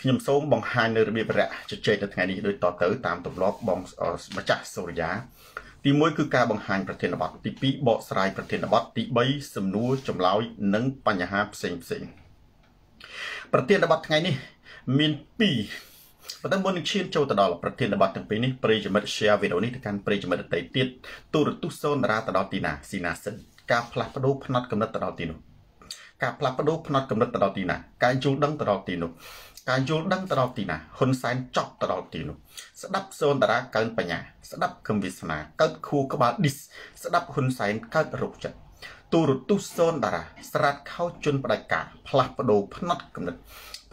พิมพ์ส้มบองไฮเนอร์เบียบระจะเจอไงนี้โดยต่อเติร์ตามตบล็อกบองมาจากโซลยาที่มวยคือการบองไฮประเทศนบัตที่ปีบอสไลประเทศนบัตที่ใบสมนูจำลอยนังปัญญาฮับเซงเซงประเทศนบัตไงนี้มีปีประเทศบนอีกเช่นเจ้าตลอดประเทศนบัตทั้งปีนี้ปริจมัดเชียเวโดนิทการปริจมัดไตเตียตุรตุโซนราตลอดตีนาซีนาเซนการพลัดพดูพนัดกำนัดตลอดตีนุการพลัดพดูพนัดกำนัดตลอดตีนาการจูดังตลอดตีนุการโยนดังตลอดตีน่ะคนสายจอบตลอดตีนุสดับโซนตระการปัญญาสดับคำวิสนาการคู่กบาดิสสดับคนสายการรุกจัดตูรุตุโซนตระสลัดเข้าจนประกาศพลัดประโดพนัดกำหนด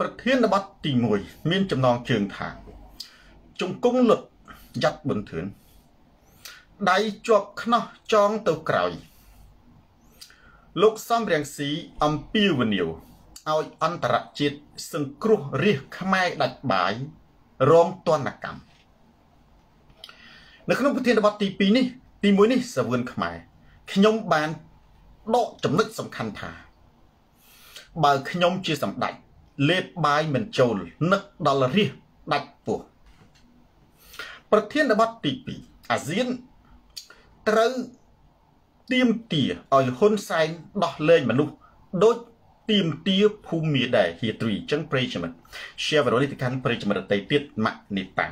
ประเทศนบัตตีมวยมีจำนองเชิงทางจงกุ้งหลุดยัดบนถืนได้จบขนอจองเตากรายลูกซ้อมเรียงสีอัมพิวันนิวเอาอันตรจิตซึ่งครูเรียกขมายดัดบายร้องต้นนักกรรมในขนมประเทศบัตตีปีนี้ตีมวยนี่สะเวนขมายขยมบานโลจำนึกสำคัญทาบาขยมจีสัมดัดเล็บบายเหมือนโจลนักดอลลารีดัดปัวประเทศบัตตีปีอาเซียนตรึเตรียมเตี๋ยอ่อยคนใส่ดอกเลยมนุษย์โดยตีมตีภูมิได้เฮียตรีจังเปรย์จมันเชื่อว่าในการเปรย์จมันได้ติดมักนิตัง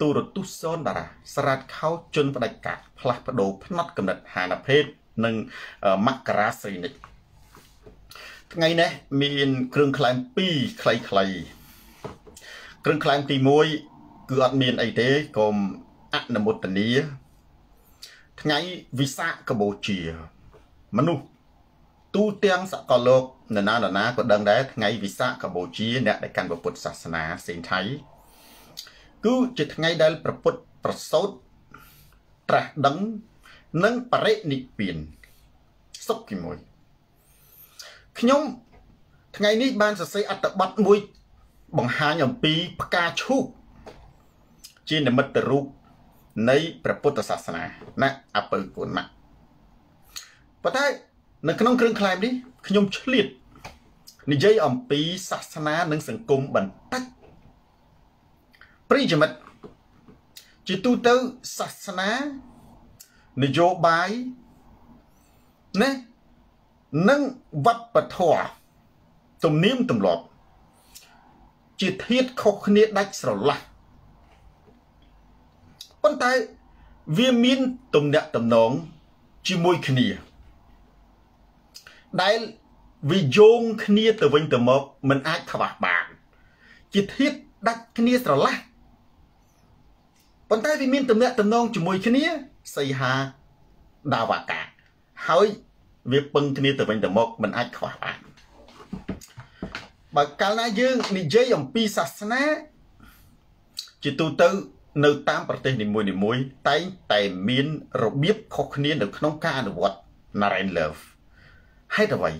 ตัวรถตู้ซ้อนดาราสลัดเข้าจนประกาศพลัดประโดพนัดกำหนดหานาเพศหนึ่งมักราศีนิกไงเนี่ยมีเครื่องคลายปีคลายเครื่องคลายตีมวยเกิดมีนไอเดะกลมอันนมุตันนี้ไงวิสากระโบจีมนุษย์ตู้เตียงสกอโลกนานาหนาก็ดังได้ไงวิสาขบูชีเนี่ยในการประพุทธศาสนาเสียงไทยกู้จะไงได้ประพุทธประสดตระดังนั่งประนิพนธ์สกิมวยขยมไงนี้บ้านเสียอัตบัตมวยบังหาอย่างปีปกาชูจีนมัตตรุกในประพุทธศาสนาณอภิกุลมาประเทศในขนมเครื่องคลายดิขยมฉลิดนิยายอมปีศาสนาหนึ่งสังคมบันทัดปริจมัดจิตุเตอศาสนานโยบายนะนั่งวัดปะทอตุ่มนิ่มตุ่มหลอดจิตเทียดเขาคเนได้สลละปันไตเวียมินตุ่มเนตุ่มน้องจิมวยคเนียได้วิโยงคเนียตัววิ่งตัวมกมันอาจขวักบางจิตทิศดักคเนียสระละปัจจัยวิมินตัวเนี้ยตัวนองจมวยคเนียใส่หาดาวากาเฮ้ยวิปงคเนียตัววิ่งตัวมกมันอาจขวักบางบางการนั้นยืนนิยายอย่างปีศาสนาจิตตัวเตอในตามประเทศนิมวยแต่มินระเบียบข้อคเนียหนึ่งขนมกาหนึ่งวัดนาเรนเลฟให้แต่ไว้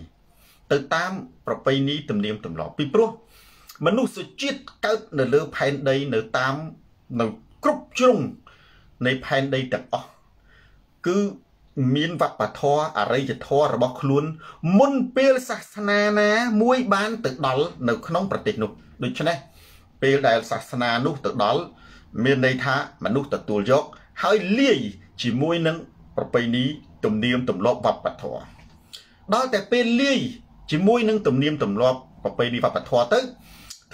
ติดตามประเพณีตำเนียมตำหลอปีโปรมนุษย์จิตเกิดในเลือแผ่นใดในตามในกรุ๊ปจุงในแผ่นใดต่างออกคือมีนวัปปะทออะไรจะทอระบบคลุนมุนเปลศาสนานะมวยบ้านติดดอลในขนมประเทศนุดูใช่ไหมเปลได้ศาสนานุติดดอลมีในท่ามนุษย์ติดตัวยกให้เลี้ยจีมวยนั้นประเพณีตำเนียมตำหลอวัปปะทอđóแต่bên ly chỉ môi nâng tầm niêm tầm lọp và bên đi vào bát hoa tới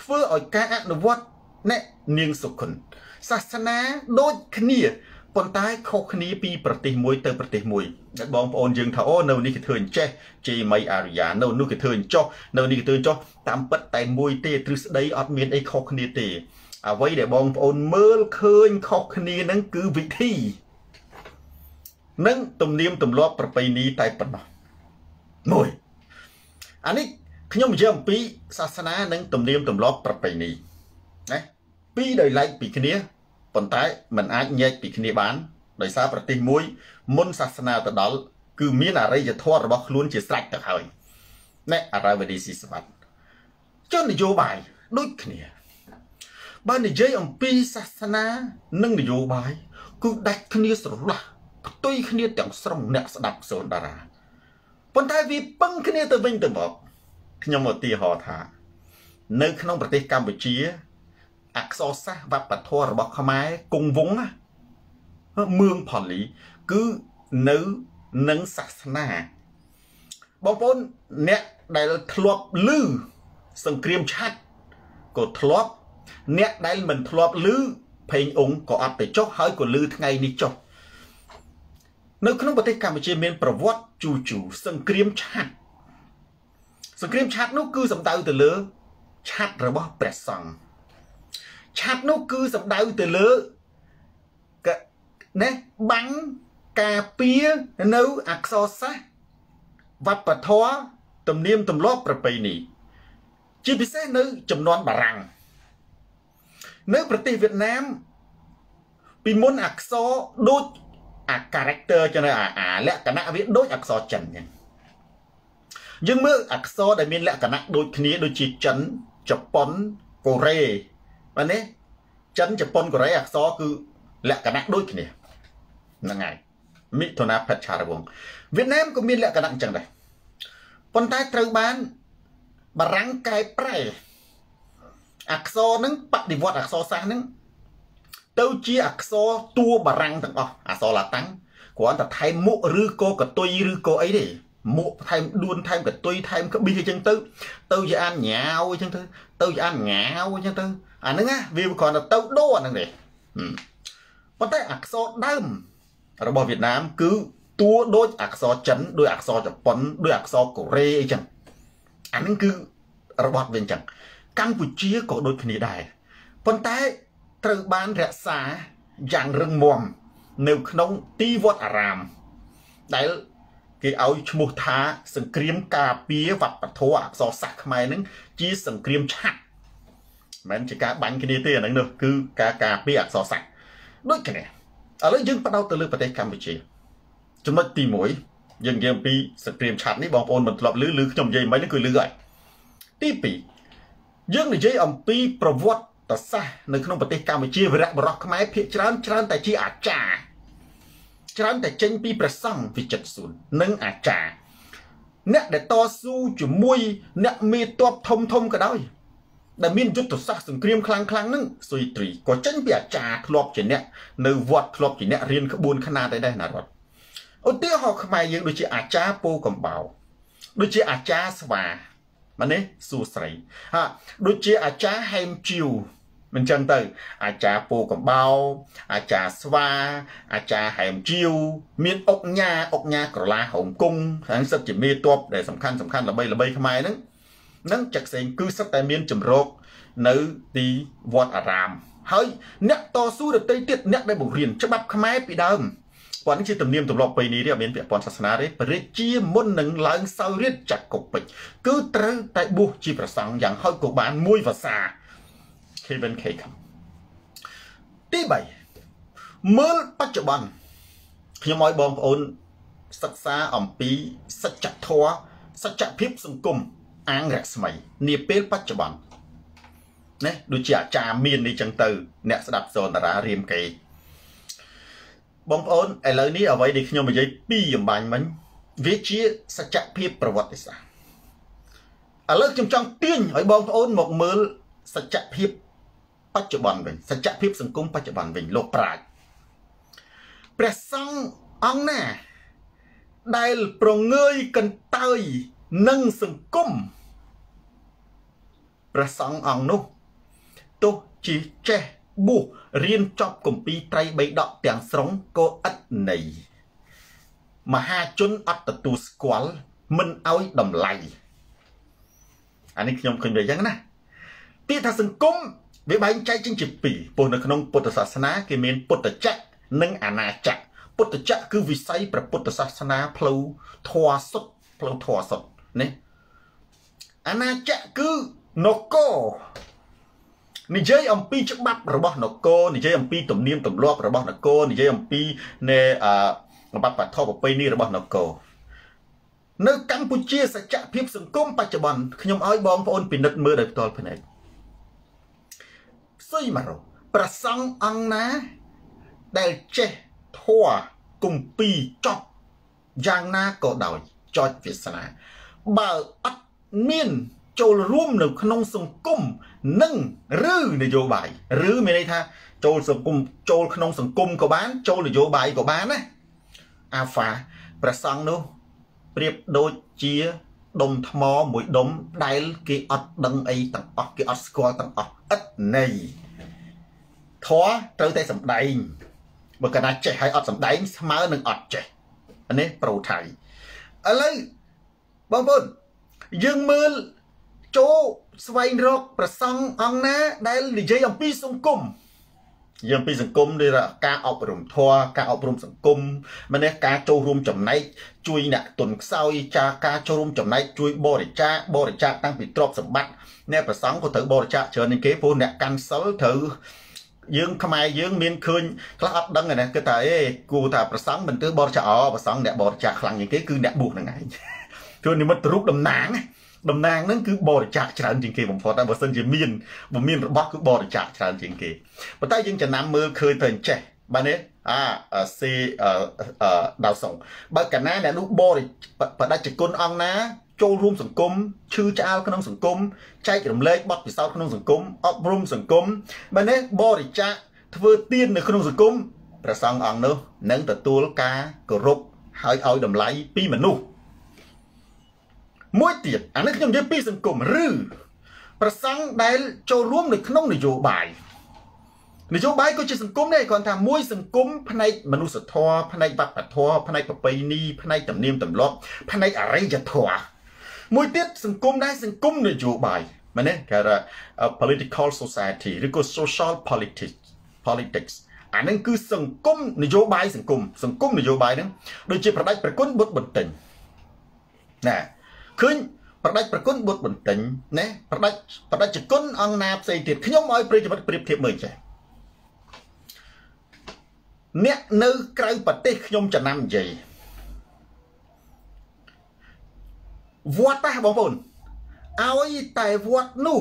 vừa ở cái ăn đồ vật nè niềng sục khẩn sasana đôi khnia còn tai khâu khnia pi prati môi tới prati môi đã bong ôn dương thảo nâu ni cái thường che che mây arya nâu nu cái thường cho nâu ni cái thường cho tam bát tai môi tê từ đây ở miền đây khâu khnia tê à vậy để bong ôn mơ khơi khâu khnia nâng cứ vị thi nâng tầm niêm tầm lọp prati ni tai bátมวยอันนี้ขยมเยี่ยมปีศาสนาหนึ่งตุ่มเดียมตุ่มลบประเพณีนะปีโดยไล่ปีคณีปนท้ายมันอาจแยกปีคณีบ้านโดยสาประติมวยมนศาสนาตะดอลคือมีอะไรจะทอดบอกล้วนจะสักแต่ใครในอะไรวันดีสิสวัสดิ์จนนโยบายด้วยคณีบ้านในเยี่ยมปีศาสนาหนึ่งนโยบายคือดักคณีสรุปละตัวคณีแต่งสรงเนี่ยสดับโซนดาราปนท้ายวิปังคเนตเวงตบอกขยมตีหอถา เนื้อขนมปฏิกรรมไปเชียอักษรศาสตร์วัปทวรบกขมายกงวงนะเมืองผ่อนหลีคือเนื้อหนังศาสนาบางคนเนี่ยได้ทลวบลื้อสังเกตชัดก็ทลวบเนี่ยได้เหมือนทลวบลื้อเพลงองค์ก็อัดไปจบหายก็ลื้อทั้งไงนี่จบเนื้อขนมปฏิกรรมไปเชียเป็นประวัติจู่ๆสังเกตชัดสังเกตชัดนู้คือสำเตาแต่เลือชัดระบบแปรสังชัดนู้คือสำเตาแต่เลือกะเนี่ยบังกาเปียนู้อักษรศาสตร์วัดปะท้อตำเนียมตำลอบประเพณีจีพิเศษนู้จำนวนบารังนู้ประเทศเวียดนามปีมนอักษรโดยอักคาแรคเตอร์จะเนี่ยและคณะวิทย์โดยอักษรจันทร์เนี่ยยังเมื่ออักษรได้มีแหละกันนะโดยนี้โดยจีจันจับปอนโกเรวันนี้จันจับปอนโกเรอักษรคือแหละกันนะโดยนี้นั่งไงมิถุนาพัชชาระวงเวียดนามก็มีแหละกันนะจังเลยปนใต้ตรึงบ้านบารังไก่ไพร่อักษรนั้นปฏิวัติอักษรซานั้นเต้าจีอักษรตัวบารังต่างอ๋ออักษรละตั้งก่อนแต่ไทยมุหรือโกกับตุยหรือโกไอ้ดิมุไทยดูนไทยกับตุยไทยกับบีจังตื้อตื้อจะอ่านเหงาจังตื้อตื้อจะอ่านเหงาจังตื้ออ่านนึงอ่ะวิวก่อนตื้อโดนนั่นเองวันแต่อักษรเดิมระบบเวียดนามคือตัวโดยอักษรจันโดยอักษรจับปนโดยอักษรเกาหลีจังอันนั้นคือระบบเวียดจังกัมพูชีก็โดยขณีได้วันแต่ตรึกบ้านรักษาอย่างเรื่องมวงเนื้อขนมตีวัดอารามได้คือเอาชมุท้าสังเกตกาเปียวัดปะโทอักษรศักดิ์หมายนั้นจีสังเกตชัดมันจะการบังคดีเตี้ยนั่นเนอะคือกากาเปียอักษรศักดิ์ด้วยกันเนี่ยอะไรยังประเดาตัวเลือกประเทศกัมพูชีจนมาตีหมวยยังเยี่ยมปีสังเกตชัดนี่บางคนมันหลับลื้อจมเยี่ยมไหมนั่นคือลื้อไงตีปียังในเยี่ยมปีประวัติตัดซะในขนมประเทศกัมพูชีเวลาบล็อกหมายเพียงจานแต่จีอาจ่าฉะนั้นแต่เจนปีประสังวิจัดศูนย์นั่งอาจารย์เนี่ยแต่ต่อสู้จุมวยเนี่ยมีตัวทมก็ได้แต่มีจุดตัดสักส่งเกรียมคลังนั่งสุยตรีก็เจนปีอาจารย์ครอบจีเนี่ยในวัดครอบจีเนี่ยเรียนขบวนขนาดได้นะรถเอาเตี้ยหอกขมายยังโดยจีอาจารย์ปูกำเบาโดยจีอาจารย์สว่ามันเนี่ยสู้ใส่ฮะโดยจีอาจารย์แฮมจิวมันจังเตยอาจารย์ปูกับเบาอาจารย์สวาอาจารย์แหมจิวมีอกหญ้าก็ลาหงกุ้งทั้งสัตว์จิมีตัวแต่สำคัญระเบิดขมายนั้นนั่งจักเสียงคือสัตว์แต่มีนจมโรกในตีวัดอารามเฮ้ยเนี่ยต่อสู้เด็กตีติดเนี่ยได้บทเรียนฉบับขมายปีเดิมกว่านั้นชื่อตำเนียมตำรวจไปนี้เรียกเป็นเปียปอนศาสนาเรียบเรียจีมุ่นหนึ่งหลังเสาเรียกจักกบปิดคือตรึแต่บุจีประสังอย่างเฮ้ยกบานมวยภาษาเป็นเคครับที่ใบเมื่อปัจจุบันยมอยบองโอนศึกษาอ่อมปีสัจธรรมสัจพิบสังคมอ่างแรกสมัยนี่เป็นปัจจุบันเนี่ยดูจีอาจารย์มีนในจังตือเนี่ยสดับโซนตระเรียมเกยบองโอนไอ้เรื่องนี้เอาไว้ดิขยมไปยัยปียมบานมันวิจิสัจพิบประวัติศาสตร์เอาเรื่องจำจังเตี้ยนไอ้บองโอนหมกเมื่อสัจพิบปัจจุบันเป็นสัจพิบสังคมปัจจุบันเป็นโลกปราชญ์ประสังอังแน่ได้โปร่งเงยกันเตยนั่งสังคมประสังอังนุตุจีเจบุเรียนจบกุมปีไตรใบดอกเตียงสรงโกอัดในมหาชนอัตตุสควอลมันเอาดำไหลอันนี้ยมคุณเดียยังนะที่ทางสังคมวิบัติใจจึงจิตปีปุ่นขนมปุตตศาสนาเกี่ยมีปุตตจักรนั่งอาณาจักรปุตตจักรคือวิสัยประปุตตศาสนาพลูทวสดพลูทวสดเนี่ยอาณาจักรคือนกโกนิจัยอัมพีจักบับระบบนกโกนิจัยอัมพีตุ่มเนียมตุ่มรอบระบบนกโกนิจัยอัมพีในบับปัททอปไปนี่ระบบนกโกในกัมพูชีสัจจะพิบสังคมปัจจุบันขยมอ้อยบองพระอนปินัดมือได้ตอนภายในซึ่งมาเราประสังอังนะได้เจทัวกุมปีจบยางนาโกดอยจอดวิศนาบ่าวอัดมินจ โจลร่วมหรือขนมส่งกุมนึ่งรื้อนโยบายรื้อไม่ได้ท่าโจลส่งกุมโจลขนมส่งกุมก็บ้านโจลนโยบายก็บ้านนะอาฟ้าประสังโนเปรียบโดยเชียดมทมอหมวยดมได้กีอดดังไอต่างออกกีอดสกอต่างออกอัดในท้อเติร์ดแต่สำได้เมื่อการเจให้อดสำได้สมาหนึ่งอดเจอันนี้โปรไทยอะไรบางคนยังมือโจสวายรกประสังอังนะได้ดิเจยังปีสังคมยังปีสังคมเลยละการอบรมทัวการอบรมสังคมมันเนี่ยการโจรวมจำในช่วยเนี่ยตุนเศร้าจาการโจรวมจำในช่วยบริจาคตั้งปิดตรอบสมบัติเนี่ยประสังก็ถือบริจาคเชิญในเก็บพูนเนี่ยการเสาถือยังทำไมยังเมียนคืนคลาบดังไงนะก็แต่กูแต่ประสังมันถือบริจาคอ๋อประสังเนี่ยบริจาคครั้งอย่างเก็บคือเนี่ยบวกยังไงช่วงนี้มันรุกดำนางนั่นคือบริจาคฉันจริงๆผมพอแต่บริษัทจะมีนบ่มีนบล็อกคือบริจาคฉันจริงๆแต่ยังจะนำมือเคยเตือนใจบ้านนี้ซีดาวส่งบ้านกันนะเนี่ยลูกบริปได้จิตกลองนะโจรวมสังคมชื่อเจ้าขนมสังคมใจกระดมเล็กบล็อกอยู่เศร้าขนมสังคมอบรมสังคมบ้านนี้บริจาคเพื่อเตี้ยนในขนมสังคมประสานอ่างเนอะนั่งแต่ตัวลูกกากรุบหายเอาดำไหลปีมันนู่มวยเตียดอันนั้นคือยมเยปีสังคมรื้อประสังได้โจร่วมในขนมนโยบายก็จะสังคมได้ก่อนทำมวยสังคมภายในมนุษย์ทอภายในบัตรทอภายในประเพณีภายในตำเนียมตำลบภายในอะไรจะทอมวยเตียดสังคมได้สังคมนโยบายมันเนี่ยคือ political society หรือก็ social politics อันนั้นคือสังคมนโยบายสังคมนโยบายนั้นโดยเฉพาะได้ประกนบทบันทึกนะขึ้นประดับประกุนบทบนติงนะประดับจุดก้นอังนาบใส่ติดขย่มอ้อยปริจวัตรปริบเทียบเหมือนใจเนี่ยในกลางประเทศขย่มจะนำใจวัดตาบางคนเอาไอ้แต่วัดนู่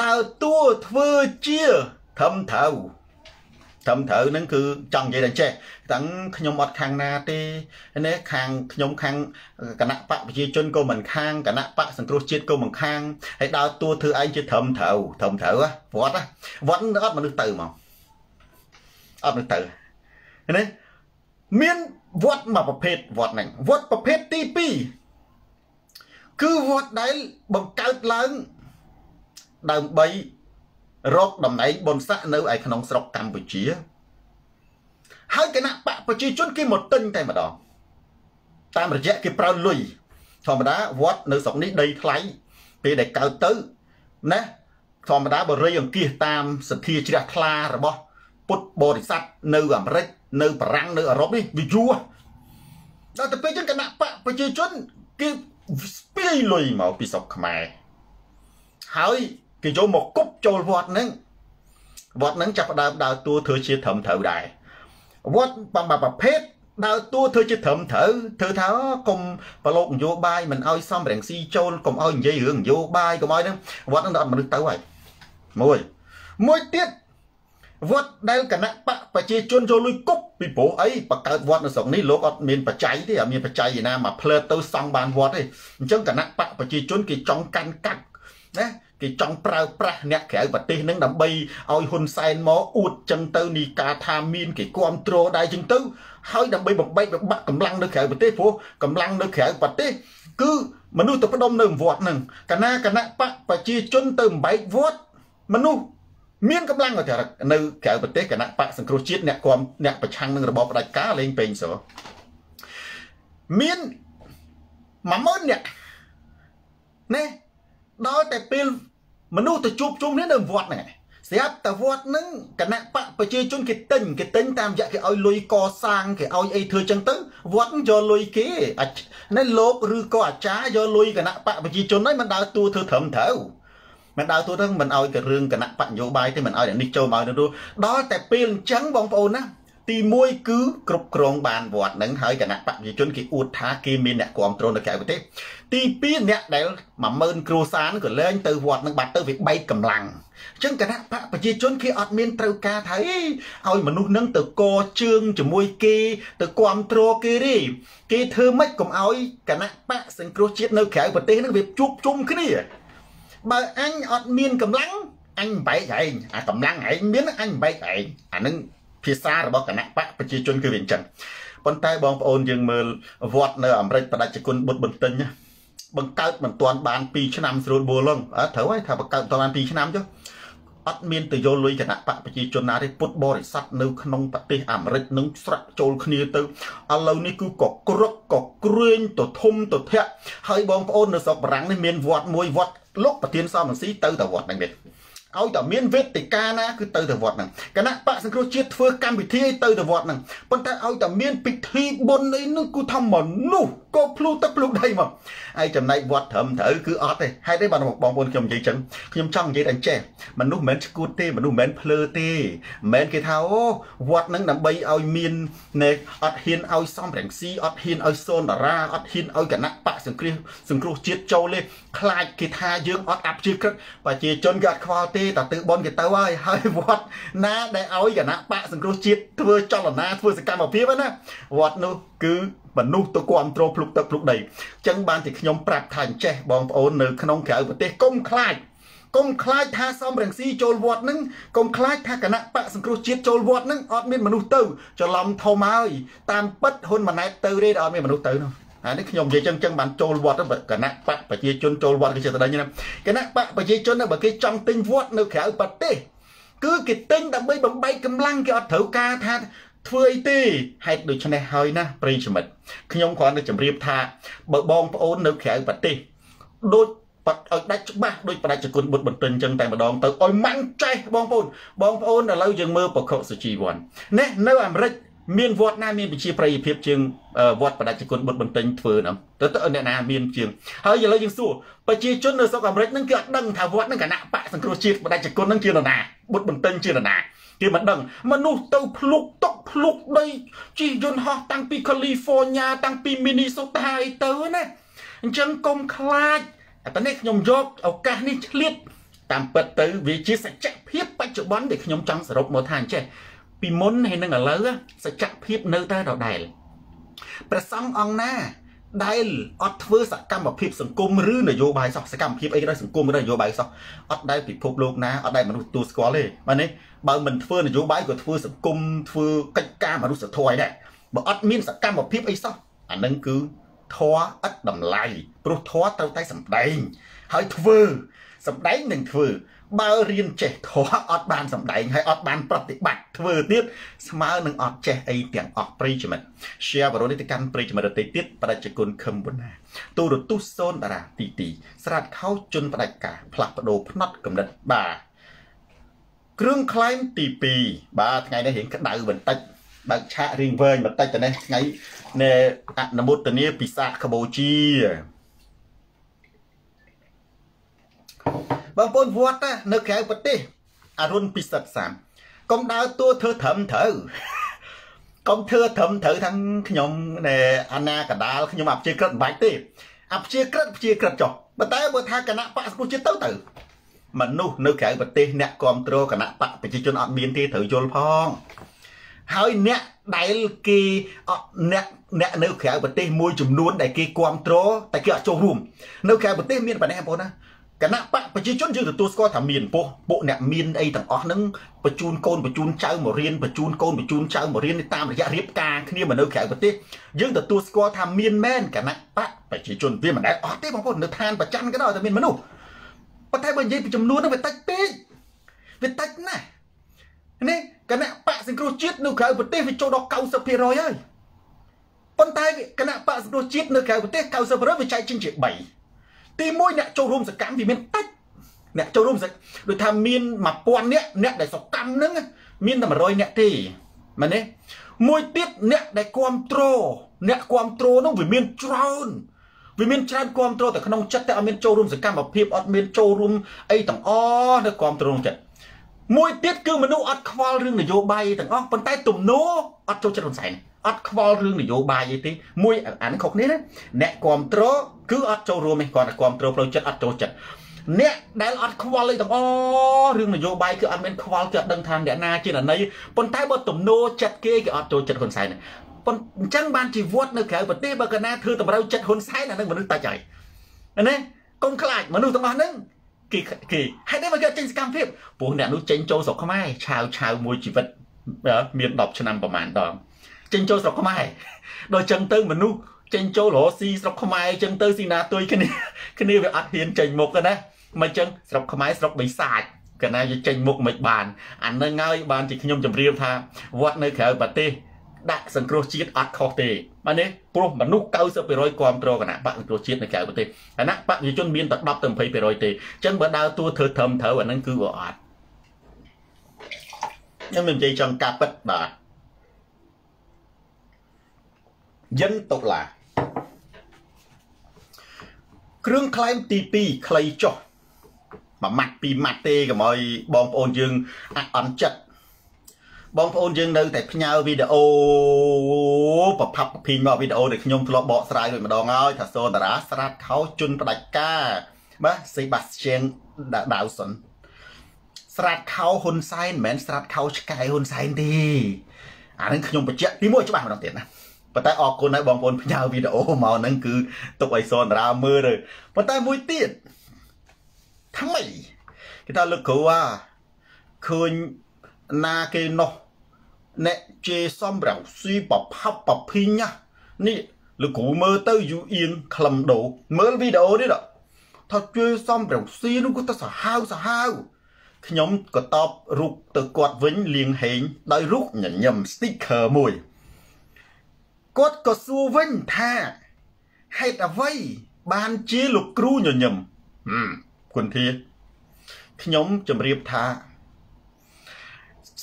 ดาวตัวเฟือเชี่ยทำเถานั่นคือจังใจดังเช่ตั้งขยมอดคางนาเตเนี่ยคางขยมคางกณะปะพิจจนก็เหมือนคางกณะปะสังครจิตก็เหมือนคางให้ดาวตัวเธอไอ้จะทำเถาอะวัดอัดมันนึกเติมมั้งอัดนึกเติมเนี่ยมีนวัดมาประเภทวัดหนึ่งวัดประเภทที่ปีคือวัดไหนบังเกิดหลังดังใบรกดำไหนบนสะเนื้อไอ้ขนมสกกัมพูชีให้กันนะปะปัจจุบันกี่หมดตึงแต่มาดองตามระยะกี่ปลาลุยธรรมดาวัดเนื้อสองนี้ได้ไถไปได้เก่าตื้อนะธรรมดาบริยังกี่ตามสัตย์ที่จะคลาหรือบ่ปุตบริษัทเนื้อแบบไรเนื้อปรังเนื้อรบนี่วิจัวเราจะไปจนกันนะปะปัจจุบันกี่ไปลุยมาปีศกขมายหายกิจมกุบโจลวัดนั้นจับดาวตัวเธอชีทำเถอได้วัดบางประเภทดาวตัวเธอชีทำเธอท้ากลมปลอกโยบายมันเอาซ้ำแรงซีโจลกลมเอาอย่างยืงโยบายกลมเอาเนี่ยวัดนั้นมันนึกเต้าไว้มวยเตี้ยวัดได้กันนะปะปะเจจนโจลุยกุบปีโป้ไอ้ประกาศวัดในสองนี้โลกอัดมีนปัจจัยที่มีปัจจัยนะมาเพลิดเต้าสังบานวัดเลยจังกันนะปะปะเจจนกิจองกันกัดนะกิจองเปล่าเปล่าเนี่ยแขกปฏินั่งดำใบเอาหุ่นไซน์หมออุดจังเตอร์นีกาทามีนกิจความโตรได้จังเตอร์ให้ดำใบแบบใบแบบบักกำลังเด็กแขกปฏิโผกำลังเด็กแขกปฏิคือมนุษย์ตัวประดมหนึ่งวอดหนึ่งกันนะปะปะจีจนเติมใบวอดมนุษย์มีนกำลังก็แต่ในแขกปฏิกันนะปะสังครจิตเนี่ยความเนี่ยประชังหนึ่งระบบรายการเล่นเป็นเสือมีนมาเมินเนี่ยโดยแต่ปีมนุษย์จะจุบนี่เดิมวอดไงเสียแต่วอดนึงกันนะปะไปเจอจนกิดตึงตามอยากกิดเอาลุยก่อสร้างกิดเอาไอ้เธอจังตึงวอดยอลุยกี้นั่นลบหรือก่อจ้ายอลุยกันนะปะไปเจอจนนั้นมันดาวตัวเธอเถิมเถามันดาวตัวทั้งมันเอากับเรื่องกันนะปะโยบายที่มันเอาอย่างนี้โจมาดูโดยแต่ปีจังบองโอนนะ ตีมวยคือกรุบกรองบานบอดหนังหายกันนะปะยิ่งจนกี่อุดท้ากิมินเนี่ยความตรงในแก่ประเทศตีปีเนี่ยได้หม่ำเมินครูสารก็เล่นตัวบอดหนังบาดตัววิบใบกำลังจนกันนะปะยิ่งจนกี่อัดมินตัวกาไทยเอามนุษย์นั่งตัวโกเชิงจมวยกีตัวความตรงกีรีกีเธอไม่กลมเอากันนะปะสังครูเช็ดในแก่ประเทศนั่งวิบจุบจุ่มขึ้นนี่บ่อันอัดมินกำลังอันใบใหญ่กำลังไอ้มินอันใบใหญ่อันนึงพิซซ่าหรือบอกกันนะปะประชาชนคือเป็นจังปนใต้บองโอนยังเมื่อวอดเนออเมริกาประชาชนบดบนตึงเนี่ยบังเกิดเหมือนตอนบานปีชนามสรุปบัวลงเถอะไว้ถ้าบังเกิดตอนบานปีชนามจ้ะอัดมินติโยลุยกันนะปะประชาชนนาได้พุทธบริษัทนึกขนมปฏิอเมริกนึกสระโจลคณีเตอเอาเรานี่คือกกรกกกเรื่องตัวทมตัวเทะให้บองโอนเนอสอบรังในเมียนวอดมวยวอดลกปฏิญซ้อมสีเตอแต่วอดนั่นเองเอาแต่เมียนเวทติกานะคือเตยแต่วอดนั่งคณะปะสังคมเชื้อเฟื่องการบิดที่เตยแต่วอดนั่งปนแต่เอาแต่เมียนปิดที่บนไอ้นึกกูทำหมอนนู่ก็พลูตะพลูได้มั้งไอ้จำในวอดเถิมเถอคือออดเลยให้ได้บรรลุบองบนขยมใจจังขยมช่างใจดันแจมันนุ่มเหม็นสกูตี้มันนุ่มเหม็นเพลตี้เหม็นกี่เท้าวอดนั่งนำใบเอาเมียนในอดหินเอาซ้อมแรงซีอดหินเอาโซนราอดหินเอาคณะปะสังคมเชื้อโจเลยคลายกี่ท่าเยอะอดอับเชื้อครับปะเจจนกัดควาตีแต่ตื่นบนกันเต้าไว้ให้วัดนะได้เอาอย่างนะปะสังคมจิตเพื่อจอหล่อนะเพื่อสกัดแบบเพี้ยนนะวัดนู้คือมันนู้ตัวความโตพลุกตะพลุกใดจังบานที่ขยมปรับฐานแจบองโอนเนื้อขนมแขวประเทศก้มคลายท่าซ้อมแรงซีโจลวัดนึงก้มคลายท่ากันนะปะสังคมจิตโจลวัดนึงอดมินมนุษย์เต้าจะลำเท่าไม้ตามปัดหุ่นมันไหนเต้าได้อดมินมนุษย์เต้าอันนี้ขยมใจจังๆมันโจลวัดแล้วแบบกันนะปะประชาชนโจลวัดก็เช่นอะไรเนี่ยนะกันนะปะประชาชนนะแบบกิจจำติงวัดนึกแขวปัดเต้คือกิจติงแต่ไม่บังใบกำลังก็อัดเถากาท่าเฟื่อยตีให้ดูชนะเฮยนะปริชมิดขยมความนึกจำเรียบท่าเบอร์บองโอนนึกแขวปัดเต้โดยปัดเอาได้จุดบ้าโดยประชาชนบดบนตึงจังแต่มาดองเตออ่อยมั่งใจบองโอนเราอย่างเมื่อปกครองสุจีวันเนี่ยในอเมริกเมียนวอดหน้าเมียนไปชี้ประยิบเพียบจึงวอดประดับจิกลบนเต็นท์เฟื่องนะแต่ตอนนี้นะเมียนจึงเฮ้ยอย่าเลยจึงสู้ประชีชนในสกัมเร็ดนั่งเกิดดังถาวรนั่งกันนะปะสังคมชีพประดับจิกลนั่งเชื่อหนาบนเต็นท์เชื่อหนาที่มันดังมนุษย์เต่าพลุกตกพลุกได้จียนฮอตั้งปีแคลิฟอร์เนียตั้งปีมินนิโซตาไอเตอร์นะจังกลมคลาดแต่เนี่ยยมยกเอาการนี่เลียดตามประตูวิจิสัจจะเพียบปัจจุบันเด็กยมจังสรุปหมดทางใช่ปีมนให้นั่งอะไรล่ะสัจจะเพียบเนื้อได้เราได้ประซังองหน้าได้อดเฟื่อสักกรรมแบบเพียบสังคมหรือนโยบายสักกรรมเพียบไอ้ได้สังคมไม่ได้นโยบายสักอดได้ผิดพบโลกนะอดได้มนุษย์ตัวสกอเลยวันนี้บางมันเฟื่อนโยบายกับเฟื่อสังคมเฟื่อกิจการมนุษย์สัตว์ถอยได้บ่อดมีสักกรรมแบบเพียบไอ้สักอันนั้นคือท้ออดดำไหลปลุกท้อเต้าไตสัมได้ให้เฟื่อสัมได้หนึ่งเฟื่อบาเรียนเจทว่าอดบานสำได้ให้อดบานปฏิบัติเทื่อเตี้ยสมาร์หนึ่งอดเจไอเตียงออกปริจมันเชียร์บริโภคการปริจมันเตี้ยเตี้ยประจักษ์กุลคำบนนาตูดตู้โซนอะไรตีสลัดเข้าจนประกาศผลักประโดพนัดกำเนิดบาเครื่องคล้ายตีปีบาไงได้เห็นกระดาษบรรทัดบางชาเรียงเวงบรรทัดแต่ในไงในอันบุตรนี้ปีศาจขโมยจีบางคนวัดนะเนื้อแข็งปฏิอารุณปิศาจสามกองดาวตัวเธอเถิมเถอกองเธอเถิมเถอทั้งขยมในอาณากระดาขยมอับเชี่ยกระดใบตีอับเชี่ยกระดจบบัตรบัตรทางคณะปะกุจิตเต้าเต๋อมันนู่นเนื้อแข็งปฏิเนี่ยกองโตรคณะปะไปจีจนอดมีนที่เถอโยนพองเฮ้ยเนี่ยได้กีเนี่ยเนื้อแข็งปฏิมวยจุ่มล้วนได้กีกองโตรแต่เกี่ยวโจรุมเนื้อแข็งปฏิมีนปะเนี่ยผมนะคณะปะประชาชนยืนตัวสกอทำมีนโปะเนี่ยมีนไอ้ต่างออกนั่งประจูนโกนประจูนเจ้าหมอเรียนประจูนโกนประจูนเจ้าหมอเรียนในตามระยะเรียบกลางนี่มันเนื้อแข็งปฏิยืนตัวสกอทำมีนแม่นคณะปะประชาชนเวียนมันได้ออกที่บางคนเนื้อทานประจันก็ได้แต่มีนมันนู่นประเทศบางยี่ปีจำนวนนั้นเป็นตัดเป๊ะเป็นตัดนะนี่คณะปะสิงคโปร์จีดเนื้อแข็งปฏิวิโจดอกเกาสเปรย์เลยปนไทยคณะปะสิงคโปร์จีดเนื้อแข็งปฏิเกาสเปรย์วิจัยจินเจ็บใบตีมวยเนี่ยโจรมสักกรรมที่มันตัดเนี่ยโจรมสักโดยทำมีนมาปวนเนี่ยได้สักกรรมนึงมีนทำอะไรเนี่ยตีมันเนี่ยมวยติดเนี่ยได้ความโตเนี่ยความโตน้องวิมินทรานความโตแต่ขนมจัดแต่เอามีนโจรมสักกรรมแบบเพียบเอามีนโจรมไอ้ต่างอ้อเนี่ยความโตน้องจัด มวยเตี้ยคือมันดูอัดควอลเรื่องนโยบายต่างอ้องปนใต้ตุ่มโนอัดโจชนใส่อัดควอลเรื่องนโยบายยี่ทีมวยอันขบนี้นะเนะความโตคืออัดโจรวมไปก่อนความโตเราจัดอัดโจจัดเนะได้อัดควอลเลยต่างอ้อเรื่องนโยบายคืออันเป็นควอลเกิดดังทางเดน่าจีนอันไหนปนใต้บ่ตุ่มโนจัดเกี่ยวอัดโจจัดคนใส่เนี่ยปนจังบานจีวอดเนี่ยแขกปนเตี้ยบกันนะเธอแต่เราจัดคนใส่นั่นนั่นมันดูตาใจอันนี้ก้มคลายมันดูต่างอ้อนึงกี่ให้ได้มาเกิดจริงจังเพียบพวกเนี่ยรู้เจนโจสก็ไม่ชาวมวยชีวิตเมียนดอกชนะประมาณตอนเจนโจสก็ไม่โดยจังเตอร์มันนู้เจนโจหรอซีสก็ไม่จังเตอร์ซีนาตัวแค่นี้แบบอัดเฮียนเจนหมกกันนะมาจังสก็ไม่สก็ไม่สายกันนะจะเจนหมกไม่บานอันนั้นง่ายบานจิตขยมจำเรียบท่าวัดในแถวบัตเต้ได้สังโครชีตอัดคอเตมันเนี่ยพวกมันนุกเกาเสือไปร้อยความโตกันนะปะสังโครชีตในแขกประเทศอันนั้นปะอยู่จนเมียนตัดดับเติมไปร้อยเตจังบดาวตัวเธอทำเถอะวันนั้นคืออัดยังเป็นใจจังกาปัดบาดยันตกหล่าเครื่องคลายตีปีคลายจ่อมาหมัดปีหมัดเตกับมอยบอมโอนยึงอ่อนจัดบองพอนยังนึงแต่พญาวิดีโอประพับพิงว่าวิดีโอเด็กขยมทะเลาะเบาสลายเลยมาดองเอาถ้าโซนตระสลัดเขาจุนปลายก้าบ้าเซบาสเชียนดาวสนสลัดเขาหุ่นไซน์เหมือนสลัดเขาไก่หุ่นไซน์ดีอันนั้นขยมประเจี๊ยบที่มั่วจะบ้ามันต้องเตียนนะปัตตาออกคนไหนบองพอนพญาวิดีโอมานั่นคือตกไอโซนรามือเลยปัตตามวยเตี้ยทำไมที่เราเลือกคือว่าคืนนาเกโนเนเจซอมเราซีปอบฮับปอบพิญะนี่ลูกกูเมื่อเตยอยู่เอียงคลำโดเมื่อวิดีโอนี่หรอถ้าเจซ้อมเราซีลูกกูต้องสาวขยมก็ตอบรุกตะกอดวิ่งเลียงเห็นได้รุกหยั่งยำสติ๊กเกอร์มวยกอดก็สู้วิ่งท่าให้แต่ไว้บานเจลูกครูหยั่งยำคนที่ขยมจำเรียบท่า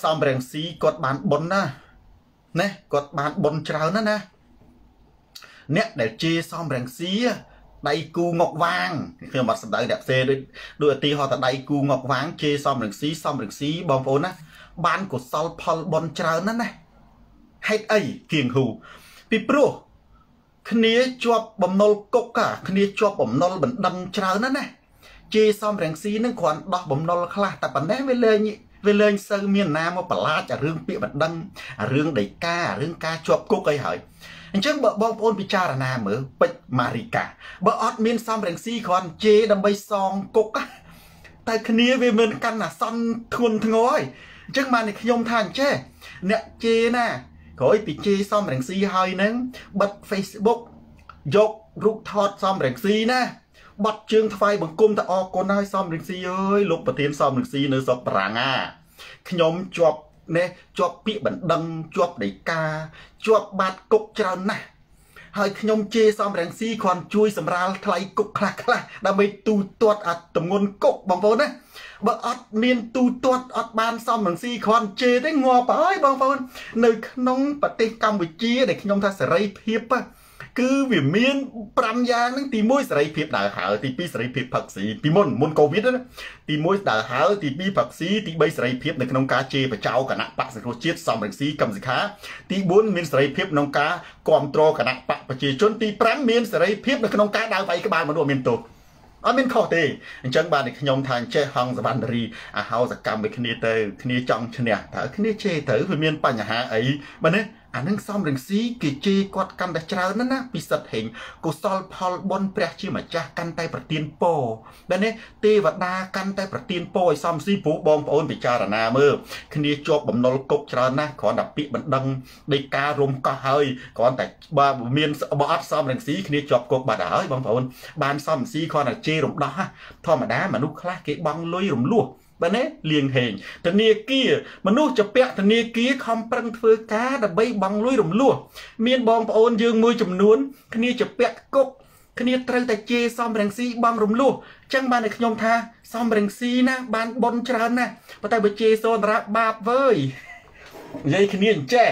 ซอมแรงซีกดบานบนนะเนี่ยกดบานบนเช้านั่นนะเนี่ยเดี๋ยวเจซอมแรงซีได้กูงอกวางคือมาสำหรับเด็กเซด้วยตีหอแต่ได้กูงอกวางเจซอมแรงซีบอมโอนนะบานกดซอลพอลบนเช้านั่นนะให้ไอ้เกียงหูปีโปรคณีจวบบ่มนลกกะคณีจวบบ่มนลบันดำเช้านั่นนะเจซอมแรงซีนั่งขวานดอกบ่มนลคลาแต่ปันได้ไม่เลยนี่เวลาเซอร์เมียนน้ำมาปลาจากเรื่องเปียบัดดังเรื่องใดก้าเรื่องกาจบกุ๊กไอ้หอยฉันบอกบอลโอนพิจารณาเหมือเป็ดมาริกาบอกออดเมียนซ้ำแรงซีคอนเจดัมใบซองกุ๊กแต่คณีเวเมินกันน่ะซ้ำทวนทั้งอ้อยฉันมาในขยมทางเช่เนี่ยเจน่ะขอไอ้ปิเจซ้ำแรงซีหอยนั้นบัดเฟซบุ๊กยกรูปทอดซ้ำแรงซีนะบัดเชิงไฟบังกุมตะออกคนให้ซ้อมหนึ่งซีเอ้ยลบประเทศซ้อมหนึ่งซีเนื้อสอบปรางาขยมจวบเนี่ยจวบปีบันดังจวบเด็กกาจวบบาดกุกเจ้าหน้าให้ขยมเจซ้อมแรงซีควันช่วยสำราญไทยกุกคลักละดำไปตูตรวจอัดตำงนกุกบางโฟนะบัดอัดเมียนตูตรวจอัดบานซ้อมหนึ่งซีควันเจได้งอไปบางโฟนในขนมปฏิกรรมวิจีเด็กขยมท่าสไรเพียบปะคือวิมีนปรำยางนั่งตีมวยสไรพิบดาหาตีปีสไรพิบผักสีปีมนโควิดนะตีมวยดาหาตีปีผักสีตีใบสไรพิบในขนมกาเจไปเจ้ากันนะปะสังโคชิตสอมแรงสีกำสิขาตีบุญมีนสไรพิบนงกากอมโตรกันนะปะปะเจจนตีปรำมีนสไรพิบในขนมกาดาวไปกบาลมันรวมมีนโตอันเป็นข้อเตะจังบาลในขยมทางเชฮังสบันรีอาเฮาสกรรมไปคณีเตอคณีจังเชเนียเถอคณีเชเถอวิมีนปัญหาไอ้มันเนี่ยอันนั้นซ้อมเรื่องซีกิจกวดกันแต่เช้านั่นนะพิเศษเห็นกุศลพอลบนเปรียชิมาจากกันแต่ประเทียนโปดันเนี่ยเทวดากันแต่ประเทียนโปไอซ้อมซีผูบองโอนพิจารณาเมื่อคดีจบบ่มนรกเช้านะขอดับปีบันดังได้การุมก็เฮยก่อนแต่บาเมียนบอสซ้อมเรื่องซีคดีจบกบบาดเฮยบองโอนบานซ้อมซีขอดับเจรุมดาทอมาดามนุคลาเกบังลุยรุมลู่บ้านนี้เลียงเฮงแต่เนียกี้มันนู่จะเปะแต่เนียกี้คำปรังเฟอร์ก้าแต่ใบบังลุยดมลู่เมียนบองปอนยืงมือจำนวนคณีจะเปะกบคณีตรังแต่เจซ้อมแรงซีบังรมลู่จังบ้านในขยมท่าซ้อมแรงซีนะบ้านบนชรานะประตายไปเจโซนระบาบเว้ยยัยคณีแจ้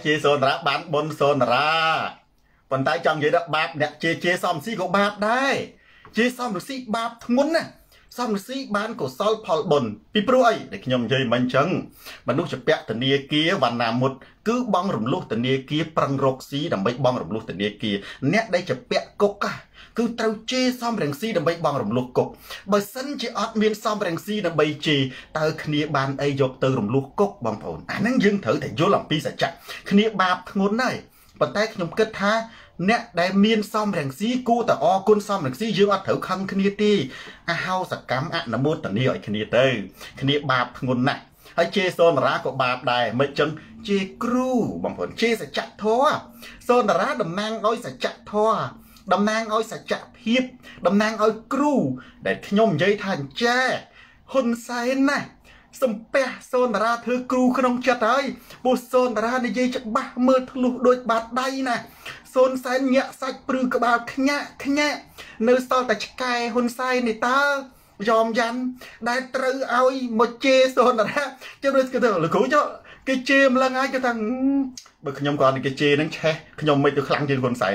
เจโซนระบ้านบนโซนระประตายจังยัยระบาบเนี่ยเจซ้อมซีก็บาบได้เจซ้อมหรือซีบาปทั้งมวลนะ สามสีบ้านก็สอลพอลบนปีปรวยเด็กยมเยมันจังบรรลุจะเปะตันเนียกี้วันนามุดคือบองรมลูกตันเนียกี้ปรังรกสีดำใบบองรมลูกตันเนียกี้เนี่ยได้จะเปะกกะคือเต้าเจี๊ยซ้อมแรงซีดำใบบองรมลูกกกบะสันเจี๊ยอัดเมียนซ้อมแรงซีดำใบเจี๊ยเต้าขณีบานไอยกเต้ารมลูกกกบองผลอันนั้นยืนเถิดแต่โยหลังปีสัจจะขณีบาปงดได้ปัตตาขยมกึศท้าเนี่ยได้เมียนซ้อมแรงซีกูแต่อกุนซ้อมแรงซียืมอัดเถิดคังขณีตีอาเฮาสักกรรมอันนโมตันนี่ไอขณีเต้ขณีบาปงดหนักไอเจี๊ยโซนรักกับบาปได้ไม่จังเจี๊ยครูบองผลเจี๊ยสัจจะท้อโซนรักดำนางอ้อยสัจจะท้อดำนางเอาสัจจะเพียบดำนางเอาครูแต่ขยมใจทานแจ้หุ่นใส่น่ะสมเปะโซนราเธอครูขนมจัดเลยบุษโซนราในใจจะบ้าเมื่อทะลุโดยบาดได้น่ะโซนใส่เงะใส่ปลื้มกระบาดขยะเนื้อซอแต่ชกายหุ่นใส่ในตายอมยันได้ตรึเอาหมดเจโซนราเจ้าเรื่องกระเถิบหรือกูเจ้ากิเจมละไงก็ทั้งบุขยมก่อนกิเจนั่งแช่ขยมไม่ตัวคลังยืนหุ่นใส่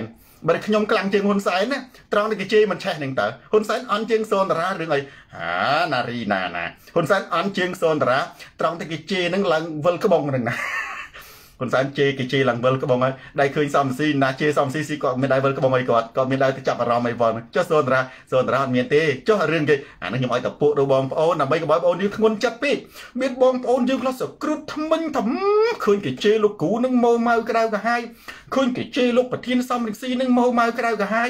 บัดขยมกลางเจียงหุ่นใสเนี่ยตรองในกิจมันแช่หนึ่งแต่หุ่นใสอันเจียงโซนระหรือไงหานารีนานะหุ่นใสอันเจียงโซนระตรองในกิจนั่งหลังเวลกบงหนึ่งนะหุ่นใสเจกิจหลังเวลกบงไงได้คืนซ้ำซีนาเจซ้ำซีซีก็ไม่ได้เวลกบงไงก่อนก็ไม่ได้ที่จับเราไม่บอลเจ้าโซนระเมียนเต้เจ้าเรื่องกิอันนั้นยังไงแต่ปวดบองโอนนำไปกับบองนี่ขนจับปีเบียดบองโอนยืมเราสกรุดทำมันทำคืนกิจลูกกูนั่งโมมากระด้างกันให้คนกิจลูกปฏิญซ้ำหนึ่งซีนึงโมมากระไรก็ให้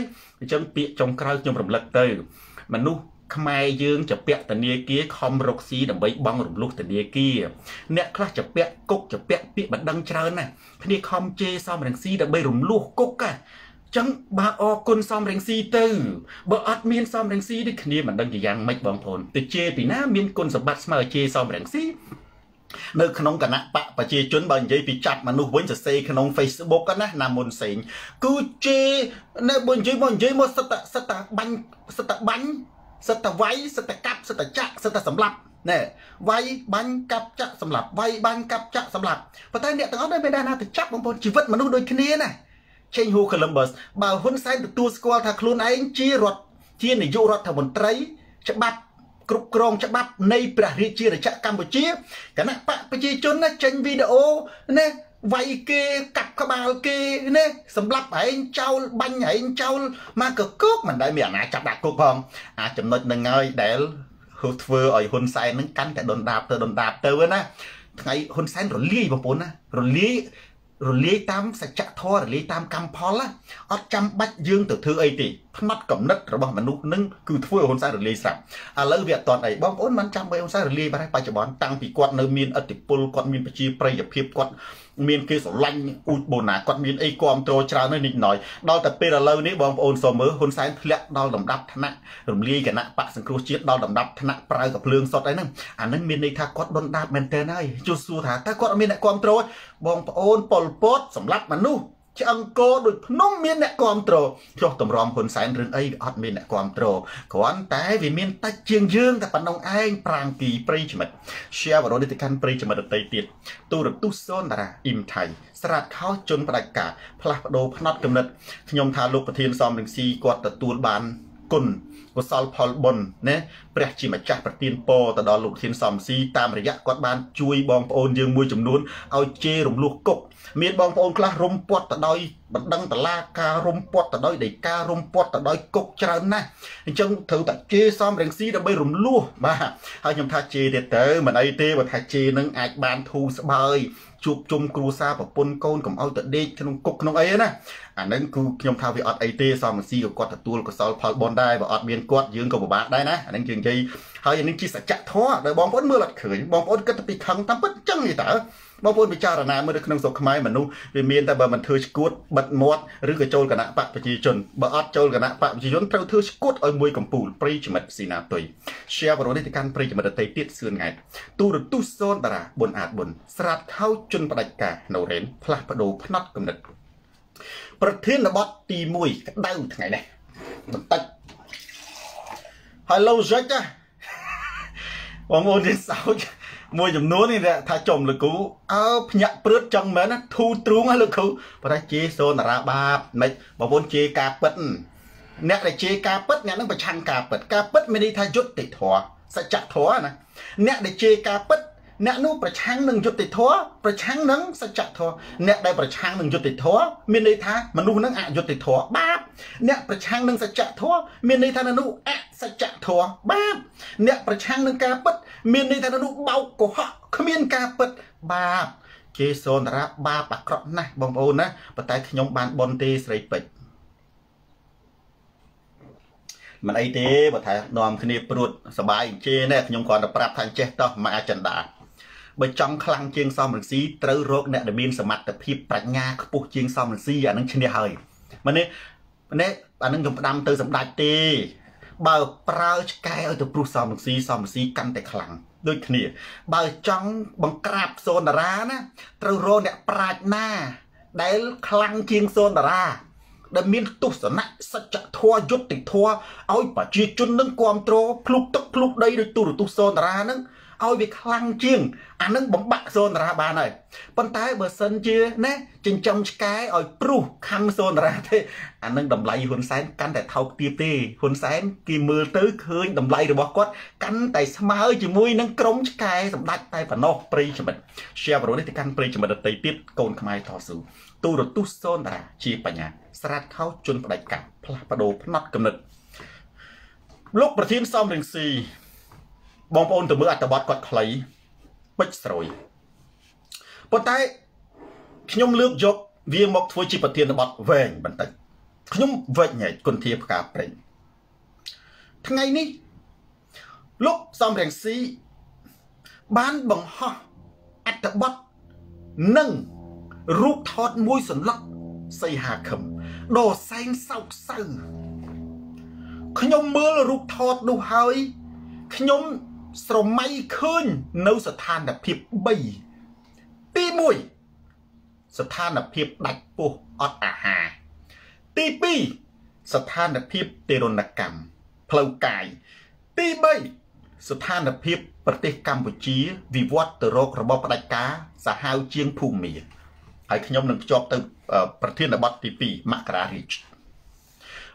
จังเปียจงกระไรจงรำลึกเตยมันนุขมายยืงจะเปียแต่เนียกี้คอมรกซีดับใบบองรำลึกแต่เนียกี้เนี่ยคลาจะเปียกุกจะเปียปีบัดดังเชิญน่ะพนี่คอมเจซ้ำหนึ่งซีดับใบรำลึกกุกอ่ะจังบาอกุนซ้ำหนึ่งซีเตยบาอัดเมียนซ้ำหนึ่งซีดิคเนียมันดังยังไม่บองผลแต่เจปีน้าเมียนกุนสมบัติมาเจซ้ำหนึ่งซีเนื้อขนมกันนะปะปะเจจนบางใจไปจับมันนุ่งวันจะเซขนมเฟซบุ๊กกันนะนามนเสียงกูเจเนื้อบนใจบนใจมันสตะบันสตะไว้สตะกับสตะจักสตะสำหรับเนี่ยไว้บันกับจักสำหรับไว้บันกับจักสำหรับประเทศเนี่ยแต่เขาได้ไม่ได้นะแต่จับบางคนชีวิตมันนุ่งโดยคณีน่ะเชนฮูคลัมบัสบ่าวหุ่นไซต์ตัวสกอตทาคลูนไอจีรถเทียนในยุรถทำบนไตรฉบับกรุบกรองฉบับในประเทศจีนและกัมพูชีกันนะปะประเทศจนนะเชนวิดีโอเนี่ยไวเกกับขบาวเกเนี่ยสำหรับไอ้เจ้าบัญไอ้เจ้ามาเกิดกุ๊กมันได้เมียนะจับดักกุ๊กพองจำนวนหนึ่งเงยเดี๋ยวหุ่นเฟอร์ไอ้หุ่นไซน์นั่งกันแต่โดนดาบเตอร์นะไอ้หุ่นไซน์โรลี่มาปุ่นนะโรลี่ตามสัจจะทอโรลี่ตามกรรมพอละอดจำบัดยื่นตัวเธอไอ้ตีพนัดกับนัดระบบมนุษย์นึงคือทั่วหุ่นไซโรลี่สับแล้วเวียตอนไอ้บ้องอ้นมันจำไปหุ่นไซโรลี่ไปได้ปัจจุบันตั้งปีกวดเนื้อมีนอติปุลกวดมีนปจีประหยัดเพียบกวดมีนเกสลังอุดโบนากวดมีนไอ้ความโตชราเนื้อนิดหน่อยดอแต่เปรอะเล่านี้บ้องอ้นเสมอหุ่นไซเละดอลำดับธนะโรลี่กันนะปะสังครูชีดดอลำดับธนะปลายกับเรื่องสดไอ้นั่งอันนั้นมีนในทากวดโดนดาบแมนเตอร์ไนจูสูถาทากวดมีนความโตบ้องอ้นปลปดสำหรับมนุษย์จะอังโกโดยน้องเมียนเนี่ยความโตรยกตำรองคนสายเรื่องไอ้อัดเมียนเนี่ยความโตรขวัญแต่วิเมียนตะเจียงยืงแต่ปนองไอ้ปรางกีปรีจมัดเชียร์ว่าโดนติดกันปรีจมัดเตยติดตูดตู้โซนดาราอิมไทยสลัดเข้าจนประกาศพลัดโดพนัดกำเนิดขยมทาลูกประเทียนซอมหนึ่งซีกวาดตะตูนบานกุนก็สอลพอลบนเนี่ยเปรียบชิมจักรประตีนโปแต่ดอลลูกเทียนซอมซีตามระยะกวาดบานจุยบองโอนยืงมวยจำนวนเอาเจรุมลูกกบเมียนบองโอนคลารมปวดแต่ดอยบัดดังแต่ลาการมปวดแต่ดอยเด็กการมปวดแต่ดอยกบเจริญนะจังเธอแต่เจซอมแรงซีดับเบิลรุมลูกมาให้ยมทาเจเดเตอร์มันไอเตอร์บัดทาเจนังไอบานทูสบายจุบจุมครูซาแบบปนก้นกับเอาแต่เด็กขนมกบขนมไอ้นะอันนั้นคือยมทาวิอัดไอเตอร์ซอมแรงซีกับกวาดแต่ตัวกับสอลพอลบนได้แบบอัดเมียนกวาดยืงกับบาได้นะอันนั้นยืงใจเขาอย่างนี้คิดสัจจะท้อโดยบองปนเมื่อหลัดเขยบองปนก็จะปีคังตั้งปั้นจังเลยแต่บางคนไปจารณาเมื่อได้ขนมสกขมายมันนู้นเมียนแต่บะมันเธอชกุดบัดมอดหรือกระโจนกันนะปะปจีจนบะอัดโจนกันนะปะปจีจนเท่าเธอชกุดเอามวยกับปูปรีจมัดสีนาตุยเชียร์บอลได้ที่การปรีจมัดเตยติดเสื่อไงตู้รถตู้โซนตระบนอาดบนสลัดเข้าจนประกาศนเรนพลัดประดูพนัดกำหนดประเทศนบอตตีมวยได้ทั้งไงเนี่ยตัดฮัลโหลจ๊ะจ้ะบางคนที่สาวมวยจำนวนนี่แหละถ้าจมหรือกูเอาพญาเปลือกจังเหมือนนะทูตรุงหรือกูประเทศโซนราบาไม่บางคนเจกาเปิ้ล เนี่ยแต่เจกาเปิดเนี่ยนั่งประชันกาเปิดกาเปิดไม่ได้ทายุติถัวสัจจะถัวนะเนี่ยแต่เจกาเปิดเนี่ยนู้ประชันหนึ่งยุติถัวประชันหนึ่งสัจจะถัวเนี่ยได้ประชันหนึ่งยุติถัวไม่ได้ทามนุษย์นั่งอ่ะยุติถัวบ้าเนี่ยประชันหนึ่งสัจจะถัวไม่ได้ทานุอ่ะสัจจะถัวบ้าเนี่ยประชันหนึ่งกาเปิดไม่ได้ทานุเบาโกหกขมิ้นกาเปิดบ้าเจโซนรับบาปะกรอบนะบองโอนนะประต่ายขยมบานบนตีใส่เป็ดมันไอเต้บทานอมคณีปรุดสบายเจเน่ขยมก่อนจะปรับทางเจต่อมาอาจันดาไปจ้องคลังเจียงซอมหรือซีเตอร์โรกเนี่ยเดมินสมัติแต่พี่ปรัชญาปุกเจียงซอมหรือซีอย่างนั้นเช่นเดียวเลยมันเนี่ยอันนั้นยมดำเตอร์สำได้เต้บ่าวปราชกายเอาแต่ปรุดซอมหรือซีกันแต่คลังด้วยขณีบ่าวจ้องบังกราบโซนดารานะเตอร์โรเนี่ยปราชญาได้คลังเจียงโซนดาราเดมินตุสนะสัจทัวยุติทัวเอาไปจีจุนนั่งความโตพลุกตกพลุกได้โดยตุรุตุโซนดารานั่งเอาไปคลังเจียงอันนั้นบ่มบะโซนราบาหน่อยปัญไตเบอร์เซนเจนะจึงจำสกายเอาปลุกคังโซนราเทอันนั้นดำไหลหุ่นแสนกันแต่เท่าตีตีหุ่นแสนกี่มือตื้อเคยดำไหลหรือบอกว่ากันแต่สมาร์จิมุยนั่งกรงสกายสำลักไตปนอกปรีชมันเชียร์บรูนิติการปรีชมันเตยติดโกนขมายต่อสู้ตูรุตุโซนราชีปัญญาสลัดเข้าจนประดิกรรมพลาประโดพนัดกำหนดลูกประทินซ้อมหนึ่งสี่บองปอนตัวมืออัตบอดกอดคล้ายปิดสลอยปัจจัยขยมเลือกยกเวียงมกทวีจิปเทียนบอดแหวงบันทึกขยมแหวงใหญ่คนเทียบกาเปล่งทั้งไงนี่ลูกซ้อมแรงซีบ้านบังฮะอัตบอดนึ่งรูปทอดมวยสนลักใส่หาคำโดแสงเศร้าซึ้งขยมมือรูปทอดดูหายขยมสรมัยขึ้นในสถานแบบเพียบใบตีมวยสถานแบบเพียบดัดปูอดอาหารตีปีสถานแบบเพียบเตรนกรรมเพลากายตีใบสถานแบบเพียบประเทศกัมพูชีวิวัฒน์ตโรกระบอบปฏิกาสหาวเชียงภูมิให้ขยมหนึ่งจบเติมประเทศนบัตตีปีมกราริช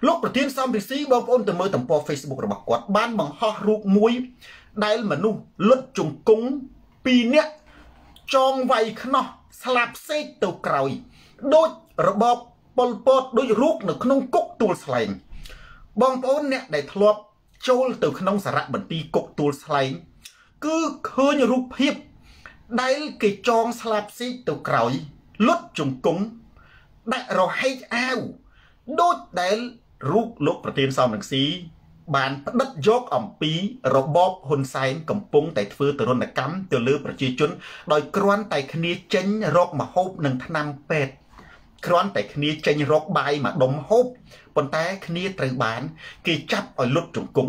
โลกประเทศซอมบิซีบองปอนแต่เมื่อตั้งพอเฟซบุ๊กระบบกวดบ้านบังฮอรูกมวยได้เหมือนนู่นลดจุงกุ้งปีเนี้ยจองไว้ขนอสลับเซตตัวไกลโดยระบบปนปนโดยรูกหนึ่งขนมกุ๊กตัวสไลน์บองปอนเนี่ยได้ทลบโจลตัวขนมสระบันตีกุ๊กตัวสไลน์คือเคยรูปเพียบได้กิจจองสลับเซตตัวไกลลดจุงกุ้งได้เราให้เอาโดยได้รูกลกประเทศซอมหนึ่งสีบานดัดยกอ่อมปีระบบหุ่นไซน์กำปงแต่ฟื้นตรนกรรมตัวเลือประจีจนโดยกรอนแต่คณีเจนรกมาฮบหนึ่งทนามเป็ดกรอนแต่คณีเจนรกใบมาดมฮบปนแต่คณีตรึงบานกีจับอ่อยลุดจุงกุ้ง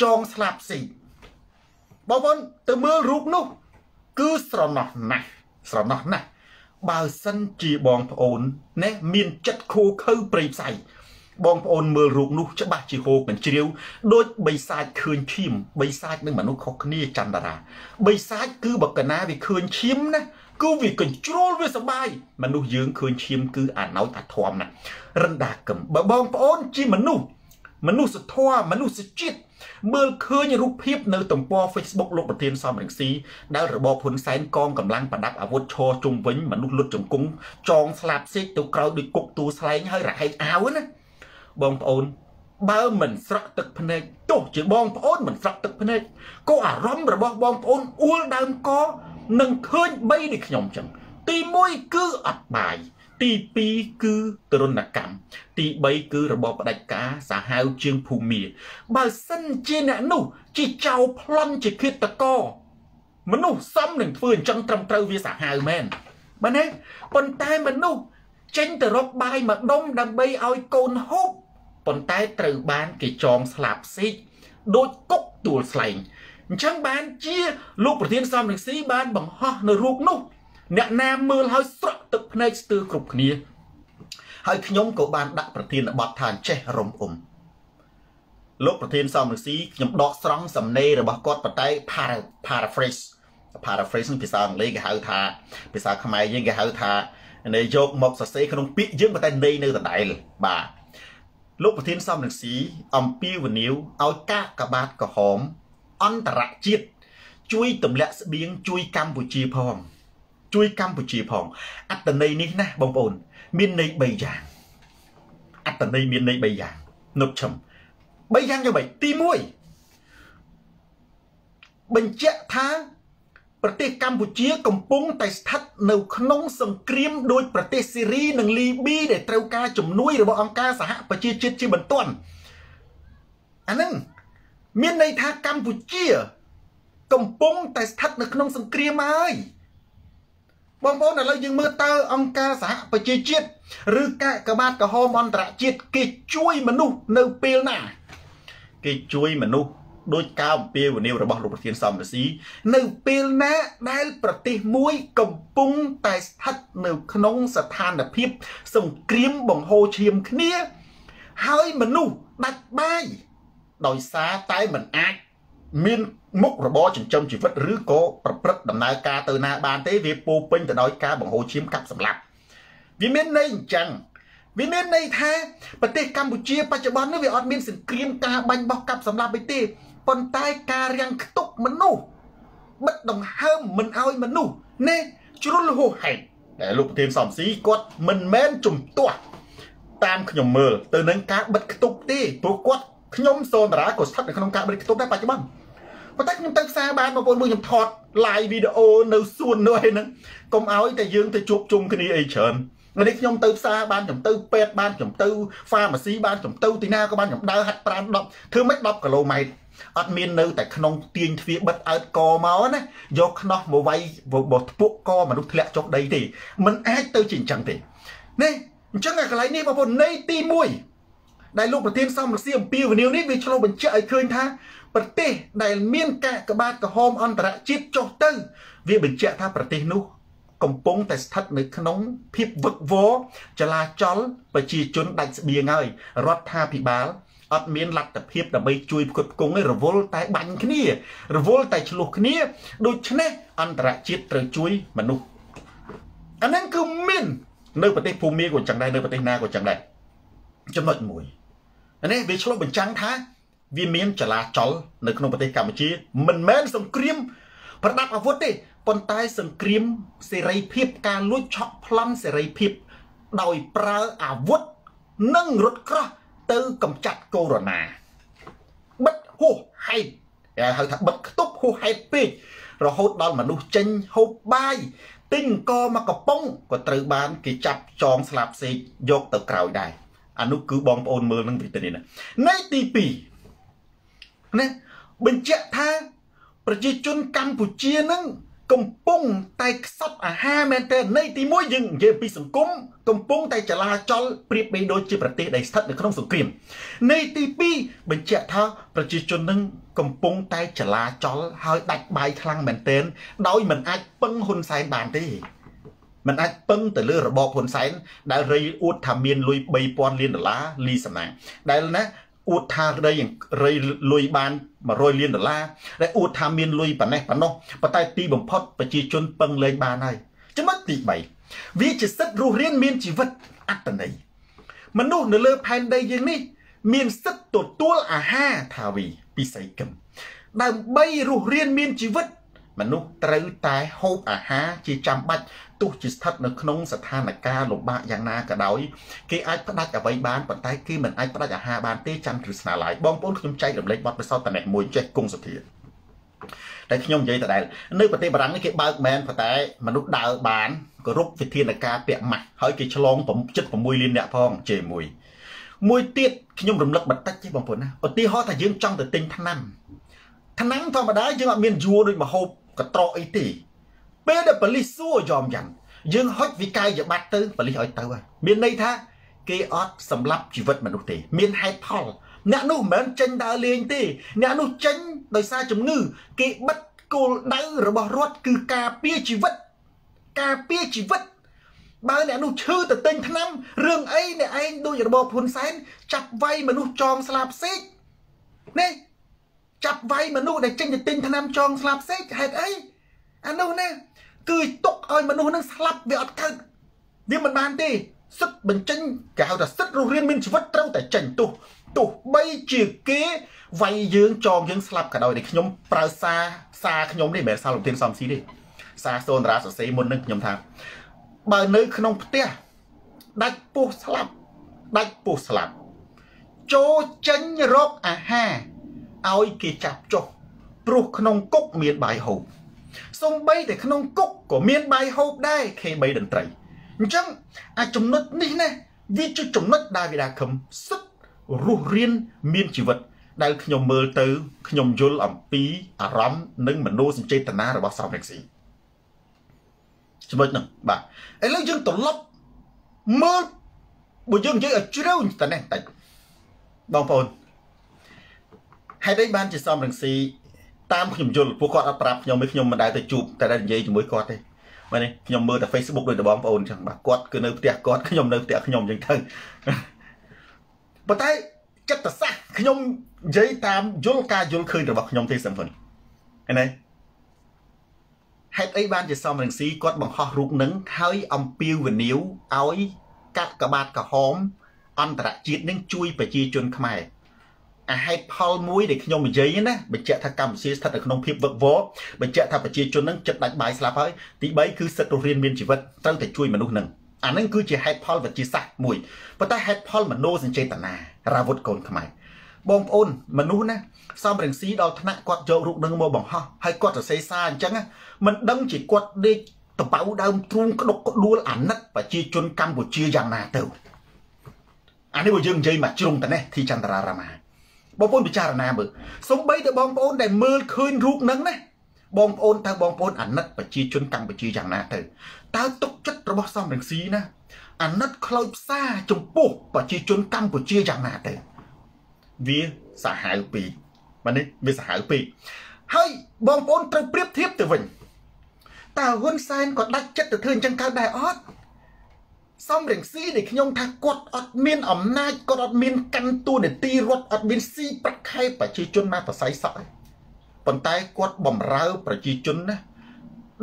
จองสลับสิบอบนตัวมือรูกนุคือสระหนอนะบ่าวสันจีบองโอนเนมีนจัดโคเข้าปรีใสบองโอนเมื่อรูกนุจะบาจีโคเหมือนเชียวโดยใบสายคืนชิมใบสายนึกเหมือนนุเขาคนนี้จันดาราใบสายคือบักกะนาวิคืนชิมนะกูวิกันโจลวิสบายมันนุยืงคืนชิมคืออ่านเอาตัดทอมนะรันดากมบองโอนจีมันนุสะท้อมันนุสะจิตเมื่อคืนรูปเพียบในต่ำปอเฟซบุ๊กลงประเทศซอมหนึ่งสีได้ระบบผลแสนกองกำลังประดับอาวุธโชว์จุ่มวิ้งมันลุกลุดจุ่มกุ้งจองสลับเซตตัวเกลาดึกกุกตัวสไลน์ให้หลายเอานะบองโอนบ้าเหมือนสักตึกพเนจโตจีบองโอนเหมือนสักตึกพเนจก็อารมณ์ระบบบองโอนอ้วนดำก็หนึ่งคืนใบดิขยมจังตีมวยคืออัดบ่ายตีปีคือตรนกรรมตีใบคือระบอบปฏิกาสหาวเชียงภูมิบาสันเจนนุจีเจ้าพลันจีคิดตะก้อมนุซ้ำหนึ่งฟืนจังตรมเตอวิสาหาวแมนมันเนี่ยปนแต่มนุเจนตรกใบมาดมดำใบเอาโกนฮุบปนแต่ตรบานกีจองสลับซีโดยกุ๊กตัวใส่ช่างบานเจี๊ยลูกประเทศซ้ำหนึ่งสีบานบังฮะในรูกนุเนี่ยนามมือเฮาสระตึกในสตูกรุบนี้ให้ขยมกับบานดักประเทศบัดทานเชะรมอมโลกประเทศซอมหนึ่งสีขยมดอกสร้างสำเนยหรือบักกอดปัตไตพาราเฟรชภาษาอังกฤษก็หาทาภาษาขมายยังก็หาทาในโยกหมกสเซขนมปิยืมปัตไตในตะไดบ่า ลูกประเทศซ้ำหนึ่งสีอมพิวนิ้วเอากะกะบาดกะหอมอันตรจิตช่วยตุ่มละเบียงช่วยกัมพูชีพองช่วยกัมพูชีพองอัตในนี้นะบางคนมีในใบยางอัตในมีในใบยางนกชมใบยางจะใบตีมวยบัญเจท้าประเทศกัมพูชีกำปุงแต่ทัดในขนมสังเครียมโดยประเทศซีรีหนึ่งลีบีได้เตาการจมนุ้ยหรือว่าองค์การสหประชาชาติบันต้นอันนั้นมีในทางกัมพูชีกำปุงแต่ทัดในขนมสังเครียมไอบางคนเรายังเมื่อเตอองค์การสหประชาชาติหรือกะกะบาดกะฮอมอันตรจิตเกี่ยช่วยมนุษย์ในเปลน่าเกี่ยช่วยมนุษย์โดยก้าวเปลี่ยนแนวระบอบประเทศสามฤษีในเปลนะได้ประเทศมวยกำปุงแต่ทัดในขนมสถานพิบส่งเกรียมบ่งโฮเชียมเนี้ยให้มนุษย์ดัดใบโดยสาใจเหมือนอักมีนมุกระบอบจนจมชีวิตหรือก็ประพฤติดำเนินการตัวนาบานเทวีปูเป็นแต่โดยการบ่งโฮเชียมกับสำหรับวิเมนในจังวิเมนในแท้ประเทศกัมพูชีปัจจุบันนี่วิออดมีนส่งเกรียมการบังบอกกับสำหรับไปเตปนใต้การยังตกมนุษย์บัดดงเฮิมมันเอามนุษย์เน่จุลโหหัยแต่ลูกทีมสองสีกดมันแม่นจุ่มตัวตามขยมเมอตัวนั้นการบัดกตุกตีตัวกดขยมโซนรากดทับในขนมการบัดกตุกได้ปัจจุบันมาตั้งตั้งซาบานมาบนมือยังถอดไลน์วิดีโอเนื้อส่วนด้วยนั้นกลมเอาแต่ยืงแต่จุบจุ่มคดีไอเฉินในนี้ขยมตื้อซาบานขยมตื้อเป็ดบานขยมตื้อฟ้ามาซีบานขยมตื้อตีนาก็บานขยมดาวหัดปราณดอกเธอไม่ดอกกับโลไมอัดมีนแต่ขนมเตียงที่บัดอัดกอมานะยกขนมมาไว้บดพวกกอมาลุกเละจกได้ดิมันไอ้เตอร์จริงจังดิเนี่ยจังอะไรนี่มาบนในตีมวยได้ลูกประเทศซ้ำเสียมปีวันนี้วิชโลบันเจอคืนท่าประเทศได้เมียนกะกะบาดกะฮอมอันตรจิตจกเตอร์วิบันเจอท่าประเทศนู้กำปงแต่ทัดในขนมพิบวักวอจลาจลประชีจนได้เบียงเงยรถท่าพิบาลอัดเมียนหลักแต่เพียบแต่ไปช่วยกดกงให้ระวลแต่บังขี้ระวลแต่ฉลุกขี้โดยชนะอันตรจิตเตอร์ช่วยมนุษย์อันนั้นคือเมียนในประเทศภูมิกว่าจังได้ในประเทศนากว่าจังได้จำนวนมวยอันนี้วิชโลบันจังท้าวิเมียนจลาจลในขนมประเทศกัมพูชีมันแม่นสงครามประดับอาวุธดิปนใต้สงครามเสรีเพียบการลุ้นช็อคพลันเสรีเพียบโดยปราอาวุธนั่งรถกระตือกำจัดโคโรนาบัดหูไฮหายถักบัดตุบหูไฮปีเราหดดอนมาดูเจนหูใบติ้งกอมากระป้องก็ตรือบานกิจับจองสลับสียกตะกร้าวได้อันนู้คือบอมโอนเมืองนั่งวิตานี่นะในตีปีเนี่ยบัญเจท่าประชาชนกัมพูชีนั่งกำปงไต่ซับอาหารแมนเตนในตีมวยยิงเยปีสังคมกำปงไต่จลาจลเปรียบไปโดยจีประเทศได้สัตว์ในขนมสงครามในตีปีบัญเจท่าประชาชนนั่งกำปงไต่จลาจลหายดักใบคลังแมนเตนโดยมันอาจปังหุนไซน์บานตีมันอาจปังแต่เรื่องระบบหุนไซน์ได้เรียอุดทำเมียนลุยใบปอนเลียนละลีสนางได้แล้วนะอุดทางได้อย่างไรลุยบานมารอยเลียนดอลลาร์และอุดทางเมียนลุยปันแนปันนกปัตไตตีบ่มพอดประชีชนปังเลยบานายจะมัดตีใบวิจิตสัตรูเรียนเมียนชีวิตอัตนัยมนุษย์ในเลือดแผ่นใดอย่างนี้เมียนสัตตัวตัวอาหาทาวีปีไซกมได้ใบรูเรียนเมียนชีวิตมนุษย์ตรายตายหอบอาหาจีจำบัดตุจิตทัดในขนมสถานการณ์ลบบะอย่างนากระดอยเกอไอพนักเอาไว้บ้านปัตไตเกเหมือนไอพนักอาหาบานเตจันทร์หรือสนาหลายบ้องป้นขยมใจกับเล็กบอดไปซ่อนแต่แหนมวยแจ็คกงสเถียรได้ขยมใจแต่ได้ในประเทศบรังนี่เกอเบิกแมนปัตไตมนุษย์ดาวบานก็รุกวิธีนาการเปียกหมัดเฮ้ยเกอฉลองผมจิตผมมวยลินเนี่ยพ้องเจมวยมวยเตี้ยขยมรำลึกบัดตัดที่บ้องป้นนะตีห่อแต่ยืมจังแต่ติงท่านั่นท่านั่นธรรมดาจึงเอาเมียนยัวโดยมาหอบกระตอไอตีเมื่อเด็กปลิสู้ยอมยันยังฮอตวิกายอย่าบัดตื้อปลิหอยเตาเมียนในท่าเกออสสำหรับชีวิตมนุษย์ตีเมียนไฮพอลเนื้อนุ่มเหมือนเจนดาเลียนตีเนื้อนุ่มเจนโดยซาจมงือเกอบัดกูได้ระบรอดคือกาเปียชีวิตกาเปียชีวิตบางเนื้อนุ่มชื่อแต่เต็งทั้งนั้นเรื่องไอ้เนี่ยไอ้โดยระบบผลแสนจับไว้มนุษย์จองสลับซิเนี่ยจับไว้มนุษย์ได้เจนแต่เต็งทั้งนั้นจองสลับซิเหตุไอ้อันนู้นเนี่ยคือตกเอามนุษย์นั่งสลับเดือดกันเดี๋ยวมันบานตี สึกเป็นจริงแกเอาแต่สึกรู้เรียนมินชีวิตเราแต่จริงตัวใบจีเก๋ไว้ยืงจองยืงสลับกับเราเด็กขยมปราซาซาขยมได้แบบซาหลงเทียนซอมซีดิซาโซนราสเซมนนึงขยมทางบางเนยขนมเตี้ยได้ปูสลับได้ปูสลับโจจันยรกอาฮะเอาอีกจับจบปลูกขนมกุ๊กเมียนใบหูส่งใบแต่ขนมกุ๊กก็เมียนใบหูได้เคใบดันไตรจังอาจมนนี่นะวิจจมนได้เวลาคำสุดรู้เรียนมีชีวิตได้ขยมเมื่อเตอขยมยลอัมปีอารมณ์นึ่งมันโนสิเจตนาหรือว่าสาวแม็กซี่สมัยนั้นบ่ไอ้เรื่องยังตกลบเมื่อบุญยังจะเชื่อแต่เนี่ยแต่ดองพลให้ได้บ้านจะสาวแม็กซี่ตามขยมยลพวกกอดอัปรับขยมไม่ขยมมันได้แต่จูบแต่ได้เยอะอยู่มือกอดเลยวันนี้ขยมเมื่อแต่เฟซบุ๊กเลยแต่บอมพลจังบ่กอดคือเนื้อเตี้ยกอดขยมเนื้อเตี้ยขยมยังทั้งปัจจัยจัดตัดซะขยมย้ายตามยุลกายุลคืนหรือว่าขยมเทสัมพันธ์ไอ้เนี่ยให้ไอ้บ้านจะสอมหนังสือก็บังคับรุกนึ่งให้อมพิวหรือนิ้วเอาไอ้กัดกระบาดกระหอมอันตรจิตนึ่งจุยไปจีจนขมายให้พอลมุ้ยเด็กขยมย้ายนะไปเจาะทักกรรมซีทัดขนมพิบวักวัวไปเจาะทับไปจีจนนั่งจัดดักใบสลับไปตีใบคือสตรีนเมียนชีวิตตั้งแต่จุยมันลูกหนึ่งอันนั้นคือจะให้พอลวัดจีสักมุ้ยเพราะถ้าให้พอลมันโน้สังเจตนาราวุธโกนขมายบองโอนมันนู้นนะสามเร่งซีดเอาธนากวาดโจรุกดังโมบองฮะให้กวาดจะใส่ซานจังนะมันดังจีกวาดได้ตะเป๋าดำตรุงกระดกดูอ่านนัดปัจจีจนกรรมบุจีอย่างนาเตออันนี้บุญเจย์มาจรุงแต่เนี่ยที่จันทรารามาบองโอนพิจารณาเบอร์สมบัยแต่บองโอนได้เมื่อคืนรุกนั้นนะบองโอนถ้าบองโอนอ่านนัดปัจจีจนกรรมบุจีอย่างนาเตอตาตกจัดระบบสามเร่งซีนะอ่านนัดคลายซาจมปุกปัจจีจนกรรมบุจีอย่างนาเตอวิสหายปีมันนี่วิสหายปีให้บองปนตระเปรียบเทียบตัววิญตาหุ่นไซน์กดดักจัดตัวเทินจังการได้ออดซ้ำเร่งซีเด็กยงทากดอดเมียนอ่ำนายกดอดเมียนกันตัวเด็กตีรถอดเมียนซีประไข่ประจีจนมาประไซสายปนไตกดบ่มร้าวประจีจนนะ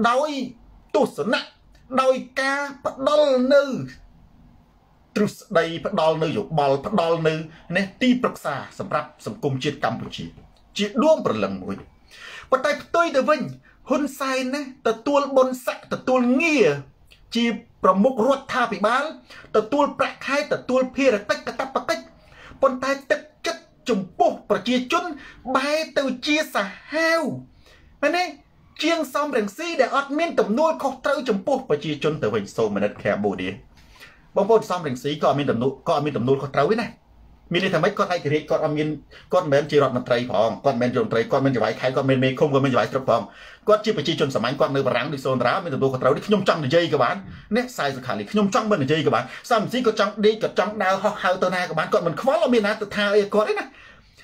โดยตุสนะโดยกาปดอลนึงตรุษใดพระดอลเนยอยู่บอลพระดอลเนยเนี่ยตีปรักษาสำหรับสังคมจีนกัมพูชีจีด้วงประหลังมวยปัจจัยตัวเดวินหุ่นไซน์นะแต่ตัวบนสักแต่ตัวเงี่ยจีประมุกรวดท่าปีบ้านแต่ตัวประคายแต่ตัวเพียรตักกระตับปะตักปนตายตักจัดจุ่มปุกประจีจุนใบเตาจีสะเฮวอันนี้เชียงซอมแรงซีเดออดเมนต่ำนวดเขาเต้าจุ่มปุกประจีจุนแต่เวงโซมันนัดแคบบูดีบางคนซ้อมเร่งสีก็มีตำหนุก็มีตำหนุก็เต้าไว้นะมีในธรรมะก็ไทยกรีก็มีก็แมนจีรอดมันไตรพองก็แมนจีรอดไตรก็แมนจะไหวใครก็แมนเมฆคมก็แมนจะไหวตรพองก็จีปจีจนสมัยก็ในบรังดิโซนร้ามีตำหนุก็เต้าดิขยมจังดิเจกับบ้านเนี่ยสายสุขาลิขยมจังมันดิเจกับบ้านซ้อมสีก็จังดิกับจังดาวฮาวเตอร์นากับบ้านก็มันคว้าเรามีนาตัดทางเอกก็ได้นะ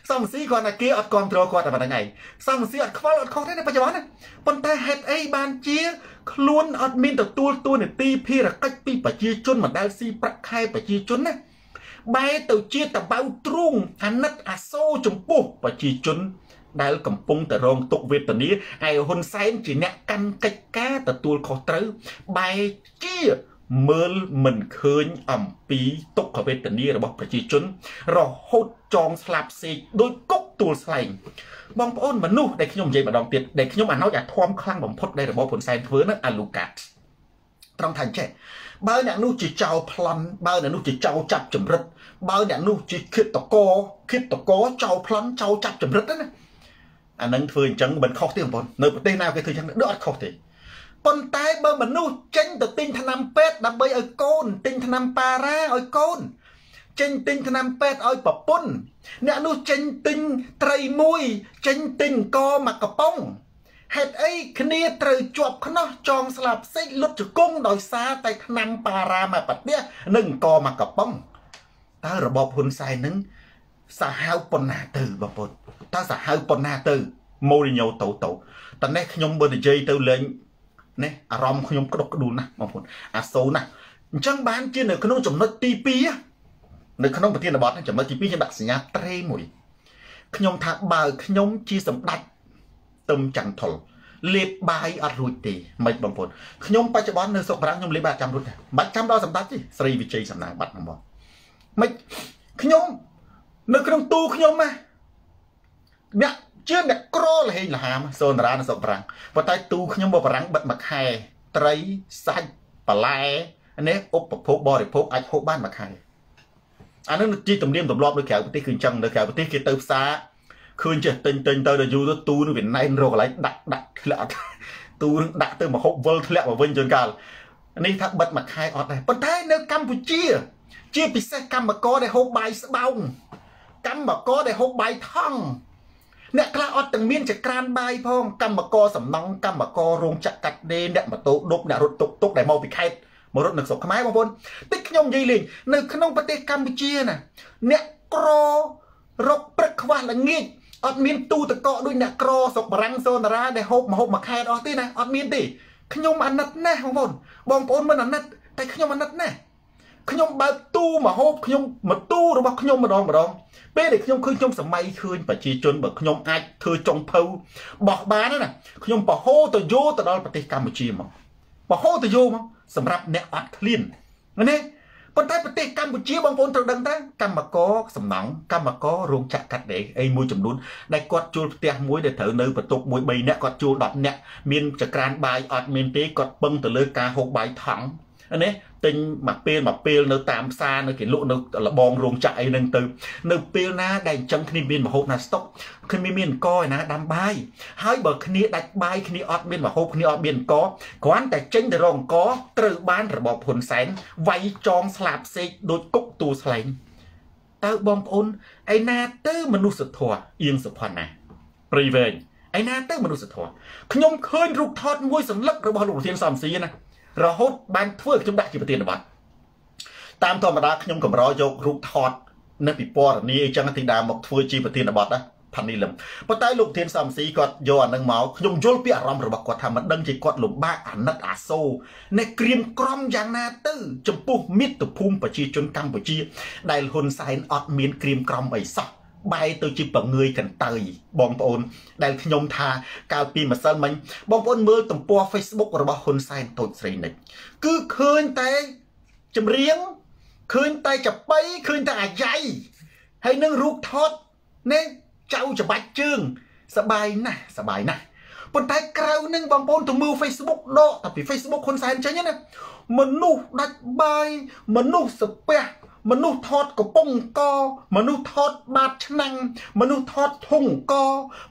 ซ้อมสีก็นาเกียอัดกองตรวจก็แต่เป็นยังไงซ้อมสีอัดคว้าอัดคอได้ในปัจจุบันนะปนแต่เฮ็ดไอ้บานเจียคล้วนอัดมินแต่ตัวเนี่ยตีพี่ระกัดตีปะจีจนเหมือนได้ซีประคายปะจีจนนะใบเต่าเจี๊ยแต่เบาตรุ่งอันนัดอาโซจมปุปะจีจนได้กำปงแต่รองตกเวทตัวนี้ไอ้หุ่นไซน์จีเนี่ยกันกระแกแต่ตัวเขาเต้าใบเจี๊ยเมื่อเหมือนเคยอ่ำปีตกเขาเวทตัวนี้ระบบปะจีจนเราโหดจองสลับสีโดยก๊กตัวใส่บองโอนมันนู่ได้ขยมใจมาดองเตียดได้ขยมอ่านเอาอยากทอมคลั่งผมพดได้แต่บอกผลใส่เพื่อนั่นอลูกัดตรงทันใช่บ้าเนี่ยนู่จีเจ้าพลันบ้าเนี่ยนู่จีเจ้าจับจมรึดบ้าเนี่ยนู่จีคิดตะโกเจ้าพลันเจ้าจับจมรึดนั่นนะอันนั้นเพื่อนจังมันเข้าที่ของผมเนื้อประเทศนาวก็ถือจังเดือดเข้าที่ปนตายบ้ามันนู่เจนแต่ติงธนามเป็ดดับเบิลไอโกนติงธนามปาร่าไอโกนเจนติงธนามเป็ดไอปะปุ่นเนี่ยนู่เจนติงไตรมุยเจนติงกอมากระป๋องเหตุไอ้คณีตรึจวบขนอจองสลับเส้นลดจุกุ้งดอยซาไตขนังปารามาปัดเนี่ยหนึ่งกอมากระป๋องตาระบบหุ่นใส่หนึ่งสาหาวปนนาตือบอกปนตาสาหาวปนนาตือโมริโยโตตอนนี้ขยมเบอร์เจย์ตัวเล่นเนี่ยอารมณ์ขยมกระดกดูนะบอกปนอาโซนะจังบ้านจีนเนี่ยขนมจมนตีปีอะในขนมประเทศนบอสเนี่ยจมนตีปีจะดักสัญญาเตร่หมวยขยมทักบ่ายขยมจีสมดัดตึมจังทล เล็บบายอรุติไม่บางคนยมปัจจุบันเนื้อสกปรกยมเล็บบายจำรุตบัดจำเราสำนักที่สรีวิจัยสำนักบัดบางคนไม่ขยมเนื้อกระดองตูขยมไหมเนี่ยเชื่อเนี่ยกรอเลยหลามโซนร้านสกปรกปัตย์ตูขยมบ่ปรังบัดมะไข่ไตรไซปลายอันนี้อบปะพบบอหรือพบไอพบบ้านมะไข่อันนั้นจีตมเดียมตมรอบด้วยแขวปฏิคืนจังด้วยแขวปฏิคืนเติมซาคืนจะตึงตึงเติมอยู่ตัวตูนี่เป็นในโรคอะไรดักดักทีละตูดักเติมมาคบเวิร์ดทีละมาเวิร์ดจนกันอันนี้ทักบัดมาคายออดได้ปัจจัยในกัมพูชีจีปิเซกัมบะก้อได้หกใบสบองกัมบะก้อได้หกใบท่องเนี่ยกล้าออดตึงเมียนจะกลานใบพองกัมบะก้อสำนังกัมบะก้อโรงจักรกัดเดนเนี่ยมาโต๊ะดบเนี่ยรถตกได้มาปิดไข่มรดหนึ่งศพขมายบางคนติดขยมยีลิงในขนมปฏิกัมพูชีน่ะเนี่ยกรอรบประควาละงี่อดมีนตูตะเกาะด้วยเนี่ยกรอศพรังโซนราได้หกมาแค่ออกที่นะอดมีนตีขยมอันนัดแน่บางคนบางคนมันอันนัดแต่ขยมอันนัดแน่ขยมบาตูมาหกขยมมาตู้หรือว่าขยมมาดองเป้เด็กขยมคืนขยมสมัยคืนปัจจีจนแบบขยมไอเธอจงเพลบอกบ้านนั่นน่ะขยมปะโฮตะโยตะดอลปฏิกัมพูชีมั้งปะโฮตะโยมั้งสำหรับเนออัดคลีนนั่นเองคนไทยประเทศกัมพูชีบางคนตระดังตั้งกัมมะกอสำนังกัมมะกอโรงจักรกัดเด็กไอ้มวยจำนวนในกอดจูเตียมวยเดือดเถอเนื้อประตูมวยใบเนอกอดจูดอดเนมีนจักรานใบอัดมีนตีกอดเบิ้งตะลึกกาหกใบถังอันนี้ติงหมักเปลเนื้อตามซาเนื้อเขียนลุเนื้อละบองโรงจักรไอ้หนึ่งตึงเนื้อเปลนะได้จังคณีมีนมาหกนาสต็อกคณีมีนก้อยนะดำใบให้เบิกคณีดักใบคณีออดมีนมาหกคณีออดมีนก้อก่อนแต่เจนแต่รองก้อตรึบ้านระบบผลแสนไว้จองสลับเซโดยกุ๊กตูสไลน์เตอร์บองพลไอ้นาเตอร์มนุษย์ถั่วเอียงสะพานนะปรีเวนไอ้นาเตอร์มนุษย์ถั่วขยมเคยรุกทอดมวยสำลักระบบหลวงเทียนสามสีนะเราโหดบางทั่วจุดได้กี่ประเทศนะวะตามธรรมดาขยมกับเราโยกรูปทอดนั่นปีปอนี้จังทิดาหมกทั่วจีประเทศนะบอสนะพันนิลมพอใต้ลูกเทียนสามสีกอดโยนนังเมาขยมโยนเปียรอมระบบกอดทำมันดังจีกอดหลุมบ้าอันนัดอาโซในเกรียมกรอมอย่างนาตื้อจมปุกมิดตุภูมิปจีจนกัมปจีได้หนไซน์ออดเมียนเกรียมกรอมไอซักใบตัวจีบเงยกันเตยบองปอนได้ขยมทาการปีมาสั่นมันบองปอนเมื่อต่ำปัวเฟซบุ๊กระบาดคนใส่ตัวใส่หนึ่งคือคืนแต่จำเรียงคืนแต่จะไปคืนแต่ใหญ่ให้นึ่งรูปทอดเนี่ยเจ้าจะบัดจึงสบายนะปนไทยกล่าวนึ่งบองปอนตัวมือเฟซบุ๊กโดแต่ปีเฟซบุ๊กคนใส่ใช่ไหมเนี่ยมันนุ่งดัดใบมันนุ่งสเปียมนุษย์ทอดกระป๋องกอมนุษย์ทอดบาดชนังมนุษย์ทอดทุ่งกอ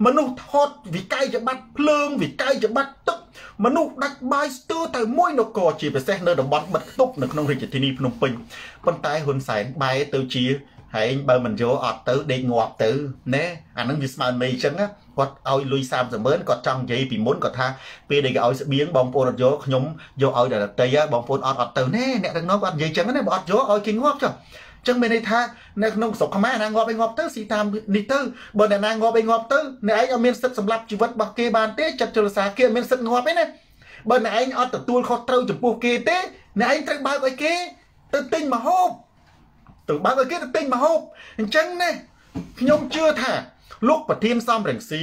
มนุษย์ทอดวิไกจะบัดเพลิงวิไกจะบัดตึกมนุษย์ดักใบสตูแต่มวยนกอจีไปแซ่เนอร์ดบัดบัดตุกในขนมเรียนที่นี่พนมเปญคนตายหุ่นใส่ใบเตอจีให้ใบมันโยออดเตอเด้งงอกเตอเน่อันนั้นวิสมาเมย์จังนะกอดเอาลุยซามเสมอกอดจังใหญ่ปีม้วนกอดท่าปีเด็กเอาเบี้ยงบองโปรดโยขยมโยเอาเด็กเตยบองโปรดออดเตอเน่เนี่ยทั้งน้องกอดใหญ่จังนะบอดโยเอากินงอกจ้ะจังไม่ในท่าในขนมศกขมานางงอไปงอกเตอสีตามนิเตอบ่นนางงอไปงอกเตอในไอเอาเมนสักสำหรับชีวิตบักเกบานเต้จัดจุลสาเกเมนสักงอไปเนี่ยบ่นไอเอาแต่ตัวเขาเตอจุดปูเกเต้ในไอตั้งใบไปเกเตอติงมาโฮตัวบ้านก็เกิดติงมาหกจังเนี่ยขยมเชื่อท่าลูกประเทียนซ้อมแรงสี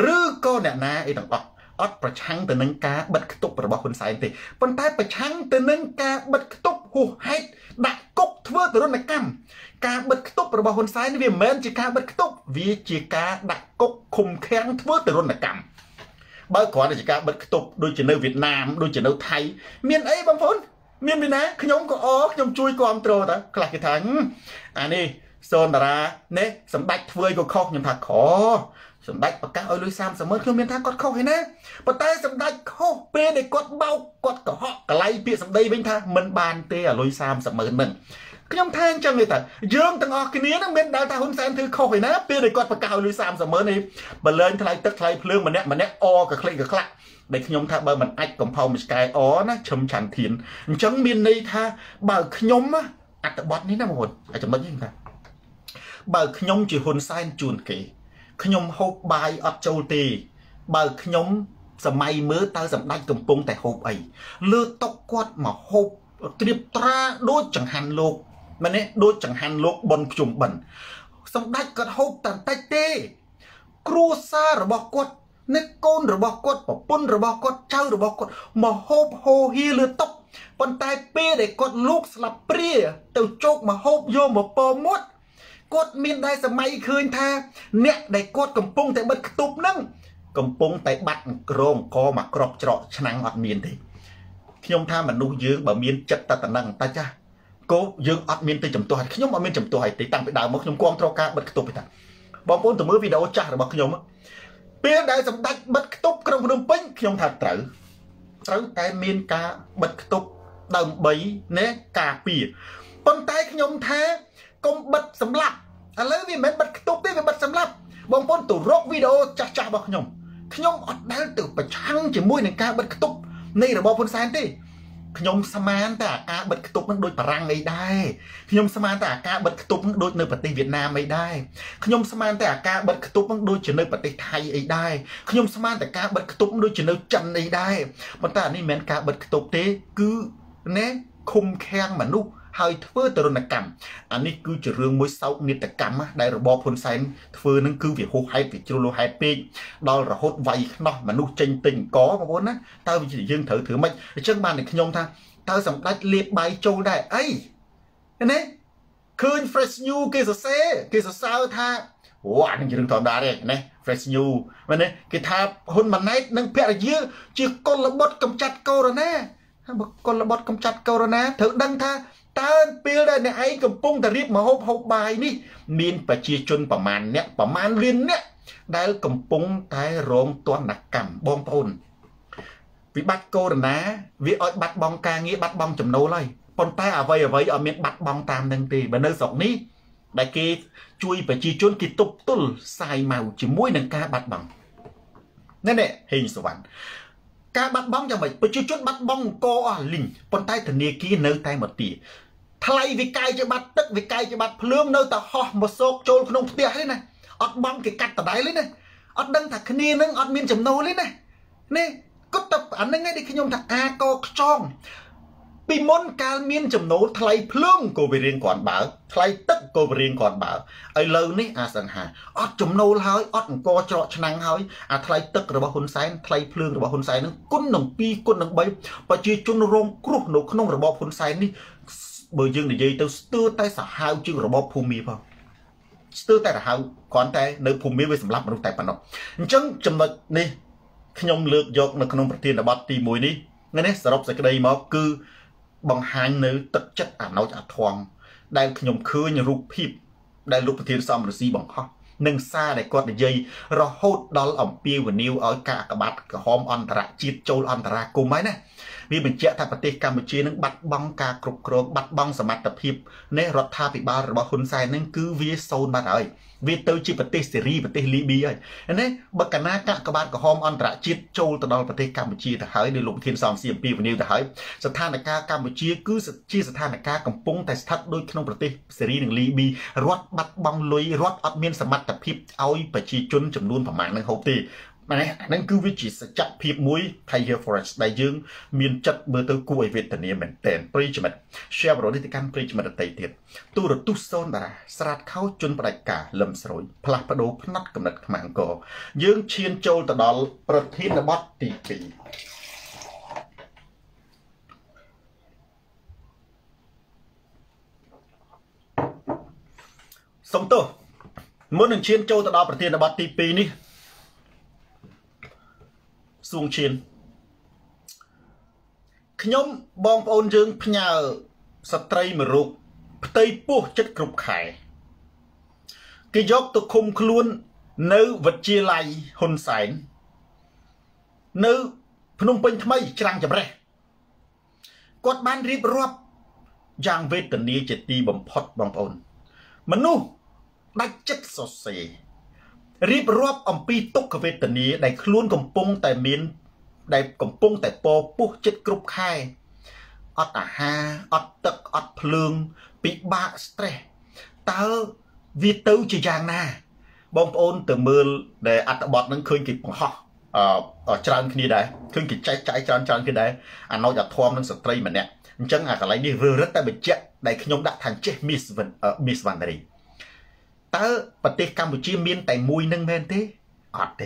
หรือก็เนี่ยนะไอ้ต่างต่ออดประชังแต่นังกาบัดกระตุกประบอกคนสายตีปนท้ายประชังแต่นังกาบัดกระตุกหูให้ดักกบทั่วตัวรถนักกำกาบัดกระตุกประบอกคนสายนี่วิ่งเหม็นจีกาบัดกระตุกวีจีกาดักกบคุมแข็งทั่วตัวรถนักกำบ้านขวานจีกาบัดกระตุกโดยจีนเวียดนามโดยจีนไทยเมียนไอ้บางฝนเมียนไปนะขยมก็ออกขยมช่วยความโตรแต่กลักถังอันนี้โซนดาราเนี่ยสมบัติเฟื่อยก็คอกขยมถักขอสมบัติปากกาเอาลุยซามเสมอขยมเมียนถักกอดคอกให้นะปะเต้สมบัติคอกเปย์ได้กอดเบากอดกระหอกกระไลเปียสมบัติเป็นถักมันบานเตะลุยซามเสมอหนึ่งขยมแทงจังเลยแต่ยืมตั้งออกนี้นั่งเมียนดาวตาหุ่นแสนถือคอกให้นะเปย์ได้กอดปากกาเอาลุยซามเสมอในบัลเลนทลายตักทลายเพลิงมันเนี่ยออกกระคลิกกระคลักในขยมท่าเบอร์มันไอ้กลมพาวมิสกายอ๋อนะชมฉันถิ่นจังมินในท่าเบอร์ขยมอ่ะอัตบอดนี้นะหมดอาจจะมันยิ่งนะเบอร์ขยมจีฮุนไซน์จูนเก๋ขยมหกใบอัดโจตีเบอร์ขยมสมัยเมื่อตาสำนักกำปงแต่หกไอเลือดตกกวดมาหกเตรียมตราโดยจังหันโลกมันเนี่ยโดยจังหันโลกบนจุ่มบันสำนักกระหกตันไตเต้ครูซาระบอกกวด นึกโกนระบอกกดปะปนระบอกกดเจ้าระบอกกดมาโฮบโฮฮีเลือดตบปนตายเปรี้ยได้กดลูกสลับเปรี้ยเต่าโจกมาโฮบโยมมาปอมดกดมินได้สมัยคืนแท้เนี่ยได้กดกำปงแต่บัดกระตุบนั่งกำปงแต่บัดกรงคอมากรอบเจาะฉนังอดมีนทีขยมท่ามันดูยื้อบะมีนจับตาตะนังตาจ้าก็ยื้ออดมีนตีจมตัวขยมอดมีนจมตัวตีตั้งไปดาวมันขยมกองตรอกาบัดกระตุบไปท่าบางปนตัวมือวิดาวจ้าระบอกขยมเปียได้สำดักบัดกระตุบกระดุมปิ้งขยมท่าเต๋อแต่มีนกาบัดกระตุบดำใบเนกาปีปนตายขยมแท้กมบัดสำลักอะไรวิเหม็นบัดกระตุบได้เป็นบัดสำลักบางปนตัวโรควิดาวจ้าจ้าบอกขยมอดได้ตื่นไปช่างจะมุ้ยในกาบัดกระตุบนี่เราบอกคนแซนดิขยมสมานแต่การบัดกระตุกมันโดยปรังไม่ได้ขยมสมานแต่การบัดกระตุกมันโดยในประเทศเวียดนามไม่ได้ขยมสมานแต่การบัดกระตุกมันโดยในประเทศไทยไม่ได้ขยมสมานแต่การบัดกระตุกมันโดยในจันไม่ได้บรรดานี่แม้การบัดกระตุกเต้คือเน้คุมแข้งมนุษย์หายเฟื่อตระหนักกรรมอันนี้คือจะเรื่องมวยเสาเนตกรรมได้ระบอบคนแซนเฟื่อนั่นคือวิโฮไฮวิจูโลไฮปิงดอลระหดไว้เนาะมนุษย์จริงติงก้อมาบนนะตาวิจิตรยื่นถือไม่เชื่อมันในขยมท่าตาสัมผัสเล็บใบโจได้ไอ้เนี่ยคืนเฟรชนิวกิสเซ่กิสเซ่ท่าว้านั่นจะเรื่องธรรมดาเลยเนี่ยเฟรชนิวมันเนี่ยกิท่าหุ่นมันไนท์นั่งเพื่ออะไรเยอะจีกลบดกำจัดโคโรนาคนระบดกำจัดโคโรนาเถอะดังท่าตาเปลี่ยนได้ในไอ้กำปงตะริบมาหอบหอบบายนี่มีนประชีชนประมาณเรียนเนี่ยได้กำปงไทยรวมตัวหนักกำบองปนวิบัติโคโรนาวิออยบัดบองกางี้บัดบองจำโนเลยปนไทยเอาไว้เอาเม็ดบัดบองตามดังตีบันเดอร์สองนี้ได้เกยช่วยประชีชนกิตุกตุลใส่เมาจิมวยหนังกาบัดบองนั่นแหละเฮงสวรรค์การบัดบ้องจะไม่ไปช่วยจุดบัดบ้องโกอลิงปนใต้ถนีกีเนื้อใต้หมดตีทลายวิกายจะบัดตึกวิกายจะบัดเพลื้มเนื้อแต่ห่อมาโซกโจลขนมเตี้ยเลยนะอดบ้องกิกัดแต่ได้เลยนะอดดังถักคณีนึงอดมีนจำโนเลยนะนี่ก็ตับอันนั้นไงดิขยมถักอาโกจองปีมนการมีนจำโนทลายเพลื้มโกไปเรียนก่อนบ่าวทลายตึกโกไปเรียนก่อนบ่าวไอ้เล่านี่อาสังหาอดจำโนเฮ้ยอดโกเจาะฉนังเฮ้ยอาทลายตึกหรือว่าคนไซน์ทลายเพลื้มหรือว่าคนไซน์นั้นก้นหนังปีก้นหนังใบปัจจุบันโรงกรุ๊ปหนุ่มขนมหรือว่าคนไซน์นี่เบอร์ยังในใจเต้าตื้อใต้สหายจึงหรือว่าภูมิพอตื้อใต้สหายก่อนแต่ในภูมิไว้สำหรับมนุษย์แต่ปนอกจังจำนวนนี่ขยมเลือกยกในขนมประเทศในบัตตีมวยนี่งั้นเนี่ยสำหรับสักใดมาคือบางหางเนื้อตัดจัดอ่านเอาจากทองได้ขยมคืนรูปพิบได้รูปประเทศซ้ำหรือซีบังข้อหนึ่งซาได้กอดในใจเราโหดดอลอ่ำปีวันนิวเอากะกระบัดกระหอมอันตรายจีบโจลอันตรายกูไหมเนี่ยนี่เป็นเจ้าท่าปฏิกรรมเชื่อนั่งบัดบังกากรุบกรอบบัดบังสมัติพิบในรัฐาพิบาลหรือว่าคนไซนั่งคือวิโซนมาเลยวิเตอร์จีปฏิเสรีปฏิลิบีเลยนี่บักนากะกระบาดกระหอมอันตรายจีบโจลตลอดปฏิกรรมเชื่อแต่หายในหลงเทียนสามสี่ปีวันนิวแต่หายสถานการณ์กรรมเชื่อคือชื่อสถานการณ์กำปงแต่ทัดโดยขนมปฏิเสรีหนึ่งลิบีรัฐบัดบังเลยรัฐอัดเมียนสมัติพิบเอาไปชี้จุนจำนวนประมาณหนึ่งหกตีนั่นคือวิจิตรจักรพิบมุ้ยไทยเฮลฟอร์สได้ยืงมีนจัดเบอร์เตอร์กู้ไอเวตันเนียเหมือนแต่ปริจมันเชื่อว่าเราได้ติดการปริจมันแต่เดียดตู้รถตู้โซนดาราสลัดเข้าจนประกาศลำสลอยพลัดประโดพนัดกำหนดขมังโกยืงเชียนโจลตลอดประเทศนบัตตีปีสมโตเมื่อหนึ่งเชียนโจลตลอดประเทศนบัตตีปีนี้ส่งเชียนขยมบองปอนจึงพญาสตรีมรุกเตยปุ๊จัดกรุบไข่กิยกตะคุมคล้วนเนื้อวัดเจลัยหนสายเนื้อพนมเป็นทำไมจางจับเร่กดบ้านรีบรวบยางเวทตันนี้จะตีบ่มพอดบองปอนมนุษย์ได้จัดสดใสรีบรวบอมปีตุกกเวทตันนี้ได้คล้วนกำปงแต่มินได้กำปงแต่โปปุ๊จิตกรุบไข่อดอาหารอดตึกอดเพลิงปีบาสเตรเตอร์วิเตอร์จีจางนาบองโอนแต่มือได้อัตบอดนั้นเคยกิบห่อจานคนนี้ได้เคยกิบใจจานคนได้อันนอกจากทอมนั้นสตรีมันเนี่ยจังอะไรนี่เรือรัตแต่เบจได้ขยมดักทางเจมิสวันอะไรเตอร์ปฏิกรรมบุจีมีนแต่มวยนั่งแมนเตออดเต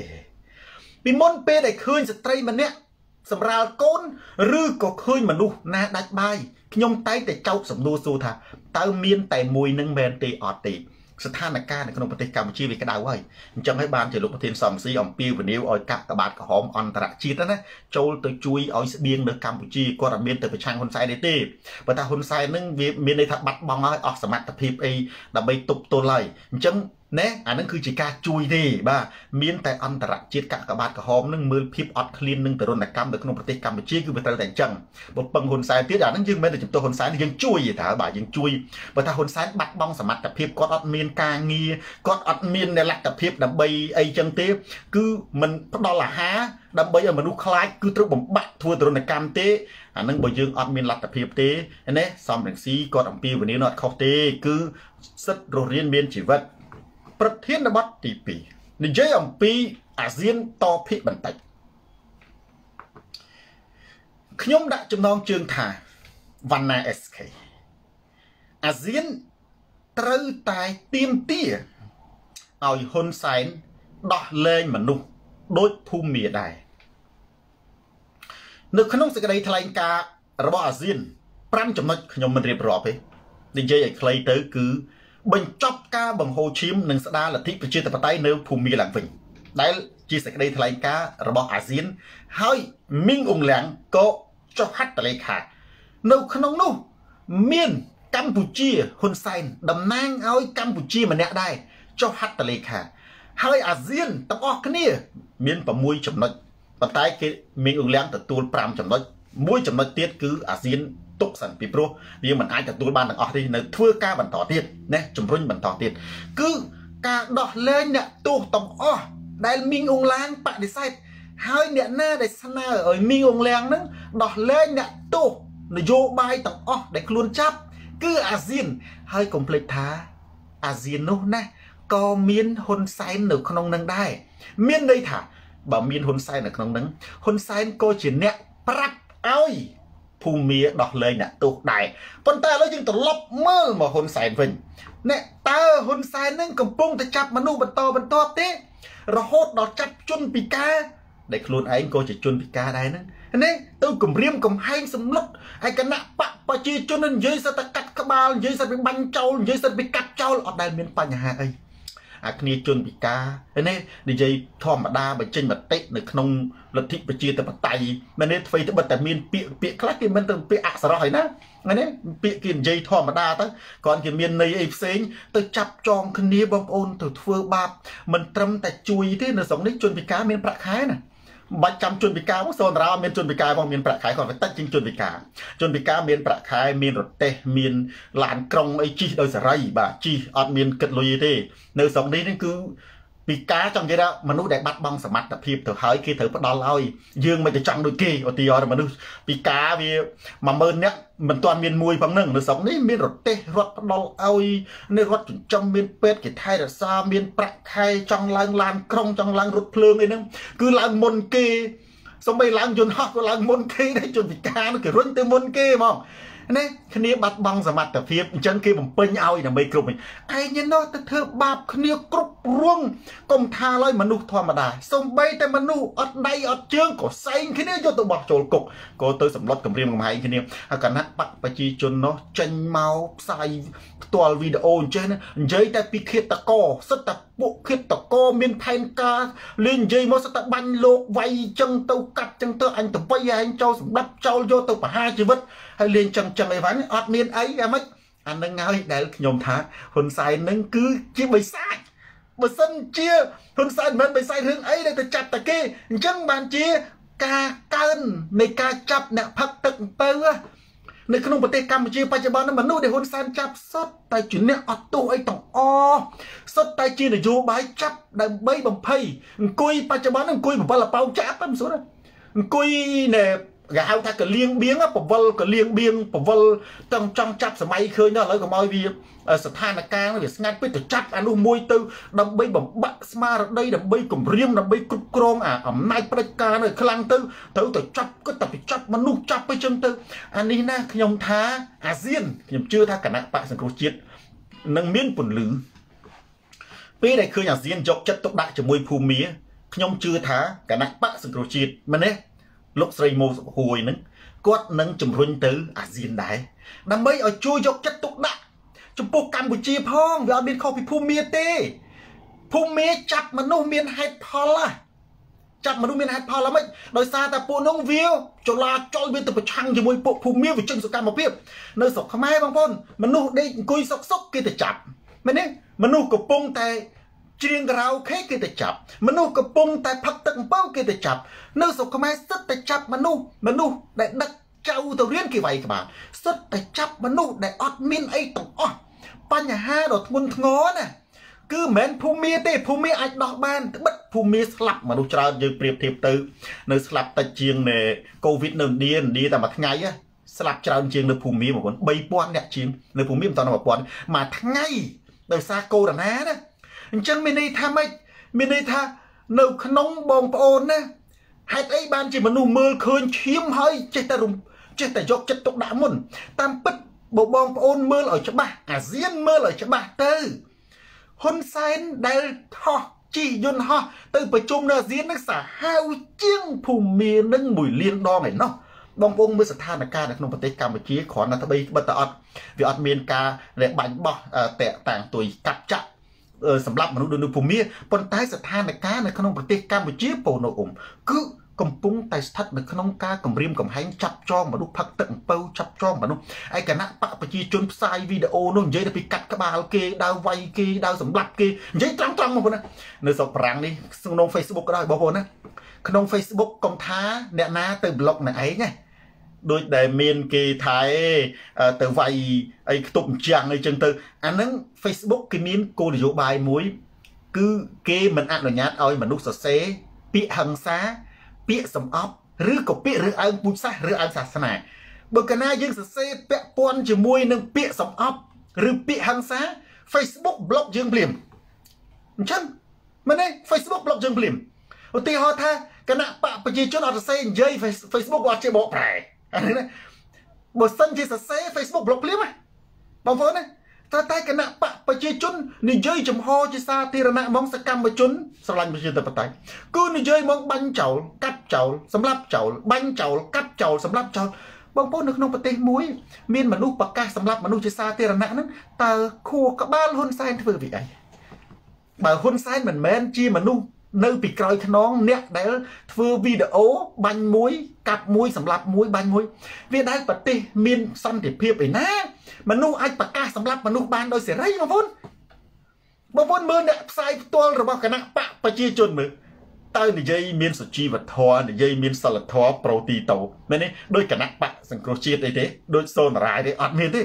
อ ปีมนเปได้คืนสตรีมันเนี่ยสำราญก้นรื้อก็คืนมันดูนะได้ใบยงไตแต่เจ้าสมดูสูท่าเติมเมียนแต่มวยนึงเมนตีอติสถานการณ์ในขนมปฏิกรรมชีวิตกระดาวไว้จำให้บานเฉลิมพระเทียนสองซีออมปีวันนี้ออยกะกระบาดกระหอมอันตรายชีตนะโจลตัวจุยออยเบียงเดือดกัมพูชีก็ระเบียนตัวประชันคนไซเดตี้ประธานคนไซนึ่งเมียนในถัดบัดบองออกสมัติพิบไอดับไปตุบตัวไหลจำเนี่ยอันนั้นคือจิกาจุยดีบ้าเมียนแต่อันตรายชีตกะกระบาดกระหอมนึ่งมือพิบออดคลีนนึ่งแต่รณกรรมในขนมปฏิกรรมชีคือเป็นตัวแต่งจังบทปังคนไซที่ด่านนั้นยังไม่ได้จับตัวคนไซยังจุยถ้าบ่ายยังจุยประธานคนไซบัดบองสมัติพิบก็ออดเมียนการงีก็อัดมีนในหลักตะเพียบดับใบไอจังเต้คือมันพดอละฮะดับใบมันดูคล้ายคือตรงผมบัดทัวตรงในกามเต้อันนั้นใบยืงอัดมีนหลักตะเพียบเต้อันนี้สองหนึ่งสี่ก็อันปีวันนี้นอดเขาเต้คือสัตว์โรเรียนเมียนชีวิตประเทศนบัตตีปีในเจ้าอันปีอาเซียนต่อพิบันไตขยมได้จำนองเชิงถ่ายวันนาเอสเคอาเซียนเติร์ตายเตียมเตี้ยเอาหนไซน์ดอกเลนมันนุ่มโดยภูมิได้หนึ่งขนมสกัดไทยการะบอาเซียนปรัมจำนวนขนมมันเรียบร้อยไปดิเจย์ใครเตอร์คือบรรจบกาบังโฮชิมหนึ่งสัปดาห์ละที่ประเทศต่างๆในภูมิหลังฟิงได้จีสกัดไทยการะบอาเซียนให้มิ่งองแหลงก็จะฮัตตะเลขาหนึ่งขนมนุ่มเมียนกัมพูชีฮุนไซน์ดำนางเอากัมพูชีมันแน่ได้เจ้าฮัตตะเลขาเฮ้ยอาเซียนต้องออกกันเนี่ยเมียนประมุยจำนวนปัตไตเกเมียนอุ่งเลี้ยงแต่ตัวปรามจำนวนมุ้ยจำนวนเตี้ยคืออาเซียนตกสันปีโปรนี่มันอาจจะตัวบ้านต่างออกที่ในทั่วกาบันต่อเตี้ยนะจมรุ่นบันต่อเตี้ยคือการดอกเล่นเนี่ยตัวต้องออกได้เมียนอุ่งเลี้ยงปะดิไซเฮ้ยเนี่ยหน้าได้สนาเอ้ยเมียนอุ่งเลี้ยงนั้นดอกเล่นเนี่ยตัวนโยบายต้องออกได้กลุ่นจับคืออาเซียนให้คอมเพล็กซ์ท้าอาเซียนนู้นนะก็มีนฮุนไซน์หนึ่งขนมนั่งได้มีนได้ถ่าบ่มีนฮุนไซน์หนึ่งขนมนั่งฮุนไซน์ก็จีนเนี่ยปรับเอาภูมิดอกเลยเนี่ยตกได้ปนตาแล้วจึงต้องลบเมื่อมาฮุนไซน์ฟินเนี่ยตาฮุนไซน์นั่งกำปุ้งจะจับมนุษย์บรรทอบรรทอบเตะเราโหดดอกจับจุนปีกาได้ครูนไอ้ก็จะจุนปีกาได้นั่นนี่ตัวกลุ่มเรียมกลุ่มให้สำลักไอ้กันนะปะปะจีจุนนั้นยื้อสตะกัดขบาลยื้อสตะไปบังเจ้ายื้อสตะไปกัดเจ้าออกได้เหมือนปัญหาไอ้อันนี้จนปีกาอันนี้ดิจัยทอมมาดาไปเช่นมาเตะในขนมลัทธิประจีตะปัตไตมันเนี่ยไฟตะปัตไตมีนเปียเปียคล้ายกินมันต้องเปียอักษรหอยนะอันนี้เปียกินจัยทอมมาดาตั้งก่อนกินมีนในไอ้เซ็งตัวจับจองคืนนี้บอมโอนตัวเฟื่องบาปมันตรำแต่จุยที่ในสองนี้จนปีกามีนประคายน่ะบัดจำจนปีกาของโซนเราเมียนจนปีกาของเมียนประคายก่อนไปตั้งจริงจนปีกาจนปีกาเมียนประคายเมียนรถเตะเมียนหลานกรงไอจีโดยสไรบ่าจีอัดเมียนกัดลุยเตะในสองนี้นั่นคือปีกาจังใจละมนุษย์ได้บัดบังสมัติเพียบเถอะหายคือเถอะพระดาวลอยยื่นมันจะจังโดยเกยอติยอนมนุษย์ปีกาวีมาเมินเนี้ยมันตอนเมียนมวยบางหนึ่งในสองนี้เมียนรถเตะรถพระดาวลอยในรถจุดจำเมียนเป็ดกิดไทยแต่ซาเมียนประคายจังลางลานกรงจังลางรถเพลิงไอ้นั่นคือลางมนเกยสมัยลางจนฮอกลางมนเกยได้จนปีกาเกิดรุ่นเต็มมนเกยมองนี่คณีบัดบังสมัติเพียบจังคือผมเปิงเอาอย่างไม่กลุ่มไอ้เนี่ยนอแต่เธอบาปคณีกรุบร่วงกลมทาลอยมนุษย์ธรรมดาสมใบแต่มนุษย์อดใดอดเชื่องก็ใส่คณีโยตัวบอกโจลกกก็ตัวสำรวจกับเรียมกับไฮคณีอาการนักปักปจีจนเนาะจันเมาใส่ตัววิดีโอเจนเจแต่พิเคตะโกสตับบุเคตะโกเมียนแพนกาเล่นเจมอสตับบันโลกไวจังตัวกัดจังตัวอันตัวไปยังเจ้าสำรับเจ้าโยตัวปะห้าชีวิตให้เล่นจังจังไอ้วันอดเมียนไอ้แกไม่อันนั้นง่ายได้ยมท้าคนใส่นั่งคือจีบใส่บสันเชียคนใส่มันไปใส่เรื่องไอ้ได้แต่จับตะเกียจังบานเชียกากันในกาจับเนี่ยพักตึกเปื้อในขนมปฏิกรรมจีปัจจุบันนั้นมันนู่นเดี๋ยวคนใส่จับสดแต่จุดเนี่ยอดตัวไอ้ต่องอสดแต่จีนอยู่ใบจับได้ใบบังเพย์กุยปัจจุบันนั้นกุยแบบว่าละเปาจับเป็นสุดเลยกุยเนี่ยกาเอาถ้าก็เลี้ยงเบี้ยงอ่ะผมว่าก็เลี้ยงเบี้ยงผมว่าต้องจ้องจับสมัยเคยเนาะแล้วก็มอยวีสถานการณ์เนี่ยงานไปตัวจับอนุมวยตัวดำใบบ่มบักสมาร์ได้ดำใบกลุ่มเรียมดำใบกรุบกรองอ่ะอ่ำนายประการเลยคลังตัวตัวจับก็ตัดไปจับมนุษย์จับไปจนตัวอันนี้นะขยมท้าอาเซียนขยมเชื่อท้ากันนะปะสังคมจีนนังเมียนปุ่นหรือปีไหนคืออาเซียนยกจัดตกได้จะมวยภูมิ ยงชื่อท้ากันนักปะสุดโรจิตมันเนี่ยลูกไซโมหวยนึงกอดนังจุ่มรุนตื้ออาเซียนได้ดังไม่เอาช่วยยกจัดตุกดะจุ่มปูกรรมกุจีพ้องเวลาบินเข้าไปภูมิเตภูมิจับมันนุ่มเมียนไฮพอล่ะจับมันนุ่มเมียนไฮพอแล้วไม่โดยซาแต่ปูน้องวิวจลาจลเวียนตัวประชังอยู่บนปูภูมิวิจังสุการมาเพียบเนื้อศพขมายบางคนมันนุ่มได้กุยซอกซอกกินแต่จับมันเนี่ยมันนุ่มกระปงแต่เรียงเราแค่กินแต่จับมันนุ่มกระปงแต่พักตึงเป้ากินแต่จับเนื้อศพขมายสัตแต่จับมันนุ่มได้ดักเจ้าตัวเรียนกี่ใบกับบ้านสัตแต่จับมันนุ่มได้อดมินไอต่ออปัญหาดอกงุนงอน่ะคือเหม็นภูมิเตะภูมิอัดดอกบานบัดภูมิสลับมาดูชาวยืนเปรียบเทียบตื้อในสลับตะเจียงในโควิดหนึ่งเดือนดีแต่มาทั้งไงอะสลับชาวเจียงในภูมิเหมือนใบปอนเนี่ยจีนในภูมิตอนแบบปอนมาทั้งไงโดยซาโกดันนะนะจังไม่ได้ทำไม่ได้ทำในขนมบองปอนนะให้ไอ้บ้านจีมันดูมือคืนชิมให้เจตรุมเจตยกเจตกดามุนตามปิดบ่บองปอนมือเลยใช่ปะอาเซียนมือเลยใช่ปะตื้อคนไซน์ได้ฮะจียนฮะตื่นประชุมนาซีนักษาฮาวเจียงภูมินึงบุยเลียนดองไงเนาะบางองค์เมื่อสถานการณ์ในขนมปฏิกรรมเมื่อกี้ขอนาทบีบัตรอัดวิอัดเมียนกาและบัญบอกแต่ต่างตัวกับจักสำหรับมนุษย์ดูภูมิปนท้ายสถานการณ์ในขนมปฏิกรรมเมื่อกี้โปโนองคือกำปุ้งไตสัตว์ในขนมกากำริมกำแหงจับจ้องมนุษย์พักตึงเป้าจับจ้องมนุษย์ไอ้กันนักปะปะจีจนสายวิดีโอนู่นยัยได้ไปกัดกระบาลเกดาวไวเกดาวสำลักเกยัยตรังมาคนนะในสอบปรังนี่สนองเฟซบุ๊กก็ได้บอกคนนะขนมเฟซบุ๊กกองท้าเนี่ยนะเติมบล็อกไหนไงโดยแต่เมนเกไทยเติมไวไอ้ตุ่มจางไอ้จังเติมอันนั้นเฟซบุ๊กกินนี้โกนโยบายมุ้ยคือเกมันอ่านหน่อยนัดเอามนุษย์เสะปีหังซาเปียสมอหรือกบเปียหรืออังปุษะหรืออังศาสนาเบอร์กันน่ายังเสพเปียปอนจะมวยหนึ่งเปียสมอหรือเปียหังซาเฟซบุ๊กบล็อกยังเปลี่ยนฉันมันเนี่ยเฟซบุ๊กบล็อกยังเปลี่ยนอุติฮอท่ากันน่าปะปะจีจนอัดเสยยัยเฟซบุ๊กอัดเจ็บบอกไปอะไรนะบทสั้นที่เสพเฟซบุ๊กบล็อกเปลี่ยนไหมบางคนนะถ้าใต้กันน่าปะปะจีจนนิยัยจมฮอจิซาทีระนะมองสกรรมปะจนสลันปะจีตะปะไตกูนิยัยมองบังเจ้าเจ้าสำหรับเจ้าบังเจ้ากับเจ้าสำหรับเจ้าบางพวกนึกน้องปฏิมุ้ยมีนมนุษย์ปากกาสำหรับมนุษย์จิซาเทระนะนั้นแต่คู่กับบ้านหุ่นไซน์ที่เพื่อวิไอบ่าหุ่นไซน์เหมือนแมนจีมนุษย์เนื้อปีกลอยขนองเนี่ยได้เพื่อวิดีโอบังมุ้ยกับมุ้ยสำหรับมุ้ยบังมุ้ยวิได้ปฏิมีนสันติเพียบไปนะมนุษย์ไอปากกาสำหรับมนุษย์บ้านโดยเสียไรบางพวกมือเนี่ยใส่ตัวระบบคณะปะปะจีจนมือเต้นยัยมีนสุจีวัตทอนี่ยัยมีนสลัดทอโปรตีโตไม่เนี่ยโดยกนักปะสังโครชีตไอเด้โดยโซนร้ายได้อดมีนดิ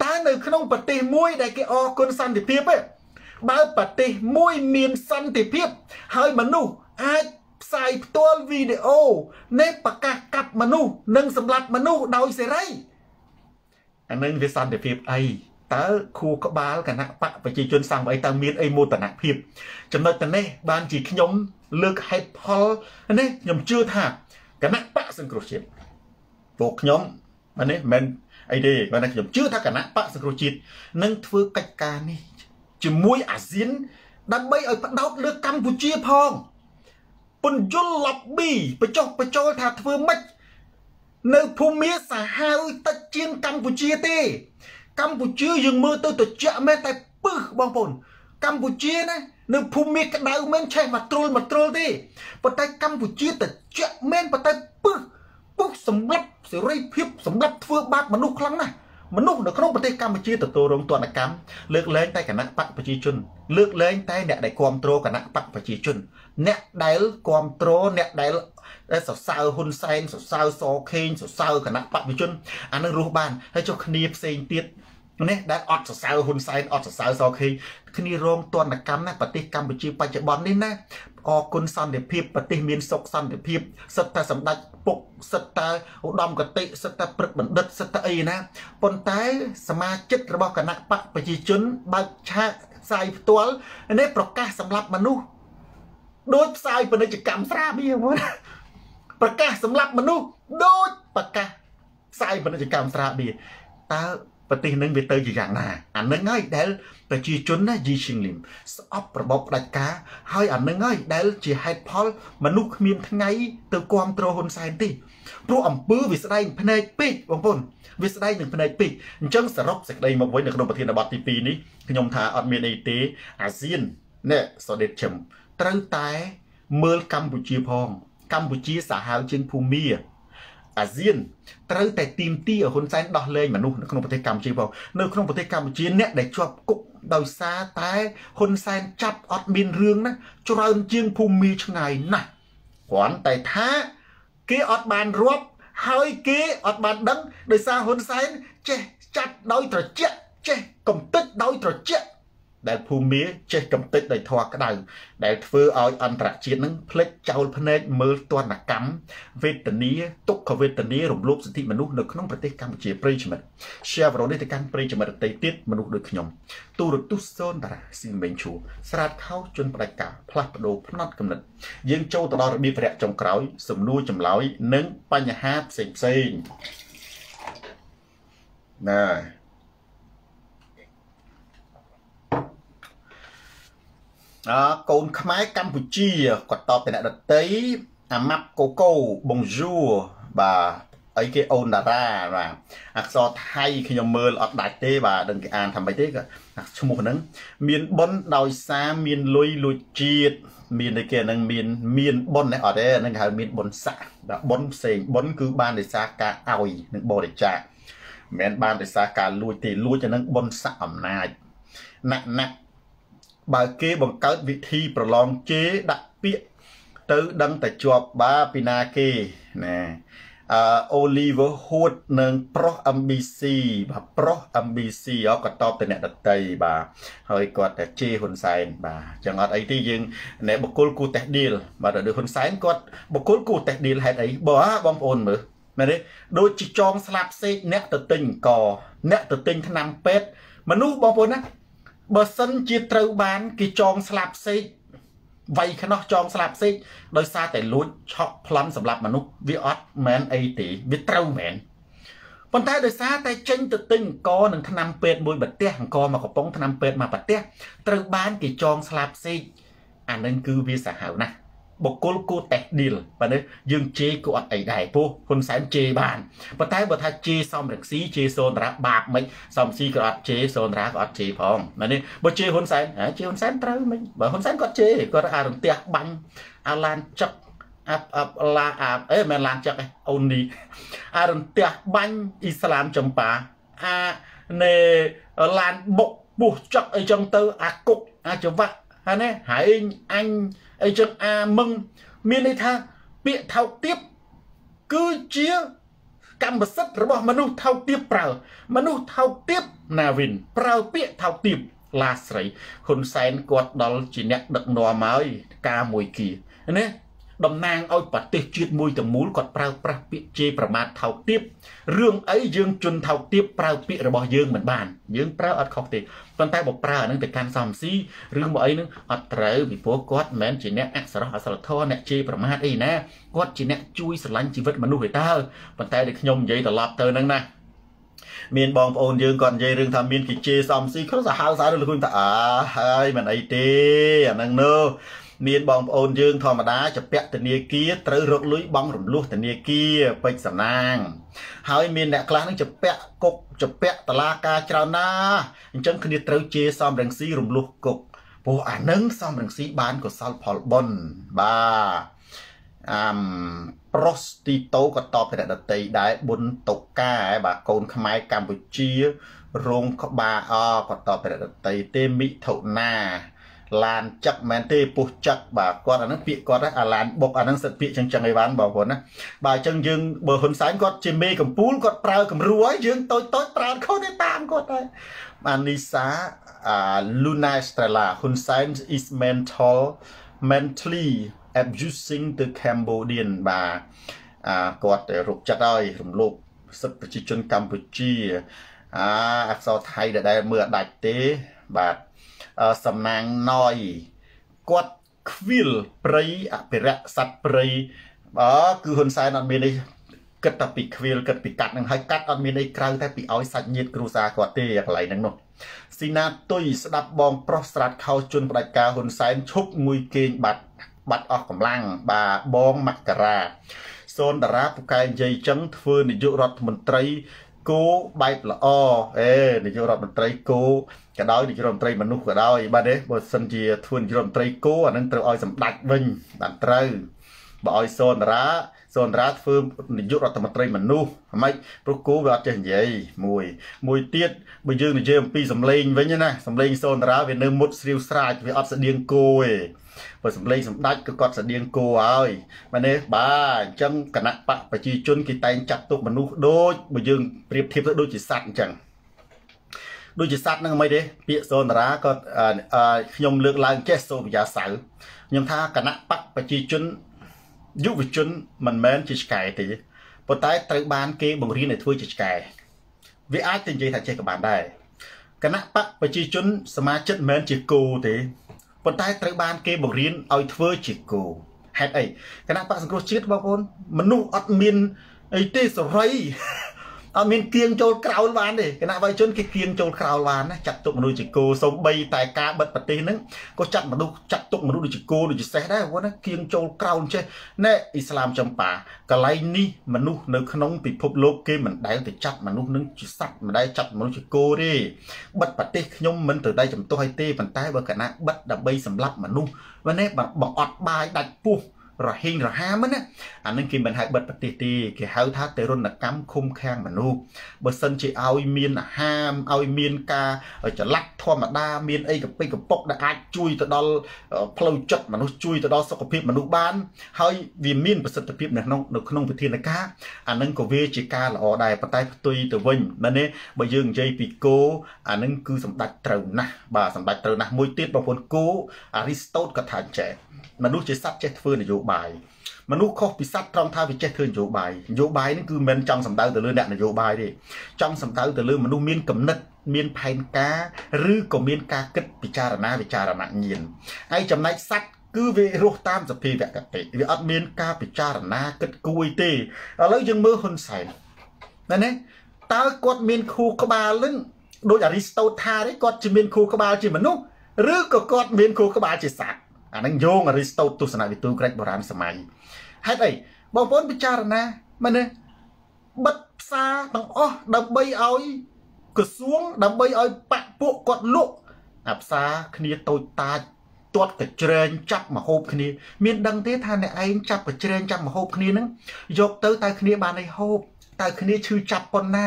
ตาหนึ่งขนมปฏิมุ้ยได้กี่ออกคนสันติเพียบเอ้บ้าปฏิมุ้ยมีนสันติเพียบเฮ้ยมนุษย์อาจใส่ตัววิดีโอในปากกากับมนุษย์หนึ่งสำลัดมนุษย์เดาเสไรอันนั้นเป็นสันติเพียบไอตาคู่กับบาลกันนะปะไปจีจนสั่งไอตามีนไอโมตนะพิบจำนวนแต่เน่บานจีขยมเลือกให้พออันนี้ยมชื่อท่ากันนะปะสังกฤษจิตโบกขยมอันนี้แมนไอเดียวันนั้นยมชื่อท่ากันนะปะสังกฤษจิตนั่งฟื้นกิจการนี่จะมวยอาเซียนดันไปไอพัดดาวเลือกกัมพูชีพองปุ่นยุลล็อบบี้ไปโจท่าฟื้นมัดในภูมิสาหาอุตเจียงกัมพูชีตีกัมพูชียังมือตัวจะแม่แต่ปื้อบางปนกัมพูชีนะในภูมิกระดาษแม่ใช่มาตรูที่ประเทศกัมพูชีแต่จะแม่ประเทศปื้อสำลับเสรีพิบสำลับเฟื่องบาปมนุษย์ครั้งนะมนุษย์ในขนมประเทศกัมพูชีตัวรวมตัวนักกรรมเลือกเล่นใต้คณะปักประชาชนเลือกเล่นใต้เนี่ยได้ความโตรคณะปักประชาชนเนี่ยได้ความโตรเนี่ยได้สาวหุ่นไซน์สาวโซเคนสาวคณะปักประชาชนอันนั้นรู้บ้านให้เจ้าคณีเซียนติดเนี่ยได้อดสาวหุ่นไซน์อดสาวโซเคนคณีรวมตัวนักกรรมในประเทศกัมพูชีปัจจุบันนี้นะออกคนสันเดียพิบปฏิมีนศกสันเดียพิบสัตตาสำนักปกสัตตาอุดมกติสัตตาปรึกบันดัดสัตตาอีนะปนท้ายสมาชิกระบบคณะปักปฏิจุนบัญชาสายตัวในประกาศสำหรับมนุษย์โดยสายปฏิจิกรรมสระบี้หมดประกาศสำหรับมนุษย์โดยประกาศสายปฏิจิกรรมสระบี้ตา ปฏิเนงวิเตอร์อย่างน่ะอันนั้นง่ายเดลแต่จีจุนน่ะจีชิงลิมสอบประบบรายการให้อันนั้นง่ายเดลจีไฮพอลมนุษย์มีทั้งไงตัวความโตหุ่นใส่ตีพวกอัมพือวิสไลน์ภายในปีบางคนวิสไลน์หนึ่งภายในปีจังสรกสักใดมาไว้ในขนมปฏิเนบัติปีนี้ขยมทาอันเมียนไอเตออาเซียนเนี่ยสอดเด็ดเฉมตรังไตเมืองกัมพูชีพองกัมพูชีสาหาเชียงภูมิอาเซียนตราแต่ทีมตีเอาคนใจดอกเลยมันนู่นขนมปังกรรมจีบเอาเนื้อขนมปังกรรมจีนเนี่ยได้ชอบกุ๊กดาวซาตายคนใจจับอดบินเรืองนะจราเชียงภูมิช่างไงนะขวานแต่ท้าเกี่ยอดบานรวบเฮ้ยเกี่ยอดบานดังโดยซาคนใจเจ๊จัดดอยตรเจ๊เจ๊กำตึ๊ดดอยตรเจ๊ได้ภูมิเจ๊กำตึ๊ดได้ทอกระดังได้ฟื้นเอาอันตรจีนนั้นเพลเจ้าพเนจเมื่อตัวหนักกำเวทนี้ตุกขเวทนี้รวมรูปสิทธิมนุษย์ในขนมประเทศกัมพูชีปริจมันเชื่อว่าเราได้แต่การปริจมันแต่ติดมนุษย์โดยขยมตูรุตุโซนแต่สิ่งเบญชูสลัดเข้าจนประกาศพลัดโดพนัดกำหนดยังโจตลอดมีแฝงจงกร้อยสมรู้จำเล้านึ่งปัญหาเซ็งเซ็งน่ะโกนขมายกัมพูชีกดต่อเป็นอะไรเต้อามับโกโก้บงจูบ่าไอเกอโอนดาราบ่าอักษรไทยขยมเมอร์อดได้เต้บ่าดังกีอ่านทำไปเต้ก็ชั่วโมงนั้นมีนบนดอยซามีนลุยลุยจีดมีนไอเกนังมีนบนในออเดนั่นคือมีนบนสะบนเสียงบนคือบ้านในซากาเอาอีนึกโบริจาแม่นบ้านในซากาลุยตีลุยจะนั่งบนสะอำนาจหนักบางเกบังเกิดวิธีประลองเจดักเปียตื้อดังแต่จวบบาปินาเกนะโอลิเวอร์ฮูดหนึ่งโปรอัมบิซีบาโปรอัมบิซีเอากระตอบแต่เนี่ยดัดใจบาเฮ้ยกอดแต่เจคนใส่บาจังหวัดไอ้ที่ยิงเนี่ยบุคคลกูแต่ดีลมาแต่โดยคนใส่กอดบุคคลกูแต่ดีลให้ไอ้บ่บอมโอนมือมาดิโดยจิจองสลับเซเนี่ยตัดติงก่อเนี่ยตัดติงขนำเป็ดมนุษย์บอมโอนนะบอสันจีตรูบานกิจองสลับซิไวขนอจองสลับซิโดยซาแต่ลุ้นช็อกพลันสำหรับมนุษย์วิออสแมนไอตีวิตรูแมนปนท้ายโดยซาแต่เจนตึงกอหนึ่งทนำเป็ดบุยบัดเตี้ยหังกอมาขอป้องทนำเป็ดมาบัดเตี้ยตรูบานกิจองสลับซิอันนั้นคือวิสาหะนะบอกกูกูแตกดิลปนนี้ยังเจกูอดไอได้ปูคนสายเจบานปนท้ายบทเจซอมหลังซีเจโซนระบาดไหมซอมซีก็อดเจโซนระก็อดเจพองนั่นนี่บทเจคนสายเจคนสายตรึงไหมบทคนสายก็เจก็อารมณ์เตี้ยบังอารมณ์จับลาเอ้ยแมนลานจับไอโอนีอารมณ์เตี้ยบังอิสลามจำปาเนลานบกบุจับไอจังเตออากุกอาจวะฮะเนี่ยหายอันไอจังอามึงมีในทางเปียเท่าเทียบกูเชี่ยกรรมสัตว์หรือบอกมนุษย์เท่าเทียบเปล่ามนุษย์เท่าเทียบนาวินเปล่าเปียเท่าเทียบลาสไรคนแสนกอดดอลจีเนตดักหน่อไม้กามวยกีเนี่ยดำนางเอาปัดเตจิตมวยแต่มูลกอดเปล่าประเปียเจประมาทเท่าเทียบเรื่องไอ้ยังจนเท่าเทียบเปล่าเปียหรือบอกยังเหมือนบ้านยังเปล่าอัดข้อตีตอนใต้บอกปลาหนึ่งแต่การซ้ำซีเรื่องบ่อยนึงอัดเต๋อวิปโกดแมนจีเนตอักษรอักษรทอเนจีประมาทไอ้นะกอดจีเนตจุยสลันชีวิตมนุษย์เต๋อตอนใต้เด็กยมใหญ่ตลอดเต๋อนั่งนะเมียนบองโอนยืนก่อนใหญ่เรื่องทำเมียนกิจซ้ำซีเขาจะหาสารเลยคุณตาไอ้มันไอเต๋อนั่งเนอเมียนบองโอนยืนธรรมดาจะเปะแต่เนียกี้เต๋อรถลุยบองหลุมลุกแต่เนียกี้ไปสนางหายเมียนแดกลางนั่งจะเปะกบจะเปะตลากาเจ้าหน้าจังคืนนี้เต๋อเจซอมแรงซีรุมลุกกบโบอ่านนั่งซอมแรงซีบ้านก็ซอลพอลบอนบ้าโปรสติโตก็ตอบแต่ละตีได้บนตกก้าบ้าโกนขมายกัมพูชีโรงบาอก็ตอบแต่ละตีเตมิเท่าหน้าลานจักแมนเตปุจักบ่ากอดอันนั้นเปียกอดอันลานบกอันนั้นสัตว์เปียจังจังไอ้บ้านบ่าวคนนะบ่าจังยึงเบอร์คนสายกอดเจมี่กับปูนกอดเปล่ากับรวยยึงโตปราดเขาได้ตามกอดได้อันนี้สาลูน่าสเตล่าคนสาย is mentally abusing the Cambodian บ่ากอดรุกจัดได้รุมลูกสัตว์ประชาชนกัมพูชีอักษรไทยได้เมื่อได้เตบ่าสำนักน้อยกดควิลปรีอภิรักษ์สัตว์ปรีคือคนสายนอนมีใน กระตับปีกเวลกระปีกัดนั่งให้กัดอันมีในกลางแต่ปีเอาสัญญ์ครูซากว่าเตยอะไรนั่งนกสีนาตุยสดับบองปรสรัดเขาจนประกาศหุ่นสายชุบงุยเกณฑ์บัดออกกำลังบาบองมักกราโซนดาราผู้กายใจจังเฟื่อนยุรมนตรีกูใบละอในยุรมนตรีกูกระดอยในยุรมนตรีมนุษย์กระดอยบ้านเด็กบนสัญญ์ทุนยุรมนตรีกูอันนั้นตัวอ้อยสำลักวิ่งดันตรีบ่อยโซนร้าฟืมในยุครัฐมนตรีมันนู่ไม่ประกูว่าจะยังไงมวยเตี้ยมวยยืนในเจมปีสำเร็งไว้เนี่ยนะสำเร็งโซนร้าเวียนเนื้อมุดซิลสไลด์เวียนอัพเสดียงโกยพอสำเร็งสำได้ก็กอดเสดียงโกยเอามาเนี่ยบ้าจังกระนักปะไปจีจุนกีแตงจับตุกมันนู่โดยมวยยืนเปรียบเทียบแล้วโดยจีสันจังโดยจีสันนั่งไม่ได้เปียโซนร้าก็ยมเลือกลายแก้โซนยาสายยมท่ากระนักปะไปจีจุนยุวิจุนมันเหม็นจิตใจตีปตายตรึกบานเกย์บางรีในถ้วยจิตใจวิอาจริงใจทางใจกับบานได้คณะปักปจิจุนสมาชิกเหม็นจิตกูตีปตายตรึกบานเกย์บางรีเอาถ้วยจิตกูเหตุไอ้คณะปักสังกัดชีวิตบางคนมนุษย์อัดมินไอ้ที่สไรอัดมินเกียงโจลกราวลานดิคณะวัยชนเกียงโจลกราวลานนะจับตุกมนุษย์จิตกูสมบัยตายกาบัดปฏิหนึ่งก็จับมนุษย์จับตุกมนุษย์จิตกูหรือจิตเสได้ว่านะเกียงโจลกราวใช่ในอิสลามจำปากะไลนี่มนุษย์ในขนมปิดพบโลกเกมันได้แต่จับมนุษย์นึงจิตสัตว์มันได้จับมนุษย์จิตกูดิบัดปฏิขยมมันถึงได้จำตัวให้เตะมันตายว่าคณะบัดดับใบสำลับมนุษย์วันนี้บัดบอกอดบายดัดปูเราเห็นเราหามันนะอันนั้นคือมันหายบัดปฏิทินคือหายท่าเตรุนกรรมคุ้มแข้งมนุษย์บัดสันจะเอาเมียนหามเอาเมียนกาจะลักทอมาดาเมียนไอกับไปกับปกได้อาจุยต่อดอลพลูจัดมนุษย์จุยต่อดอลสกปรกมนุษย์บ้านให้วิมีนประสิทธิภาพในน้องพิธีนะคะอันนั้นก็เวจิกาหล่อได้ปฏิทินตัววิ่งมันเนี่ยบัดยืนใจปีโกอันนั้นคือสมบัติเตรุนะบ่าสมบัติเตรุนะมวยตีบางคนโกอาริสโตก็ทานแจกมนุษย์จะสัตว์เจ็ดฟื้นอยู่บ่ายมนุษย์เขาพิสัตรองท้าพิเจเทินอยู่บ่ายนั่นคือมันจังสำเดาแต่เรื่องนั้นอยู่บ่ายดิจังสำเดาแต่เรื่องมนุษย์มีนกำนัดมีนแผ่นกาหรือก็มีนกาเกิดพิจารณาเงียนไอ้จำนายสัตว์คือเวโรตามสเปรย์แบบกติเวอัดมีนกาพิจารณาเกิดกุยตีแล้วยังเมื่อคนใส่นั่นเองตากดมีนคูกบาลึงโดยอริสโตทาได้กดจีมีนคูกบาจีมนุษย์หรือก็กดมีนคูกบาจีสัตว์อันนั้นโยงอริสโตตุสนาวิตูเกรกโบราณสมัยให้ไอ้บางคนพิจารณามันเนี่ยบัดซาต้องอ๋อดับเบิลเอากระซวงดับเบิลเอาปะพวกกดลุกอับซาคณีโตตาตัวกระเจริญจับมาโฮบคณีมีดังเทศทานในไอ้จับกระเจริญจับมาโฮบคณีนั้นยกเตอร์ตาคณีบานในโฮบตาคณีชื่อจับปนหน้า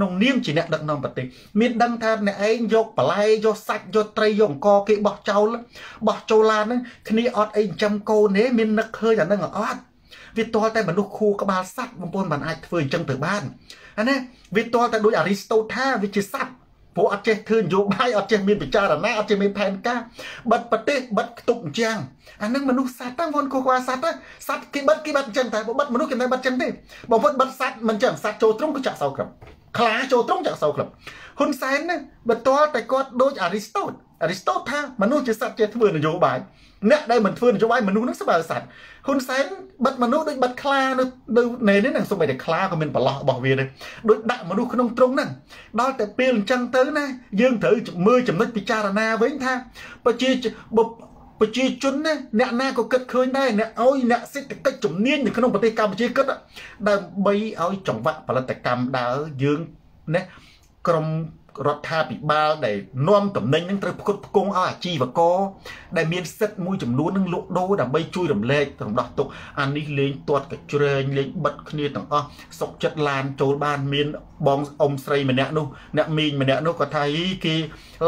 น้องนิ่มจีเนี่ยดังน้องปฏิมีดังทานในไอ้ยกปลายยกสักยกไตรยงกอเกะบอกเจ้าละบอกโจลานั้นคณีออดไอ้จำโกเนมีนักเคยอย่างนั้นออดวิตัวแต่มนุษย์คูกบาลสัตว์บางคนมันอาจฝืนจังถือบ้านอันนี้วิตัวแต่โดยอริสโตเทลวิจิสัตว์พวกอาเจเทินโยบายอาเจมีปิจารณาอาเจมีแผนการบัดปฏิบัดตุ่มเจียงอันนั้นมนุษย์สัตว์ตั้งวนคูกบาลสัตว์สัตว์กิบัดจังแต่บัดมนุษย์กินแต่บัดจังได้บอกว่าบัดสัตว์มันจังสัตว์โจตรงก็จะเศร้าครับคลาโจตรงจะเศร้าครับคนแสนนะบัดตัวแต่ก็โดยอริสโตเทลมนุษย์จิตสัตว์เจเทินโยบายเนี่ยได้เหมือนฟื้นจะไหวมนุษย์นักสบายสัตว์คนแสนบัดมนุษย์โดยบัดคลาโดยในนี้หนังสมัยเด็กคลาก็เป็นปลอกบอกเวียเลยโดยดักมนุษย์ขนมตรงนั่นดอแต่เปลี่ยนจังเตอร์นะยื่นถือมือจำนึกพิจารณาไว้ท่าปจีจุนเนี่ยหน้าก็เกิดเคยได้เนี่ยเอาเนี่ยสิแต่จุ่มเนียนอย่างขนมปฏิกรรมปจีก็ได้ใบเอาจังหวะปฏิกรรมดาวยื่นเนี่ยกรมรถท่าปีบ้าได้น้อมต่ำเน้นนั่งเตะกุดกงอาชีวะก็ได้เมียนเซ็ตมวยจำนวนนั่งลุกโดดับใบช่วยดับเล็กดับดอกตกอันนี้เลี้ยงตัวกับเจริญเลี้ยงบัดคณีต่างอ้อสกจัดลานโจลบานเมียนบองอมไซมันเนี่ยนู่นเนี่ยมีนมันเนี่ยนู่นก็ไทยกี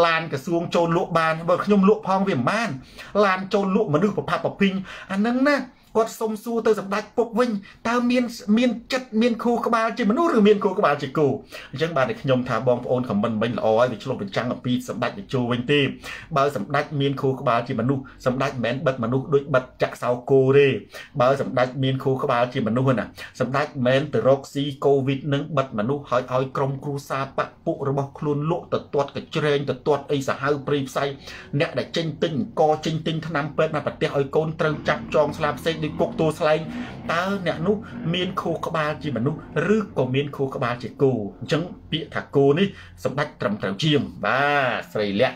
ลานกับซวงโจลลุกบานบัดขยมลุกพองเวียมบ้านลานโจลลุกมันดูประพัดประพิงอันนั้นนะกดสมสู่เตอร์สัปดาห์ปกวิ่งตาเมียนจัดเมียนคูกบาลจิมนุษย์หรือเมียนคูกบาลจิกูจังบาลในขยมทาบองโอนของมันเป็นอ้อยไปชลเป็นจังกับปีสัปดาห์จูเวนตีบาลสัปดาห์เมียนคูกบาลจิมนุษย์สัปดาห์แมนบัดมนุษย์โดยบัดจากเซาโกเร่บาลสัปดาห์เมียนคูกบาลจิมนุษย์น่ะสัปดาห์แมนตรกซีโควิดนึงบัดมนุษย์หอยกรมครูซาปะปุระบคลุนโลตตัวกับเจริญตัวไอสหายปรีไซเนี่ยได้เจนติงกอเจนติงทนามเปิดมาปฏิเสธไอโกนตรังจับจองสลับเซน ติกตัวสไลด์ตาเนี่ยนุเมียนโคกบาลจีมันนุหรือก็เมียนโคกบาลจีกูจังปีถักกูนี่สมบัติตรำเต๋อจีมบ้าสไลเละ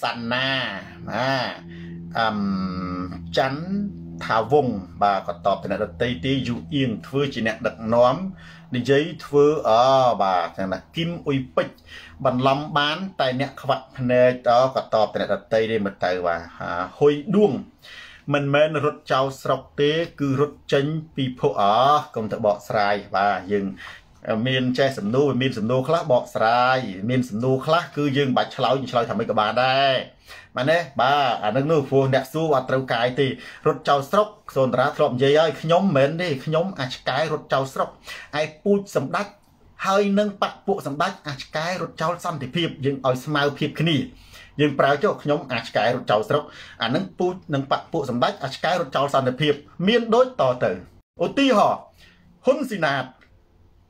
สันนาจันทาวงบ้าก็ตอบแต่ในตีตีอยู่เอียงเธอจีเนี่ยดักน้อมดิเจเธอบ้าจังนะกิมอุยปิบันล้ำบ้านแต่เนี่ยขวัดเนยต่อก็ตอบแต่ในตีได้มาเตยว่าหอยด้วงมันเหมือนรถเจ้าสระเตะคือรถจันปีโพอกงตะเบาสายว่ายังเมนแจสำนูเมนสำนูคละเบาสายเมนสำนูคละคือยังบัดเฉลายิงเฉลาทำให้กับบาได้มันเนี่ยบ้าอันนั้นนู่นฟูเนี่ยสู้วัดเตากายตีรถเจ้าสระโซนราทรมเยยขยมเหม็นดิขยมอาชกายรถเจ้าสระไอปูสำดักเฮยนั่งปักปูสำดักอาชกายรถเจ้าซ้ำที่เพียบยังเอาสมาลเพียบขึ้นนี่ยังเปล่าเจ้าขยมอาชกายรถเจ้าสระอันนั้นปูนั่งปักปูสำดักอาชกายรถเจ้าซ้ำที่เพียบเมียนโดยต่อเติมโอตีห่อหุ่นสินาด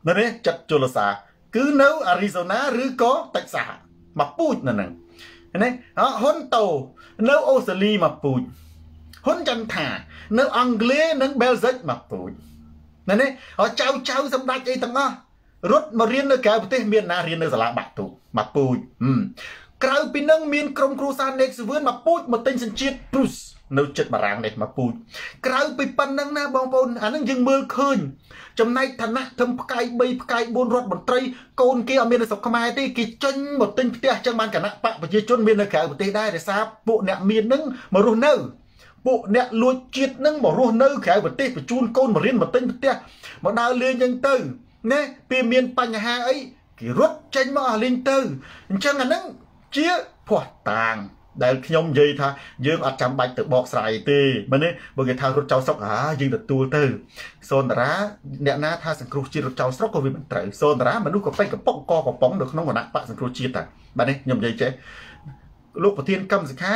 นั่นเองจัดจุลศาคือเนื้ออาริโซนาหรือก็เท็กซัสมาปูนั่นเองนั่นเองหุ่นโตเนื้อออสเตรเลียมาปูหุ่นจันทาเนื้ออังกฤษเนื้อเบลเซียมาปูนั่นเองเจ้าเจ้าสำหรับใจตั้งอ่ะรถมาเรียนเนื้อแก้วประเทศเมียนนาเรียนเนื้อสลับบัตุมาปูกลายเป็นเนื้อเมียนกรมครูซานเด็กสวนมาปูมาเต้นสันจิตปรุสเนื้อจัดมารังเด็กมาปูกลายไปปันนั่งหน้าบองปนอันนั้นยังเมื่อคืนจำในฐานะทำกายใบกายบนรถบนไตรโกนเกี่ยวเมียนสกมาที่กิจจนหมดตึงเตี้ยจังมันกันนะปะประชาชนเมียนเนื้อแก้วประเทศได้เลยทราบปูเนี่ยเมียนนั่งมารู้เนื้อปุเนี่ยลุยจิตนั่งบอกรู้เนื้อแข็งแบบเตะไปจูนก้นมาเรียนมาเต้นเตะมาดาวเรียนยังตื่นเนี่ยเปลี่ยนปัญหาไอ้กี่รถเจนมาเรียนตื่นจังงั้นนั่งเชี่ยพอต่างได้ขยมยีท่ายืงอัดจำใบตึกบอกใส่ตีมันเนี่ยบางทีทางรถเจ้าสกหายืงตัดตัวตื่นโซนร้าเนี่ยนะท่าสังครูจิตรถเจ้าสกก็วิ่งมันตื่นโซนร้ามันดูกับไปกับป้องกอกับป้องเด็กน้องคนนั้นปะสังครูจิตอ่ะมันเนี่ยยมยีเจ๊ลูกประเทศกำสิค้า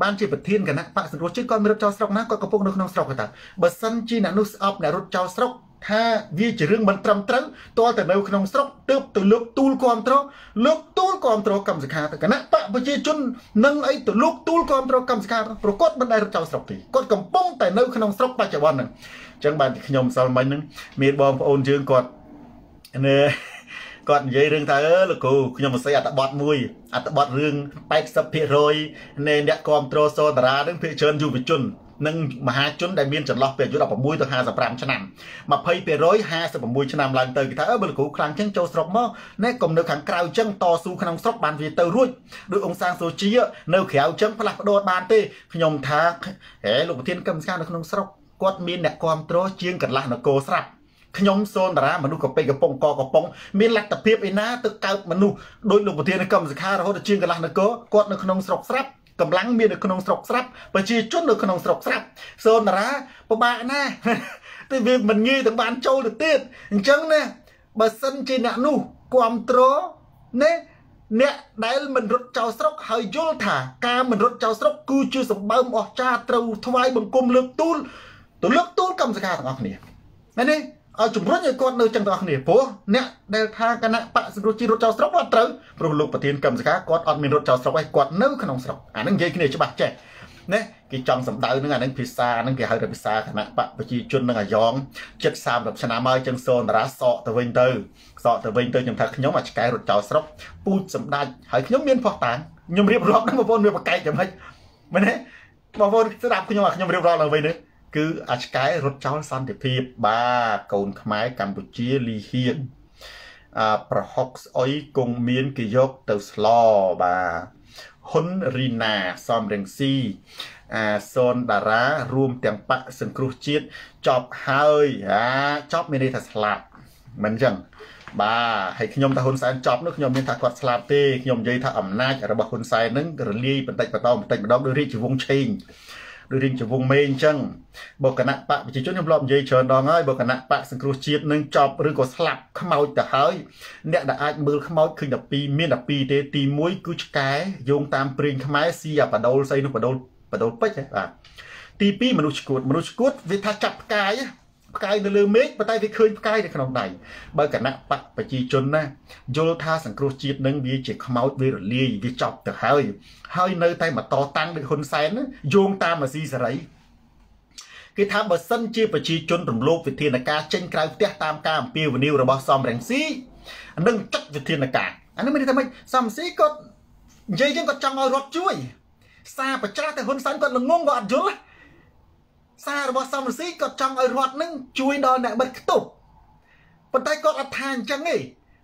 บ้านจีบเทียนกันนะปะสังรถจีก้อนมีรถเจ้าสกนะก็กระปุกนึกน้องสกกันต่างบัสันจีน่ะนุสอับเนี่ยรถเจ้าสกถ้าวิจารณ์เรื่องมันตรำตรึงตัวแต่ในน้องสกเติบตัวลุกตูลความตรอลุกตูลความตรอกำศึกษาต่างกันนะปะประชาชนนั่งไอ้ตัวลุกตูลความตรอกำศึกษาปรากฏบันไดรถเจ้าสกตีกดกำป้องแต่ในน้องสกปัจจุบันหนึ่งจังบ้านขยมสมัยหนึ่งมีบอมโอนเชิงกอดเนี่ยก่อนยัยเรื่องเธอลูกคุณยังมาใส่อัตบอดมวยอัตบอดเรื่องไปสับเพรอยในเด็กความโตโซนราเรื่องเพเชิญอยู่ไปจนนั่งมหาจนได้เมียนจัดล็อกเปลี่ยนยุดออกมวยตัวหาสับรามชนะมาเพย์เพรอยหาสับมวยชนะหลังเตยกิตาเออลูกครั้งเช่นโจสระมอในกลุ่มเนื้อขังกราวเจ้งต่อสู้ขนมสระบานวีเตอร์รุ่ยโดยองค์สางโซเชียเนื้อแขวเจ้งพลักโดดบานเตยคุณยังท้าเอ๋ลูกเทียนกำซาขนมสระกอดมีเด็กความโตเชียงกันละนโกสระขยมโซนร้านมนุษย์กับไปกับปงกอกับปงมีหลักตะเพียบไอ้นะตึกเก่ามนุษย์โดยหลวงปู่เทียนกำศึกษาเราจะเชื่อกันละนะก็กอดในขนมสกปรกกำลังมีในขนมสกปรกประชีจุดในขนมสกปรกโซนร้านประมาณน่ะแต่เวมันงี้ถึงบ้านโจหรือเตี้ยจังเนี่ยบัสันจีน่ะนุความโตเนี่ยเนี่ยได้มันรถเจ้าสกหายโยธาการมันรถเจ้าสกกูชื่อสมบัติออกชาเตาทวายบังกลมเลือกตูนตัวเลือกตูนกำศึกษาต่างเนี่ยนั่นนี่เอาจุดรุ่งอย่างก่อนเราจังต่อเนี่ยปุ๊บเนี่ยเดินทางกันนะปะสุจิรถเจ้าสระวัดเต๋อปลุกลูกปะเทียนกำศึกษากอดอดมีรถเจ้าสระไว้กอดนื้อขนมสระอ่านนั่งเย็นเนี่ยจะบ้าแจ๊เนี่ยกิจจองสำตานึงอ่านนั่งพิซซ่านั่งเกี่ยวกับพิซซ่าขณะปะปะจีจุนนั่งย้อนเจ็ดสามแบบชนะมาจังโซนร้านเสาะตะเวนเตอร์ยังทักย้อมมาจากไกลรถเจ้าสระปูดสำได้หายย้อมเมียนพอต่างย้อมเรียบร้อยนั่งมาบนเมียนปะไก่จะไม่ไม่เนี่ยมาบนสลับย้อมมาย้อมเรียบร้อยเราไปเนี่ยคืออาชกายรถเจ้าสันติพีบาโกนขมายกัมพูชีลีเฮียนประฮอกอ้อยกงเมียนกิยกเตอสลอบาฮุนรีนาซอมเรงซีโซนดารารวมเตียงปะสังครุจิตจอบเฮยจอบไม่ได้ทัศลาบเหมือนจังบาให้ขยมตาคนสายจอบนึกขยมเมียนทักวัดสลาบเต้ขยมยัยท่าอำนาจระบาคนสายนึกหรือลีเป็นแต่ประตอมแต่ประตอมด้วยริจิวงชิงดูดิงจะวงเมงจังบอกกันนะปะไปจีจุดยำลอมเยยเชิญดองเอ้ยบอกกันนะปะสังครูชีตหนึ่งจอบหรือก็สลับขมเอาแต่เฮ้ยเนี่ยได้อาจมือขมเอาคือดับปีเมียดับปีเตตีมวยกุชแกโยงตามปริงขมายเสียปะโดนใส่หนุปะโดนปะโดนไปใช่ปะตีปีมนุษย์กุดวิธาจับกายในเรือเมฆปะไตไปเคยกายในขนมไหนบอกกันนะปะไปจีจุดนะโยธาสังครูชีตหนึ่งวิจิตขมเอาวิรลีวิจอบแต่เฮ้ยเฮ้ยเนยไตมาต่อตังเด็กคนแสนโยงตามมาซีสไลด์ คือทำแบบสั้นชื่อประชีจนรุ่มโลกวิธีนักการเช่นการเตี้ยตามการปีวันนี้ระบบซ้อมแรงซีนั่งจักวิธีนักการอันนั้นไม่ได้ทำให้ซ้อมซีก็ยังก็จังเอารถช่วยซาประชาแต่คนสั้นก็หลงงงกว่าจุลซาระบบซ้อมซีก็จังเอารถนั่งช่วยนอนเนี่ยมันกระตุกปัจจัยก็อัดทางจังไง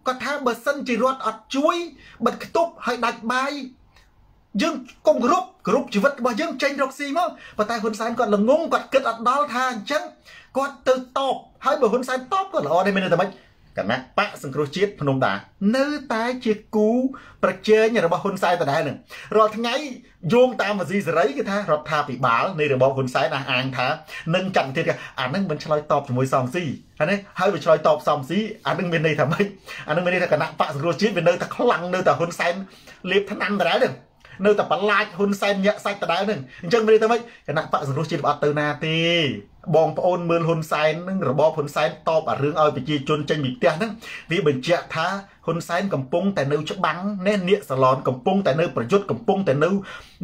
ก็ทำแบบสั้นจีรถอัดช่วยมันกระตุกให้ดักใบยังกงรูปรูปชีวิตว่ายังเจนดอกซีมั้งปัจจัยคนสานก่อนหลงงงก่อนเกิดอัดดาวทางชั้นก่อนตื่นตอบให้บ่คนสานตอบก็หล่อได้ไม่ได้แต่ไม่กันนะปะสังครุชิตพนมดาเนื้อตายเจียกูประเจยเนี่ยเราบอกคนสานแต่ได้หนึ่งเราทั้งไงโยงตามมาซีสไรกันท่าเราทาปีบาลในเราบอกคนสานนะอ่างท่าหนึ่งจังเทียกันอ่านนั่งเป็นชลอยตอบมวยซองซีอันนี้ให้ไปชลอยตอบซองซีอ่านนั่งเป็นในทำไมอ่านนั่งเป็นในกันนะปะสังครุชิตเป็นเนื้อตะขลังเนื้อแต่คนสานเล็บทันนันแต่ได้หนึ่งเนื้อแต่ปลายหุ่นเซนเยอะไซต์แต่ได้หนึ่งจังไม่ได้ทำไมขณะปะสังครุชิตอัตนาตีบองปอนเมืองหุ่นเซนนึงระบบหุ่นเซนตอบเรื่องเอาไปจีจนใจมีเตี้ยนึงวิบัติเจ้าท้าหุ่นเซนกำปงแต่เนื้อชุบบังเนื้อเนื้อสลอนกำปงแต่เนื้อประยุทธ์กำปงแต่เนื้อ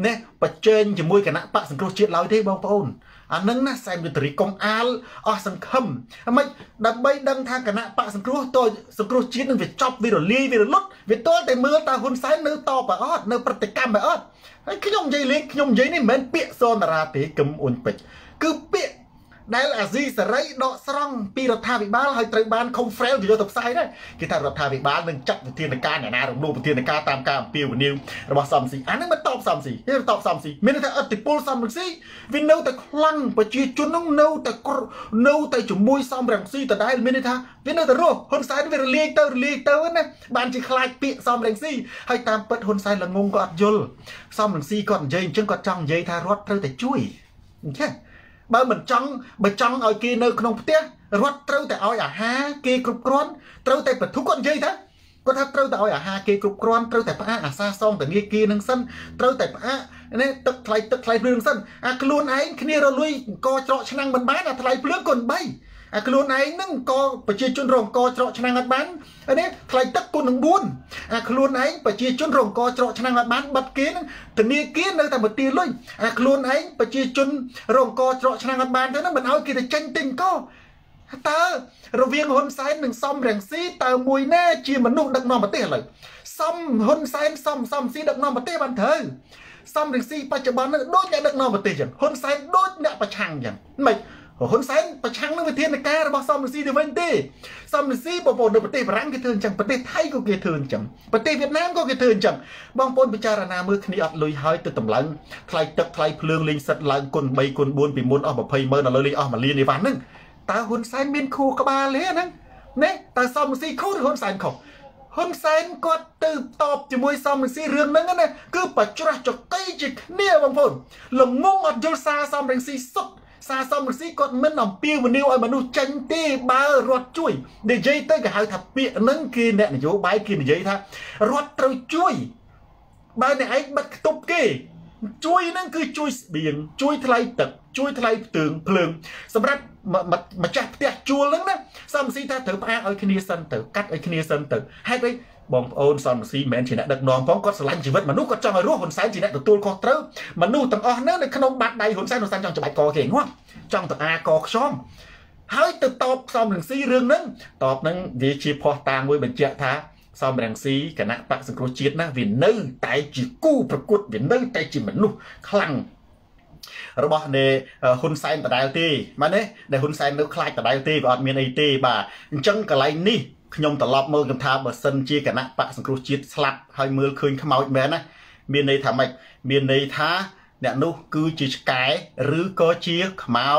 เนื้อประเจนจะมวยขณะปะสังครุชิตเราได้บองปอนอันนั้นนะเซนเป็นตรีกองอาลอสังคมทำไมดับใบดังทางขณะปะสังครุตัวสังครุชิตนึงวิจอบวิโรลีวิโรลุดวิโต้แต่เมืองตาหุ่นเซนเนื้อตอบอ๋อเนื้อปฏิกรรมแบบอ๋อขยมใหญ่เล็กขยมใหญ่นี่เหมือนเปี๊ยโซนราเปกมอุ่นเป็ดคือเปี๊ยได้ละซีสไรดอกสร้างปีรัฐาบิบาลให้ไตรบาลคงเฟรนด์อยู่ตบไซด์ได้กิจการรัฐาบิบาลหนึ่งจับวิธีในการเนี่ยนะหลวงลูกวิธีในการตามการปิวนิวระบบซ้ำสีอันนั้นมันตอบซ้ำสีนี่มันตอบซ้ำสีไม่ได้แต่ติดปูซ้ำสีวินเนอร์แต่คลั่งประจีจุนน้องเนอร์แต่เนอร์แต่จุ่มมวยซ้ำแรงซีแต่ได้ไม่ได้ท่าวินเนอร์แต่รู้คนไซด์เป็นเลียเตอร์นะบานจีคลายปีซ้ำแรงซีให้ตามเปิดคนไซด์ละงงก็อัดยลซ้ำแรงซีก่อนเย็นจังก็จังเย็นทารถเท่าแต่ช่วยแค่บางเหมือนจังบางจังเอากีเนอร์ขนมเตี้ยรถเต้าแต่เอาอย่าฮากีกรุบกรอนเต้าแต่เป็นทุกคนใจทั้งก็ถ้าเต้าแต่เอาอย่าฮากีกรุบกรอนเต้าแต่ป้าอาซาซองแต่นี่กีนังสั้นเต้าแต่ป้าเนี่ยตะไคร่เปลืองสั้นอาคลูนไอ้ขี้นี่เราลุยกอเจาะชนังบันบ้านอาไคร่เปลืองก่อนใบอาคลูนไอ้นั่งกอปะจีจุนรงกอเจาะชนังบันบ้านอันนี้ไคร่ตะกุนหนังบุญอาคลูนไอ้ปะจีจุนรงกอเจาะชนังบันบ้านบัดกีนแต่นี่กีนเลยแต่บัดตีลุยอาคลูนไอ้ปะจีจุนรงกอเจาะชนังบันเท่านั้นมันเอากีแต่เจนติงก็ตาเราเวียงหุ่นไซน์หนึ่งซ้อมแรงซีตามวยแน่จีมันนุ่งดักนอนมาเตี้ยเลยซ้อมหุ่นไซน์ซ้อมซีดักนอนมาเตี้ยบันเทิงซ้อมแรงซีปัจจุบันนั้นโดนเนี่ยดักนอนมาเตี้ยอย่างหุ่นไซน์โดนเนี่ยประชังอย่างไม่หุ่นไซน์ประชังนั่งไปเทียนในแกเราบอกซ้อมแรงซีเดี๋ยวมันเตี้ยซ้อมแรงซีปปนประเทศฝรั่งก็เทินจังประเทศไทยก็เทินจังประเทศเวียดนามก็เทินจังบางปนพิจารณาเมื่อคืนนี้อัดลุยหายตัวตำลังใครตะใครเพลิงลิงสัตว์หลังคนใบคนบุญปีมนออกมาเพย์เมินอะไรออกมาลีในวันนึงตาหุ่นไซน์เป็นคู่กบาลเลยนั่งเนี่ยตาซอมซีคู่หุ่นไซน์ของหุ่นไซน์ก็ตืบตอบจมวยซอมซีเรื่องนั้นนะคือปัจจุบันจะใกล้จิกเนี่ยบางคนหลงงงอัดยูซาซอมแรงซีสุดซาซอมแรงซีก็เหมือนหนอมเปียวเหมือนนิวไอมันดูจังตีบารอดช่วยเดี๋ยวใจเต้ก็หายทับเปียนั่งกินเนี่ยอยู่ใบกินเดี๋ยวท่ารอดเราช่วยใบเนี่ยไอ้บัดตุกกี้ช่วยนั่นคือช่วยเบี่ยงช่วยทลายตึกช่วยทลายตึงเพลิงสำหรับมาจับเตะจูเล้งนะซัมซีถ้าเติมอาไอคเนียสันเติมกัดไอคเนียสันเติมให้ไปบองโอนซัมซีแมนชนะดักนองพ้องก็สลันชีวิตมนุษย์ก็จังไอรู้หุ่นสายชนะตัวคอเตอร์มนุษย์ต่างอ่อนเนื้อในขนมบัดใดหุ่นสายหุ่นสายจังจะไปก่อเก่งวะจังต่างอากอกช่องให้ติดตอบซัมหนึ่งซีเรื่องนั้นตอบนั้นดีชีพอตามวยเป็นเจ้าท้าซอมแรงซีคณะปะสังครุชิตนะวินเนอร์ไตจีกู้ประกุดวินเนอร์ไตจีมันนุคลังระบบในหุ่นไซน์แต่ได้ตีมาเนี่ยในหุ่นไซน์เนื้อคลายแต่ได้ตีบอดเมียนไอตีบ่าจังกะไรนี่ขยมตลอดเมื่อกันท้าเบอร์เซนจีคณะปะสังครุชิตสลับให้มือคืนขมเอาอีกแม่นะเมียนในทำไมเมียนในท้าเนี่ยนุคือจีสกายหรือก็จีขมเอา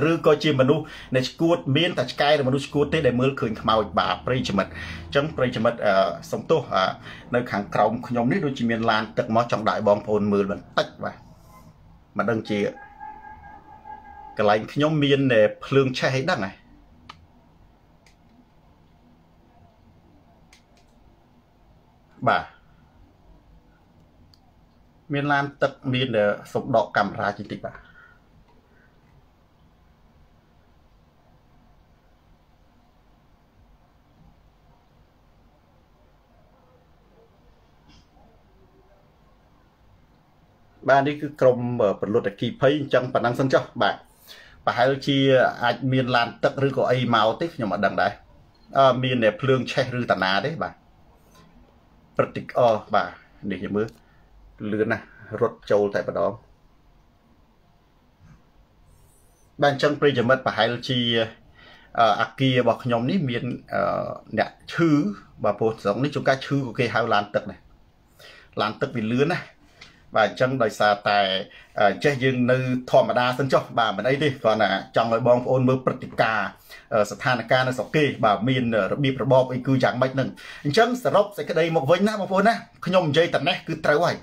หรือก็จีมันนุในสกูตเมียนแต่สกายมันนุสกูตได้มือคืนขมเอาอีกบ่าปริจมัดจังปริจมัดสมโตในขังกรงขยมนี่โดยจีเมียนลานตึกมอจังได้บองโอนมือมันตักไปมันดังจีกลายขยมเมียนเนี่ยเพลิงใช่ให้ดังไงบ่าเมียนลานตึกเมียนเนี่ยสมดอกกำราจิติบ่าบ้านนี้คือกรมปลุดตะกี้เพย์จังปนังสันเจ้าบ่า ประหารชีอาจมีลานตักหรือก็ไอเมาติอย่างมาดังได้มีเนี่ยเพลิงแช่หรือตนาได้บ่าปฏิกอบ่าเนี่ยอย่างมือเลือนนะรถโจลแต่ประดองบางจังปริจมัดประหารชีอาเกียบอกยมนี้มีเนี่ยชื่อบ่าโพสองนี่จุกาชื่อก็เคยหาลานตักเนี่ยลานตักเป็นเลือนนะvà chân đời xa tại chế dương nữ thỏa mà đa sân cho bà mình ấy đi còn là trong người bóng ôn mơ bật tịch ca sẵn thàn ca nó sọ kê bà mình bị bật bọc ấy cứ chẳng mạch nâng chân sẵn rốc sẽ cái đây một vấn á một vấn á khá nhông dây tận nét cứ trái hoài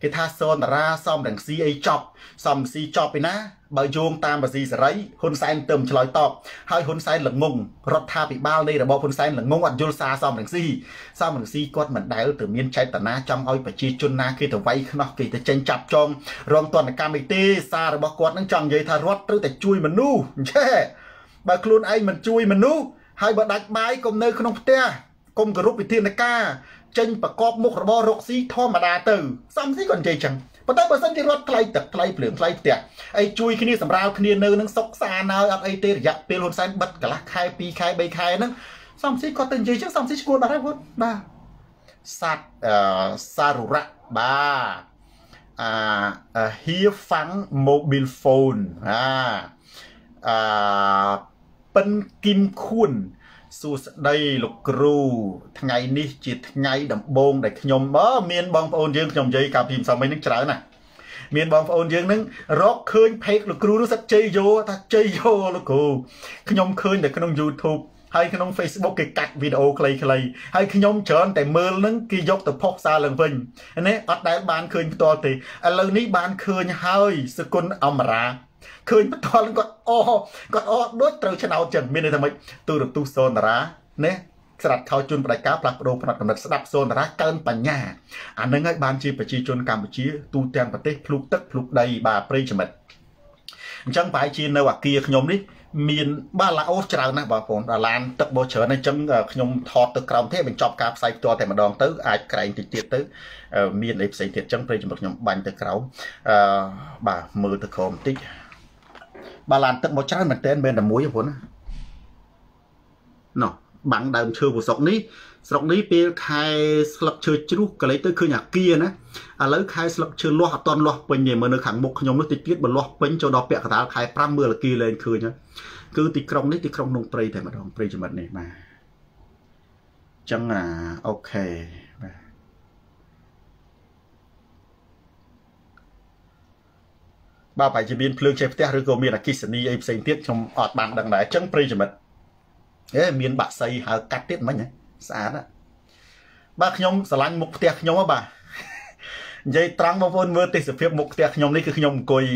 cái tha sơn ra xong đằng si ấy chọc xong si chọc ấy ná bà dương tam bà gì sẽ rấy hôn xa anh tầm cho lối tọc hơi hôn xa anh là ngùng rốt tha bị bao đây là bọc hôn xa anh là ngùng hoặc dô xa xong đằng si xong đằng si quát mình đáy từ miên cháy tà ná trong ôi bà chi chôn ná khi tờ vay nó kì tờ chênh chạp chông rộn toàn là ca mê tê xa rồi bọc quát nâng chồng dây tha rốt trứ tờ chui mà nu yeah bà khuôn anh mình chui mà nu hai bà đạch bái công nơi không tê công group bị thiên caเจนประกอบมุกระบรกซีทอมาดาตื่ซ้ำซีก่อนใจจังประตูประเส้นที่รถไกลตักไกลเปลืองไกลเตียไอจุยขี้นี่สำราญขี้นี่เนื้อนั่งซกซาเนื้อไอเตยอยากเปลี่ยนหุ่นไซบัดกะละคายปีคายใบคายนั่งซ้ำซีก่อนตื่นใจจังซ้ำซีชกวนมาได้หมดบ้าสัตซารุระบ้าฮีฟังโมบิลโฟนเป็นกิมคุณสุดได้ลูกครูทั้งไงนี่จิตไงดับบงได้ขยมบ่เมียนบองโอนยืงขยมใจกับพิมพ์สมัยนึกฉลาดน่ะเมียนบองโอนยืงนึงรอกคืนเพกลูกครูรู้สักใจโยทักใจโยลูกครูขยมคืนแต่ขนมยูทูบให้ขนมเฟซบุ๊กกัดวิดีโอใครๆให้ขยมเชิญแต่เมื่อนึงกิยกแต่พกซาเลิงพิงอันนี้อัดได้บานคืนตัวตีอันเรื่องนี้บานคืนเฮ้ยสกุลอมราเคยมาตอนก็อ๋อโดยตรงชนะเอาจังมีในทำไมตัวหลุดตู้โซนร้าเนี่ยสลัดเขาจุนปลายกาปลักโดนผนัดกำลังสลับโซนร้าเกินปัญญาอันนั้นให้บานชีประชีจนการประชีตูเตียงประเทศพลุกตักพลุกใดบาปริจมัดจังไปชีในวักเกียขยมนี่มีนบ้านละโอชราวนะบ่ผมลานตักโบเชอในจังขยมทอดตึกกรองเทพเป็นจอบกาบใส่ตัวแต่มาดองตื้ออาจไกลติดติดตื้อมีนไอ้ใส่ติดจังปริจมัดขยมบันตึกกรองบ่ามือตึกคมติบาลานตึกบอชานเหมือนเต้นเบนแต่มวยอย่างผมนะเนาะบังดำเชือกสองนี้สองนี้เป็นใครสลับเชือกจุกกระไรตัวคืออย่างเกียนะแล้วใครสลับเชือกล้อตอนล้อเป็นอย่างเมื่อเนื้อขังบุกขยมติดติดบนล้อเป็นเจ้าดอกเปียกตาใครพร่ำเมื่อละกีเลยคือเนี่ยคือติดกรงนี้ติดกรงลงปรีแต่มาลงปรีจมัดเนี่ยมาจังอ่ะโอเคบ่าไปจะบินเพลิงเชฟเตะหรือก็มีนักกิจนีไอ้เซนเทียชมอดบางดังไหนจังปรีจมัดเอ๊ะมีนบะใส่หากัดเทียมั้ยเนี่ยสะอาดอ่ะบ่าขยมสลันมุกเตะขยมว่าบ่าใจตรังมาพูนเมื่อติดสเปียบมุกเตะขยมนี่คือขยมกุย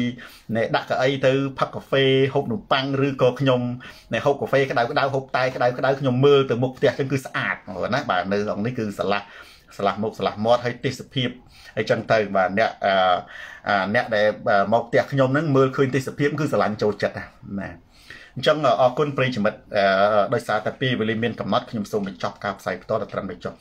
เนี่ยดักกับไอ้เธอพักกาแฟหกหนุ่มปังหรือก็ขยมเนี่ยหกกาแฟก็ได้ก็ได้หกตายก็ได้ก็ได้ขยมมือแต่มุกเตะจังคือสะอาดโอ้นะบ่าเนื้อของนี่คือสลักมุกสลักมอดให้ติดสเปียบไอ้จังเตยบ่าเนี่ยเนี่ยได้มองเตะขยมนั้นมือคืนตีสเปียมคือสลันโจจัดนะจังออกคนปริจมัดโดยสารแต่ปีบริเวณกับน็อตขยมส่งไปจับกาบใส่ตัวดัดตรันไปจับ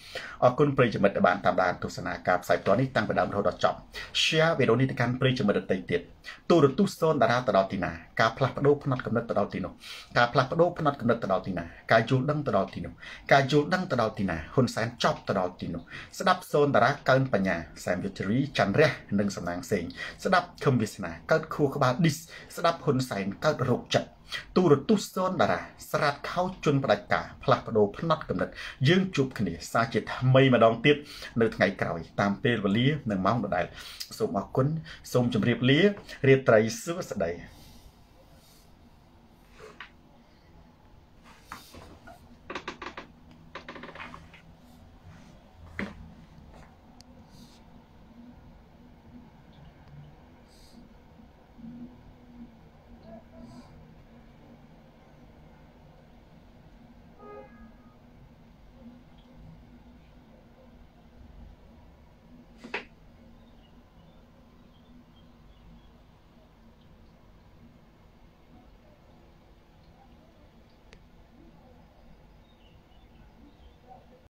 ออกคนปริจมัดบานตามด่านทุกสนากาบใส่ตัวนี้ตั้งประดามเราดัดจับเชียร์วิโรนิติการปริจมัดติดติดตู้ดัดตู้โซนดาราตะดาวตินากาพลักประดูพนัดกำนัดตะดาวติโนกาพลักประดูพนัดกำนัดตะดาวตินากาจูดั้งตะดาวติโนกาจูดั้งตะดาวตินาคนแสนจับตะดาวติโนสดับโซนดาราเกินปัญญาแสมยุทธรีจันเร่หนึ่งสำนักเสียงสดับคำวิสนาเกิดคู่ขบาดิสสดับคนแสนเกิดโรคจัดตูรตุสนดาราสลัดเข้าจนประกาศพลักประโดพนัดกำหนดยื่นจุบคดีซาจิตไม่มาดองติดในไงเก่าตามเปรวลีหนึ่งม้าหนึ่งได้สมอกุลสมจมเรียบเลี้ยเรียไตรเสื้อสดาย